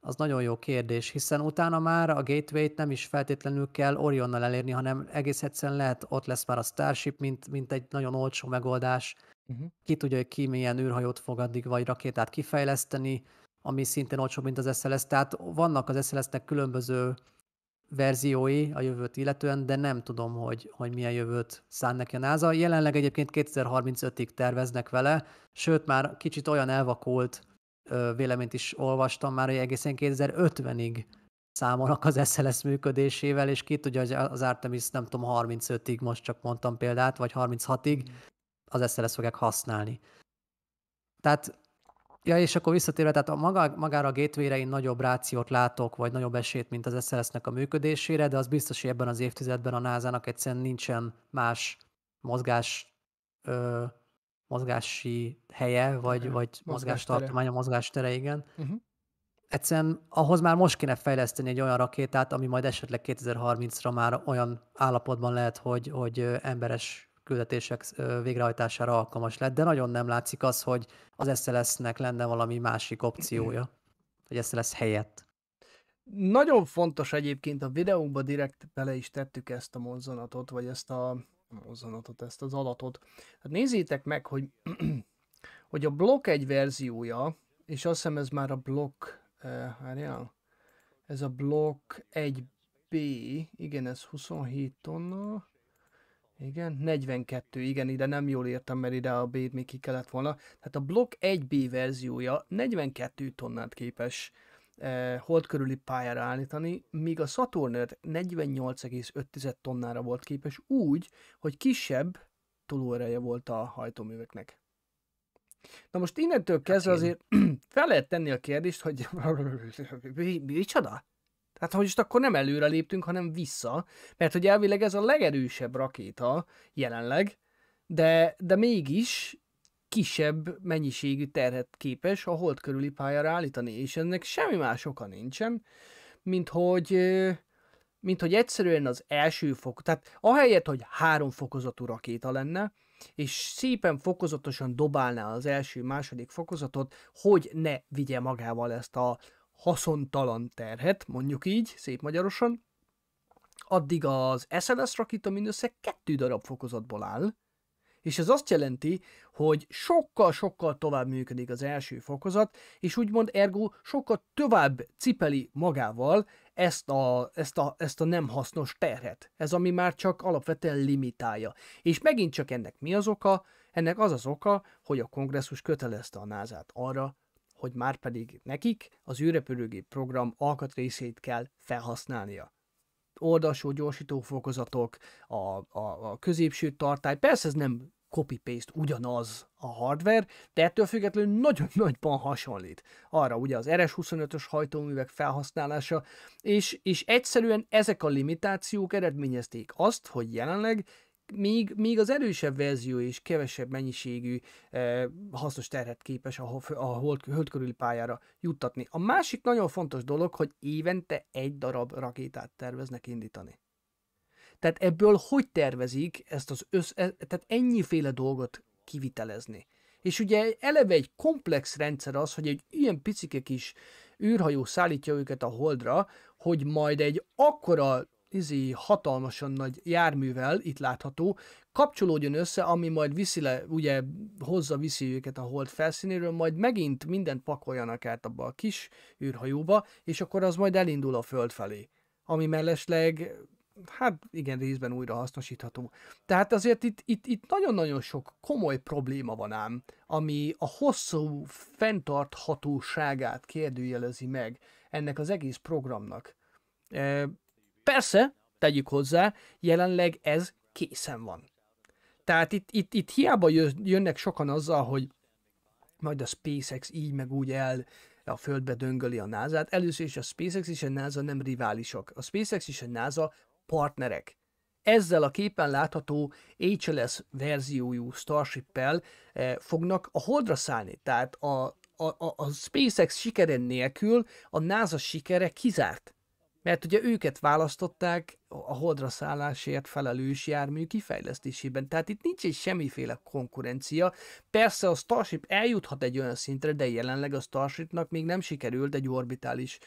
az nagyon jó kérdés, hiszen utána már a Gateway-t nem is feltétlenül kell Orionnal elérni, hanem egész egyszerűen lehet, ott lesz már a Starship, mint, mint egy nagyon olcsó megoldás. Uh-huh. Ki tudja, hogy ki milyen űrhajót fog addig, vagy rakétát kifejleszteni, ami szintén olcsóbb, mint az es el es. Tehát vannak az es el es-nek különböző verziói a jövőt illetően, de nem tudom, hogy, hogy milyen jövőt szán neki a NASA. Jelenleg egyébként kétezer-harmincötig terveznek vele, sőt már kicsit olyan elvakult véleményt is olvastam már, hogy egészen kétezer-ötvenig számolnak az es el es működésével, és ki tudja, hogy az Artemis nem tudom, harmincötig most csak mondtam példát, vagy harminchatig az es el es fogják használni. Tehát, ja, és akkor visszatérve, tehát a maga, magára a Gateway-re én nagyobb rációt látok, vagy nagyobb esélyt, mint az es el es-nek a működésére, de az biztos, hogy ebben az évtizedben a nászának egyszerűen nincsen más mozgás ö, mozgási helye, vagy, vagy mozgástartománya, mozgástere, igen. Uh-huh. Egyszerűen ahhoz már most kéne fejleszteni egy olyan rakétát, ami majd esetleg kétezer-harmincra már olyan állapotban lehet, hogy, hogy emberes küldetések végrehajtására alkalmas lett, de nagyon nem látszik az, hogy az es el es-nek lenne valami másik opciója, vagy es el es helyett. Nagyon fontos egyébként, a videónkban direkt bele is tettük ezt a mozzanatot, vagy ezt a mozzanatot, ezt az adatot. Hát nézzétek meg, hogy, hogy a blokk egy verziója, és azt hiszem ez már a blokk, eh, várjál, ez a blokk egy bé, igen, ez huszonhét tonna, igen, negyvenkettő, igen, ide nem jól értem, mert ide a B-t még ki kellett volna. Tehát a blokk egy bé verziója negyvenkettő tonnát képes eh, hold körüli pályára állítani, míg a Saturn negyvennyolc egész öt tonnára volt képes úgy, hogy kisebb tolóereje volt a hajtóműveknek. Na most innentől kezdve azért fel lehet tenni a kérdést, hogy micsoda? Tehát, hogy most akkor nem előre léptünk, hanem vissza, mert hogy elvileg ez a legerősebb rakéta jelenleg, de, de mégis kisebb mennyiségű terhet képes a hold körüli pályára állítani, és ennek semmi más oka nincsen, mint hogy, mint hogy egyszerűen az első fok, tehát ahelyett, hogy három fokozatú rakéta lenne, és szépen fokozatosan dobálná az első-második fokozatot, hogy ne vigye magával ezt a haszontalan terhet, mondjuk így, szép magyarosan, addig az es el es rakéta mindössze kettő darab fokozatból áll, és ez azt jelenti, hogy sokkal-sokkal tovább működik az első fokozat, és úgymond ergo sokkal tovább cipeli magával ezt a, ezt a, ezt a nem hasznos terhet. Ez, ami már csak alapvetően limitálja. És megint csak ennek mi az oka? Ennek az az oka, hogy a kongresszus kötelezte a nását arra, hogy már pedig nekik az űrrepülőgép program alkatrészét kell felhasználnia. Oldalsó gyorsítófokozatok, a, a, a középső tartály, persze ez nem copy-paste ugyanaz a hardware, de ettől függetlenül nagyon nagyban hasonlít. Arra ugye az er es huszonötös hajtóművek felhasználása, és, és egyszerűen ezek a limitációk eredményezték azt, hogy jelenleg Még, még az erősebb verzió és kevesebb mennyiségű eh, hasznos terhet képes a, a hold körüli pályára juttatni. A másik nagyon fontos dolog, hogy évente egy darab rakétát terveznek indítani. Tehát ebből hogy tervezik ezt az össz, tehát ennyiféle dolgot kivitelezni? És ugye eleve egy komplex rendszer az, hogy egy ilyen picike kis űrhajó szállítja őket a Holdra, hogy majd egy akkora izi, hatalmasan nagy járművel, itt látható, kapcsolódjon össze, ami majd viszi le, ugye hozza viszi őket a Hold felszínéről, majd megint mindent pakoljanak át abba a kis űrhajóba, és akkor az majd elindul a Föld felé. Ami mellesleg, hát igen, részben újra hasznosítható. Tehát azért itt, itt, itt nagyon-nagyon sok komoly probléma van ám, ami a hosszú fenntarthatóságát kérdőjelezi meg ennek az egész programnak. E, persze, tegyük hozzá, jelenleg ez készen van. Tehát itt, itt, itt hiába jönnek sokan azzal, hogy majd a SpaceX így meg úgy el a földbe döngöli a názát. Először is a SpaceX és a NASA nem riválisok. A SpaceX és a NASA partnerek. Ezzel a képen látható há el es verziójú Starship-el eh, fognak a Holdra szállni. Tehát a, a, a SpaceX sikere nélkül a NASA sikere kizárt. Mert ugye őket választották a Holdra szállásért felelős jármű kifejlesztésében. Tehát itt nincs egy semmiféle konkurencia. Persze a Starship eljuthat egy olyan szintre, de jelenleg a Starshipnak még nem sikerült egy orbitális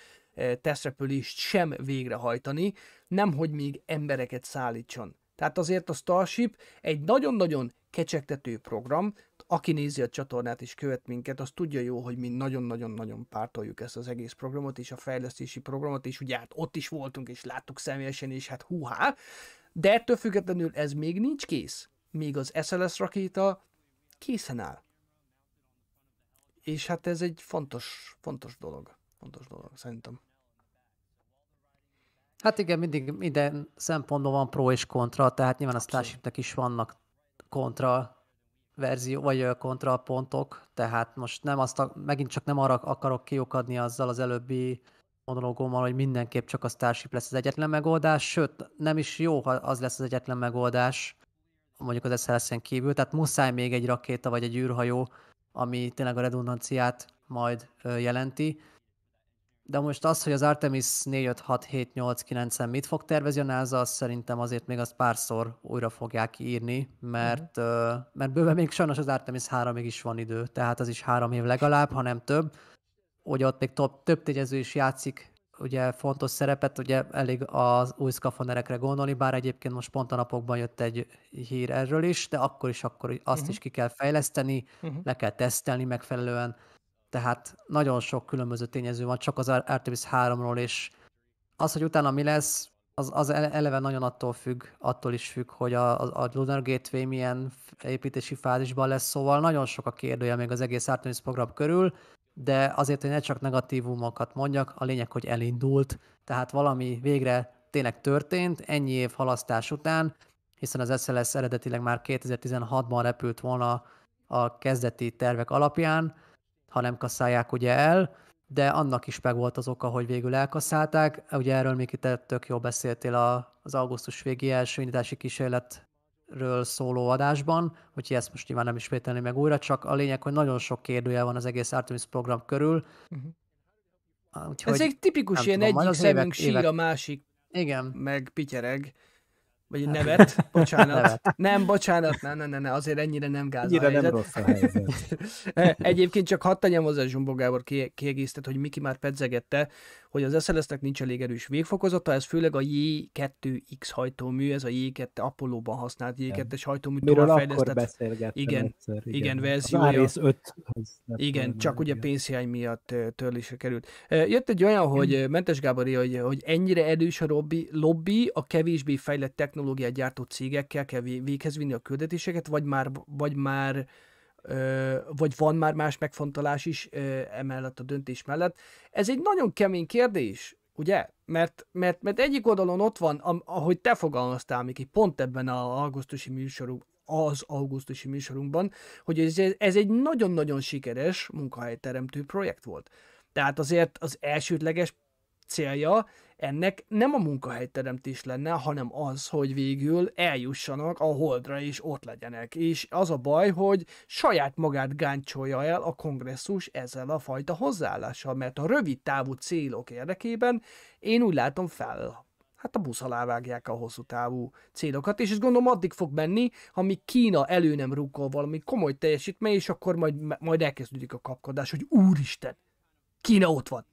tesztrepülést sem végrehajtani, nemhogy még embereket szállítson. Tehát azért a Starship egy nagyon-nagyon kecsegtető program. Aki nézi a csatornát és követ minket, az tudja jó, hogy mi nagyon-nagyon-nagyon pártoljuk ezt az egész programot és a fejlesztési programot, és ugye hát ott is voltunk, és láttuk személyesen, és hát húhá, de ettől függetlenül ez még nincs kész. Még az es el es rakéta készen áll. És hát ez egy fontos, fontos dolog. Fontos dolog, szerintem. Hát igen, mindig minden szempontból van pro és kontra, tehát nyilván a Starshipnek is vannak kontra verzió, vagy kontrapontok, tehát most nem azt, a, megint csak nem arra akarok kiukadni azzal az előbbi monológommal, hogy mindenképp csak a Starship lesz az egyetlen megoldás, sőt, nem is jó, ha az lesz az egyetlen megoldás, mondjuk az es el es-en kívül, tehát muszáj még egy rakéta, vagy egy űrhajó, ami tényleg a redundanciát majd jelenti. De most az, hogy az Artemis négy, öt, hat, hét, nyolc, kilenc mit fog tervezni a NASA, azt szerintem azért még azt párszor újra fogják írni, mert, mm. uh, mert bőven még sajnos az Artemis háromig is van idő, tehát az is három év legalább, ha nem több. Ugye ott még több, több tényező is játszik, ugye fontos szerepet, ugye elég az új szkafanderekre gondolni, bár egyébként most pont a napokban jött egy hír erről is, de akkor is akkor azt mm-hmm. is ki kell fejleszteni, mm-hmm. le kell tesztelni megfelelően. Tehát nagyon sok különböző tényező van, csak az Artemis háromról, és az, hogy utána mi lesz, az, az eleve nagyon attól függ, attól is függ, hogy a, a Lunar Gateway milyen építési fázisban lesz, szóval nagyon sok a kérdője még az egész Artemis program körül, de azért, hogy ne csak negatívumokat mondjak, a lényeg, hogy elindult, tehát valami végre tényleg történt, ennyi év halasztás után, hiszen az es el es eredetileg már kétezer-tizenhatban repült volna a kezdeti tervek alapján, ha nem kasszálják ugye el, de annak is meg volt az oka, hogy végül elkasszálták. Ugye erről még itt tök jól beszéltél az augusztus végi első indítási kísérletről szóló adásban, úgyhogy ezt most nyilván nem ismételni meg újra, csak a lényeg, hogy nagyon sok kérdőjel van az egész Artemis program körül. Uh-huh. Úgyhogy, ez egy tipikus nem ilyen tudom, egyik szemünk sír, a másik igen. meg pityereg. Vagy nevet, bocsánat. Nevet. Nem, bocsánat, ne, ne, ne, ne, azért ennyire nem gáz a helyzet. Nem rossz a helyzet. Egyébként csak hadd tegyem hozzá, Zsumbó Gábor kiegészített, hogy Miki már pedzegette, hogy az es el es-nek nincs elég erős végfokozata, ez főleg a jé kettő iksz hajtómű, ez a jé kettő Apollo-ban használt jé kettes hajtómű továbbfejlesztett. Igen, igen, igen, verziója. Az öt, az igen, csak ugye pénzhiány miatt törlésre került. Jött egy olyan, hogy Mentes Gábori, hogy, hogy ennyire erős a lobby, lobby a kevésbé fejlett technológiát gyártó cégekkel kell véghez vinni a küldetéseket, vagy már, vagy már vagy van már más megfontolás is emellett a döntés mellett. Ez egy nagyon kemény kérdés, ugye? Mert, mert, mert egyik oldalon ott van, ahogy te fogalmaztál, Miki, pont ebben az augusztusi műsorunk, az augusztusi műsorunkban, hogy ez, ez egy nagyon-nagyon sikeres munkahelyteremtő projekt volt. Tehát azért az elsődleges célja ennek nem a munkahelyteremtés lenne, hanem az, hogy végül eljussanak a Holdra és ott legyenek. És az a baj, hogy saját magát gáncsolja el a kongresszus ezzel a fajta hozzáállással, mert a rövid távú célok érdekében én úgy látom fel, hát a busz alá vágják a hosszú távú célokat, és ezt gondolom addig fog menni, amíg Kína elő nem rúgol valami komoly teljesítmény, és akkor majd, majd elkezdődik a kapkodás, hogy úristen, Kína ott van.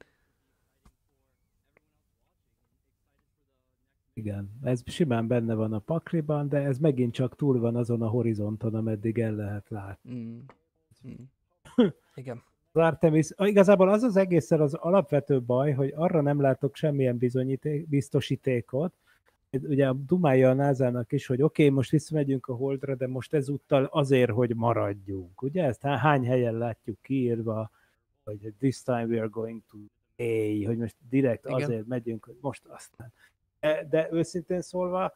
Igen, ez simán benne van a pakliban, de ez megint csak túl van azon a horizonton, ameddig el lehet látni. Mm. Mm. Igen. Az Artemis, igazából az az egészen az alapvető baj, hogy arra nem látok semmilyen bizonyíték, biztosítékot. Ugye a dumája a názának is, hogy oké, okay, most visszamegyünk a Holdra, de most ezúttal azért, hogy maradjunk. Ugye ezt hány helyen látjuk kiírva, hogy this time we are going to stay, hogy most direkt igen, azért megyünk, hogy most aztán. De, de őszintén szólva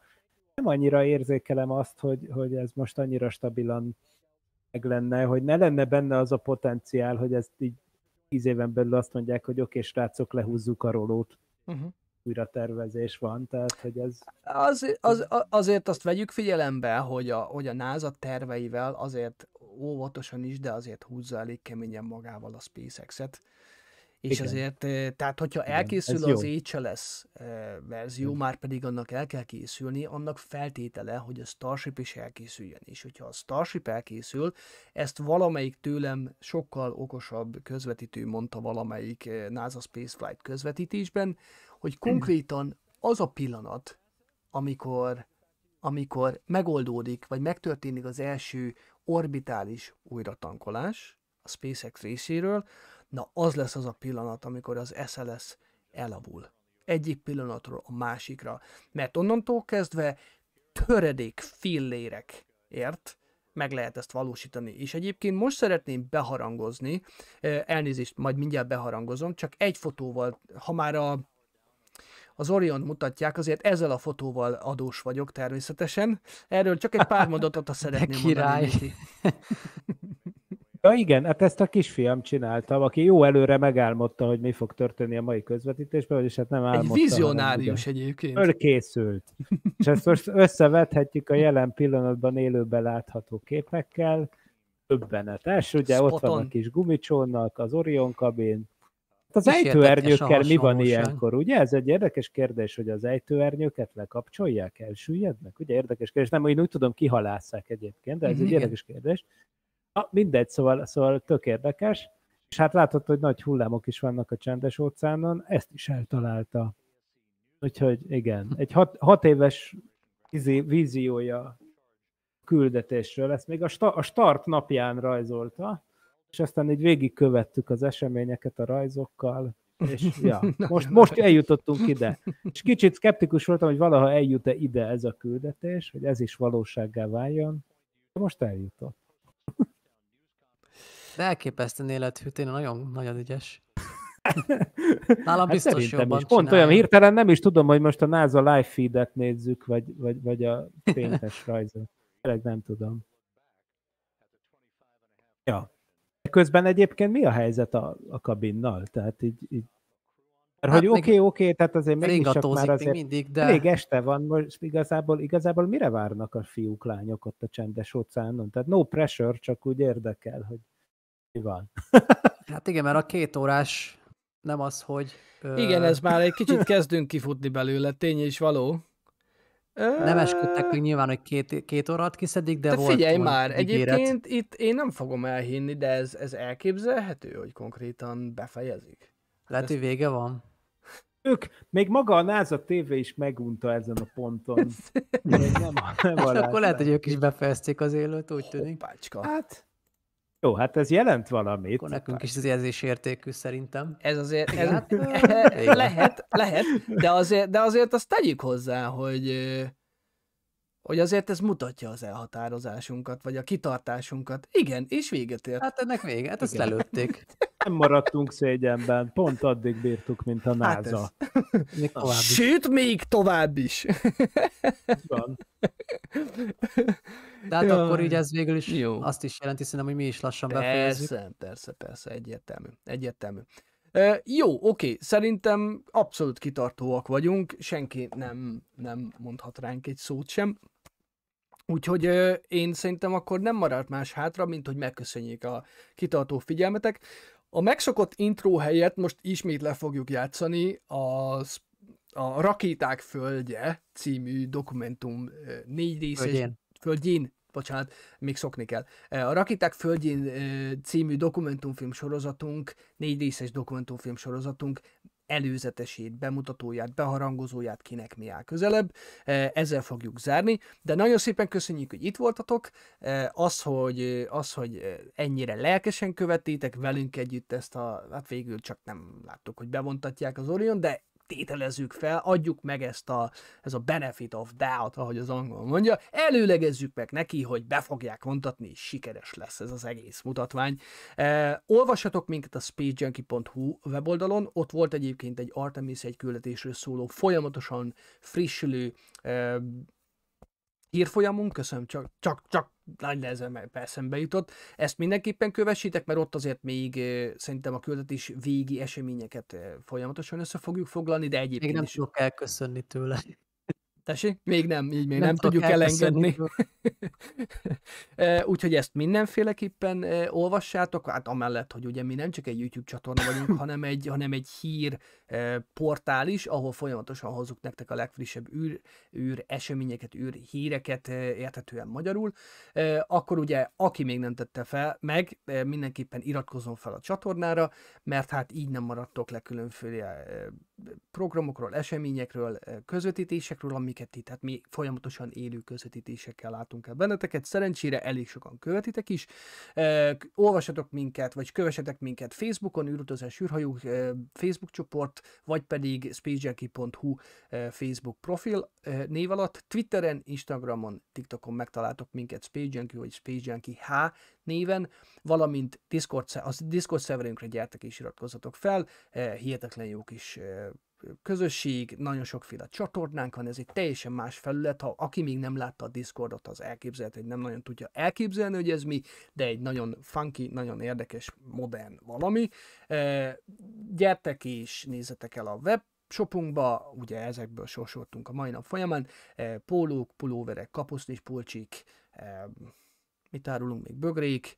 nem annyira érzékelem azt, hogy, hogy ez most annyira stabilan meg lenne, hogy ne lenne benne az a potenciál, hogy ezt így tíz éven belül azt mondják, hogy oké, srácok, lehúzzuk a rolót. Uh-huh. Újra tervezés van, tehát hogy ez... Az, az, azért azt vegyük figyelembe, hogy a, hogy a NASA terveivel azért óvatosan is, de azért húzza elég keményen magával a SpaceX-et. És igen, azért, tehát hogyha igen, elkészül az há el es verzió, igen, már pedig annak el kell készülni, annak feltétele, hogy a Starship is elkészüljön. És hogyha a Starship elkészül, ezt valamelyik tőlem sokkal okosabb közvetítő mondta valamelyik NASA Spaceflight közvetítésben, hogy konkrétan az a pillanat, amikor, amikor megoldódik, vagy megtörténik az első orbitális újratankolás a SpaceX részéről, na, az lesz az a pillanat, amikor az es el es elavul. Egyik pillanatról a másikra. Mert onnantól kezdve töredék fillérekért meg lehet ezt valósítani. És egyébként most szeretném beharangozni, elnézést, majd mindjárt beharangozom, csak egy fotóval, ha már a, az Orion mutatják, azért ezzel a fotóval adós vagyok természetesen. Erről csak egy pár mondatot szeretném király mondani. Ja, igen, hát ezt a kisfiam csinálta, aki jó előre megálmodta, hogy mi fog történni a mai közvetítésben, vagyis hát nem álmodta. Egy vizionárius egyébként. Ölkészült. És ezt most összevethetjük a jelen pillanatban élőben látható képekkel. Többenetes, ugye Spoton. Ott van a kis gumicsónak, az Orion kabin. Az ejtőernyőkkel mi van ilyenkor, ugye? Ez egy érdekes kérdés, hogy az ejtőernyőket lekapcsolják, elsüllyednek? Ugye érdekes kérdés, nem, én úgy tudom, kihalásszák egyébként, de ez igen, egy érdekes kérdés. Na, mindegy, szóval, szóval tök érdekes, és hát látod, hogy nagy hullámok is vannak a csendes óceánon, ezt is eltalálta. Úgyhogy igen, egy hat, hat éves víziója küldetésről, ezt még a, sta, a start napján rajzolta, és aztán így végigkövettük az eseményeket a rajzokkal, és ja, most, most eljutottunk ide. És kicsit szkeptikus voltam, hogy valaha eljut-e ide ez a küldetés, hogy ez is valósággá váljon, de most eljutott. De elképesztően élethű, tényleg nagyon, nagyon ügyes. Nálam biztos hát jobban is. Pont olyan hirtelen nem is tudom, hogy most a NASA live feedet nézzük, vagy, vagy, vagy a péntes rajzot. Tényleg nem tudom. Ja. Közben egyébként mi a helyzet a, a kabinnal? Tehát így... így mert hát hogy oké, oké, okay, okay, tehát azért mégis csak már azért mindig, de... elég este van, most igazából, igazából mire várnak a fiúk, lányok ott a csendes óceánon? Tehát no pressure, csak úgy érdekel, hogy van. Hát igen, mert a két órás nem az, hogy... Ö... Igen, ez már egy kicsit kezdünk kifutni belőle, tény és való. Nem esküdtek meg nyilván, hogy két, két órát kiszedik, de, de volt. Figyelj volt már, ígéret. Egyébként itt én nem fogom elhinni, de ez, ez elképzelhető, hogy konkrétan befejezik. Lehet, hogy vége van. Ők, még maga a NASA té vé is megunta ezen a ponton. nem, nem akkor lehet, hogy ők is befejezték az élőt, úgy tűnik. Hoppácska. Hát... Jó, hát ez jelent valamit. Akkor nekünk is az jelzés értékű szerintem. Ez azért ez, lehet, lehet, de azért, de azért azt tegyük hozzá, hogy, hogy azért ez mutatja az elhatározásunkat, vagy a kitartásunkat. Igen, és véget ért. Hát ennek vége, hát ezt lelőtték. Nem maradtunk szégyenben, pont addig bírtuk, mint a NASA. Hát sőt, még tovább is. Van. De hát ja, akkor így ez végül is jó, azt is jelenti, szerintem, hogy mi is lassan befejezzük. Persze, persze, persze, egyértelmű. egyértelmű. E, jó, oké, szerintem abszolút kitartóak vagyunk, senki nem, nem mondhat ránk egy szót sem. Úgyhogy e, én szerintem akkor nem maradt más hátra, mint hogy megköszönjék a kitartó figyelmetek. A megszokott intro helyett most ismét le fogjuk játszani a a Rakéták Földje című dokumentum négy részes... Földjén. Földjén, bocsánat, még szokni kell. A Rakéták Földjén című dokumentumfilm sorozatunk, négy részes dokumentumfilm sorozatunk előzetesét, bemutatóját, beharangozóját, kinek mi áll közelebb. Ezzel fogjuk zárni, de nagyon szépen köszönjük, hogy itt voltatok. Az, hogy, az, hogy ennyire lelkesen követtétek velünk együtt ezt a, hát végül csak nem láttuk, hogy bevontatják az Orion, de tételezzük fel, adjuk meg ezt a, ez a benefit of doubt, ahogy az angol mondja, előlegezzük meg neki, hogy be fogják vontatni, és sikeres lesz ez az egész mutatvány. Eh, olvassatok minket a space junkie pont hu weboldalon, ott volt egyébként egy Artemis egy küldetésről szóló, folyamatosan frissülő eh, hírfolyamunk, köszönöm, csak, csak, csak nagy nehezen eszembe jutott. Ezt mindenképpen kövessétek, mert ott azért még szerintem a küldetés végi eseményeket folyamatosan össze fogjuk foglalni, de egyébként... Még nem tudok elköszönni tőle. Tessék? Még nem, így még nem, nem tudjuk elengedni. Úgyhogy ezt mindenféleképpen olvassátok, hát amellett, hogy ugye mi nem csak egy YouTube csatorna vagyunk, hanem egy, hanem egy hír portál is, ahol folyamatosan hozzuk nektek a legfrissebb űr, űr eseményeket, űr híreket érthetően magyarul. Akkor ugye, aki még nem tette fel, meg mindenképpen iratkozzon fel a csatornára, mert hát így nem maradtok le különféle programokról, eseményekről, közvetítésekről, amiket itt, hát mi folyamatosan élő közvetítésekkel látunk el benneteket, szerencsére elég sokan követitek is. E, olvassatok minket, vagy kövessetek minket Facebookon, űrutazás űrhajók e, Facebook csoport, vagy pedig space junkie pont hu e, Facebook profil e, név alatt, Twitteren, Instagramon, TikTokon megtaláltok minket SpaceJunkie vagy SpaceJunkie H néven, valamint Discord, a Discord szerverünkre gyertek és iratkozzatok fel, e, hihetetlen jó kis e, közösség, nagyon sokféle csatornánk van, ez egy teljesen más felület, ha aki még nem látta a Discordot, az elképzelhető, hogy nem nagyon tudja elképzelni, hogy ez mi, de egy nagyon funky, nagyon érdekes, modern valami. E, gyertek és nézzetek el a webshopunkba, ugye ezekből sorsoltunk a mai nap folyamán, e, pólók, pulóverek, kapusznispulcsik, e, mit árulunk még, bögrék,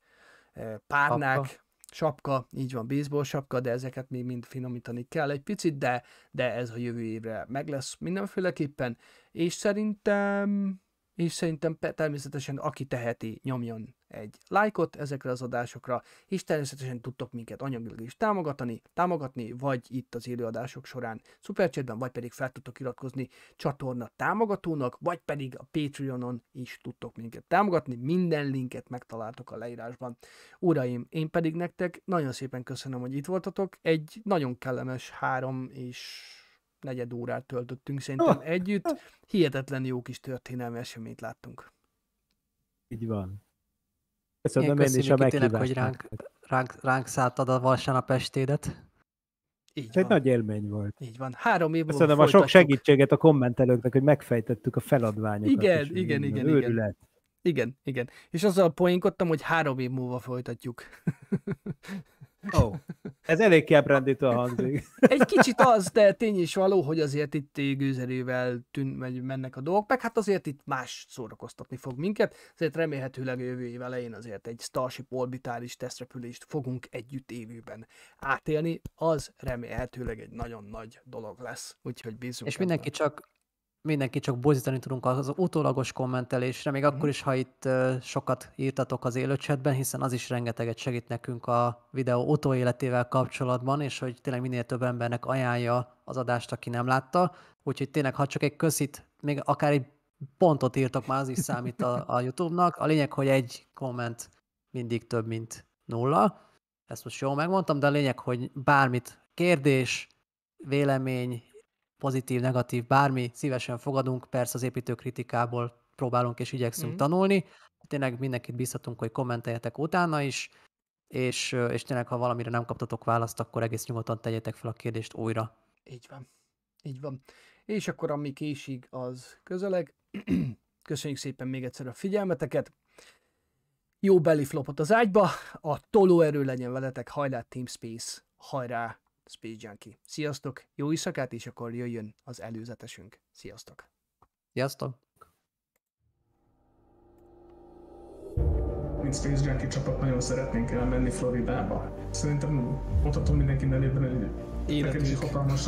e, párnák, Papka. Sapka, így van, baseball sapka, de ezeket még mind finomítani kell egy picit, de, de ez a jövő évre meg lesz mindenféleképpen, és szerintem, és szerintem természetesen aki teheti, nyomjon egy lájkot ezekre az adásokra, és természetesen tudtok minket anyagilag is támogatni, támogatni, vagy itt az élőadások során szuperchatben, vagy pedig fel tudtok iratkozni csatorna támogatónak, vagy pedig a Patreonon is tudtok minket támogatni, minden linket megtaláltok a leírásban. Uraim, én pedig nektek nagyon szépen köszönöm, hogy itt voltatok, egy nagyon kellemes három és negyed órát töltöttünk szerintem oh. együtt, hihetetlen jó kis történelmi eseményt láttunk. Így van. Köszönöm, én is a meghívást. Hogy ránk, ránk, ránk szálltad a vasárnap estédet. Így egy van. Nagy élmény volt. Így van. Három év múlva köszönöm a sok segítséget a kommentelőknek, hogy megfejtettük a feladványokat. Igen, is, igen, igen. Őrület. Igen. Igen, igen. És azzal poénkodtam, hogy három év múlva folytatjuk. Ó, oh, ez elég kiábrándítóan hangzik. Egy kicsit az, de tény is való, hogy azért itt gőzerővel tűn, mennek a dolgok, meg hát azért itt más szórakoztatni fog minket, azért remélhetőleg jövő év elején azért egy Starship orbitális tesztrepülést fogunk együtt évőben átélni, az remélhetőleg egy nagyon nagy dolog lesz, úgyhogy bízunk. És mindenki csak, mindenki csak bozítani tudunk az utólagos kommentelésre, még mm. akkor is, ha itt sokat írtatok az élő chatben, hiszen az is rengeteget segít nekünk a videó utóéletével kapcsolatban, és hogy tényleg minél több embernek ajánlja az adást, aki nem látta. Úgyhogy tényleg, ha csak egy köszit, még akár egy pontot írtok már, az is számít a, a YouTube-nak. A lényeg, hogy egy komment mindig több, mint nulla. Ezt most jól megmondtam, de a lényeg, hogy bármit, kérdés, vélemény, pozitív, negatív, bármi, szívesen fogadunk, persze az építőkritikából próbálunk és igyekszünk mm. tanulni. Tényleg mindenkit bízhatunk, hogy kommenteljetek utána is, és, és tényleg, ha valamire nem kaptatok választ, akkor egész nyugodtan tegyetek fel a kérdést újra. Így van. Így van. És akkor ami késik, az közeleg. Köszönjük szépen még egyszer a figyelmeteket. Jó beliflopot az ágyba, a tolóerő legyen veletek, hajlá Team Space, hajrá! Space Junkie. Sziasztok, jó éjszakát, és akkor jöjjön az előzetesünk. Sziasztok! Sziasztok! Mint Space Junkie csapat nagyon szeretnénk elmenni Floridába. Szerintem mondhatom mindenki nevében, hogy életünk hatalmas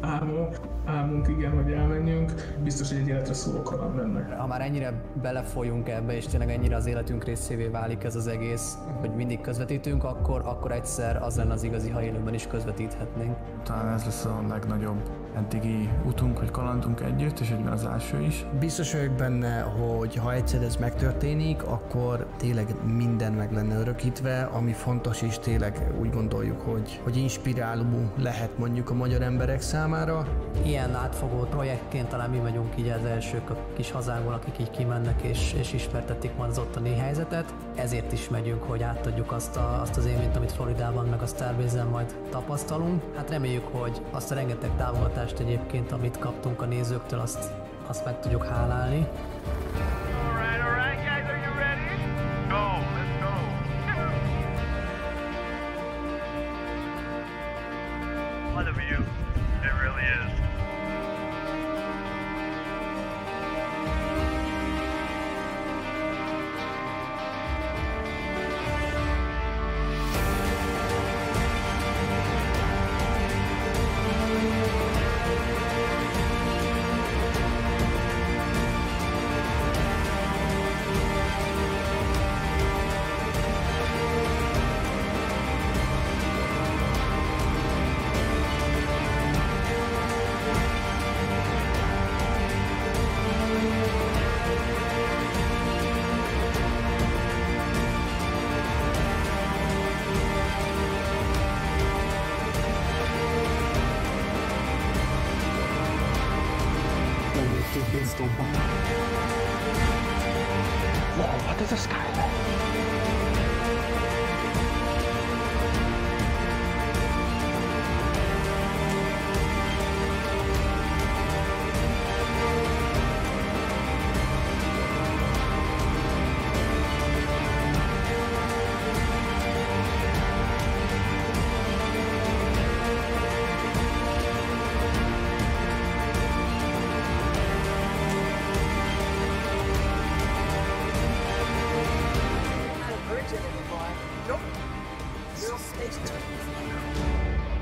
álmok. álmunk, igen, hogy elmenjünk, biztos, hogy egy életre szóló kaland lenne. Ha már ennyire belefolyunk ebbe, és tényleg ennyire az életünk részévé válik ez az egész, hogy mindig közvetítünk, akkor, akkor egyszer az lenne az igazi, ha élőben is közvetíthetnénk. Talán ez lesz a legnagyobb eddigi utunk, hogy kalandunk együtt, és egyben az első is. Biztos vagyok benne, hogy ha egyszer ez megtörténik, akkor tényleg minden meg lenne örökítve, ami fontos is, tényleg úgy gondoljuk, hogy, hogy inspiráló lehet mondjuk a magyar emberek számára. Ilyen átfogó projektként talán mi vagyunk így az elsők a kis hazánkból, akik így kimennek és, és ismertették majd az ottani helyzetet. Ezért is megyünk, hogy átadjuk azt, a, azt az élményt, amit Floridában meg a Starbase-en majd tapasztalunk. Hát reméljük, hogy azt a rengeteg támogatást egyébként, amit kaptunk a nézőktől, azt, azt meg tudjuk hálálni. What a view, it really is. What is the sky like? Nope. No space to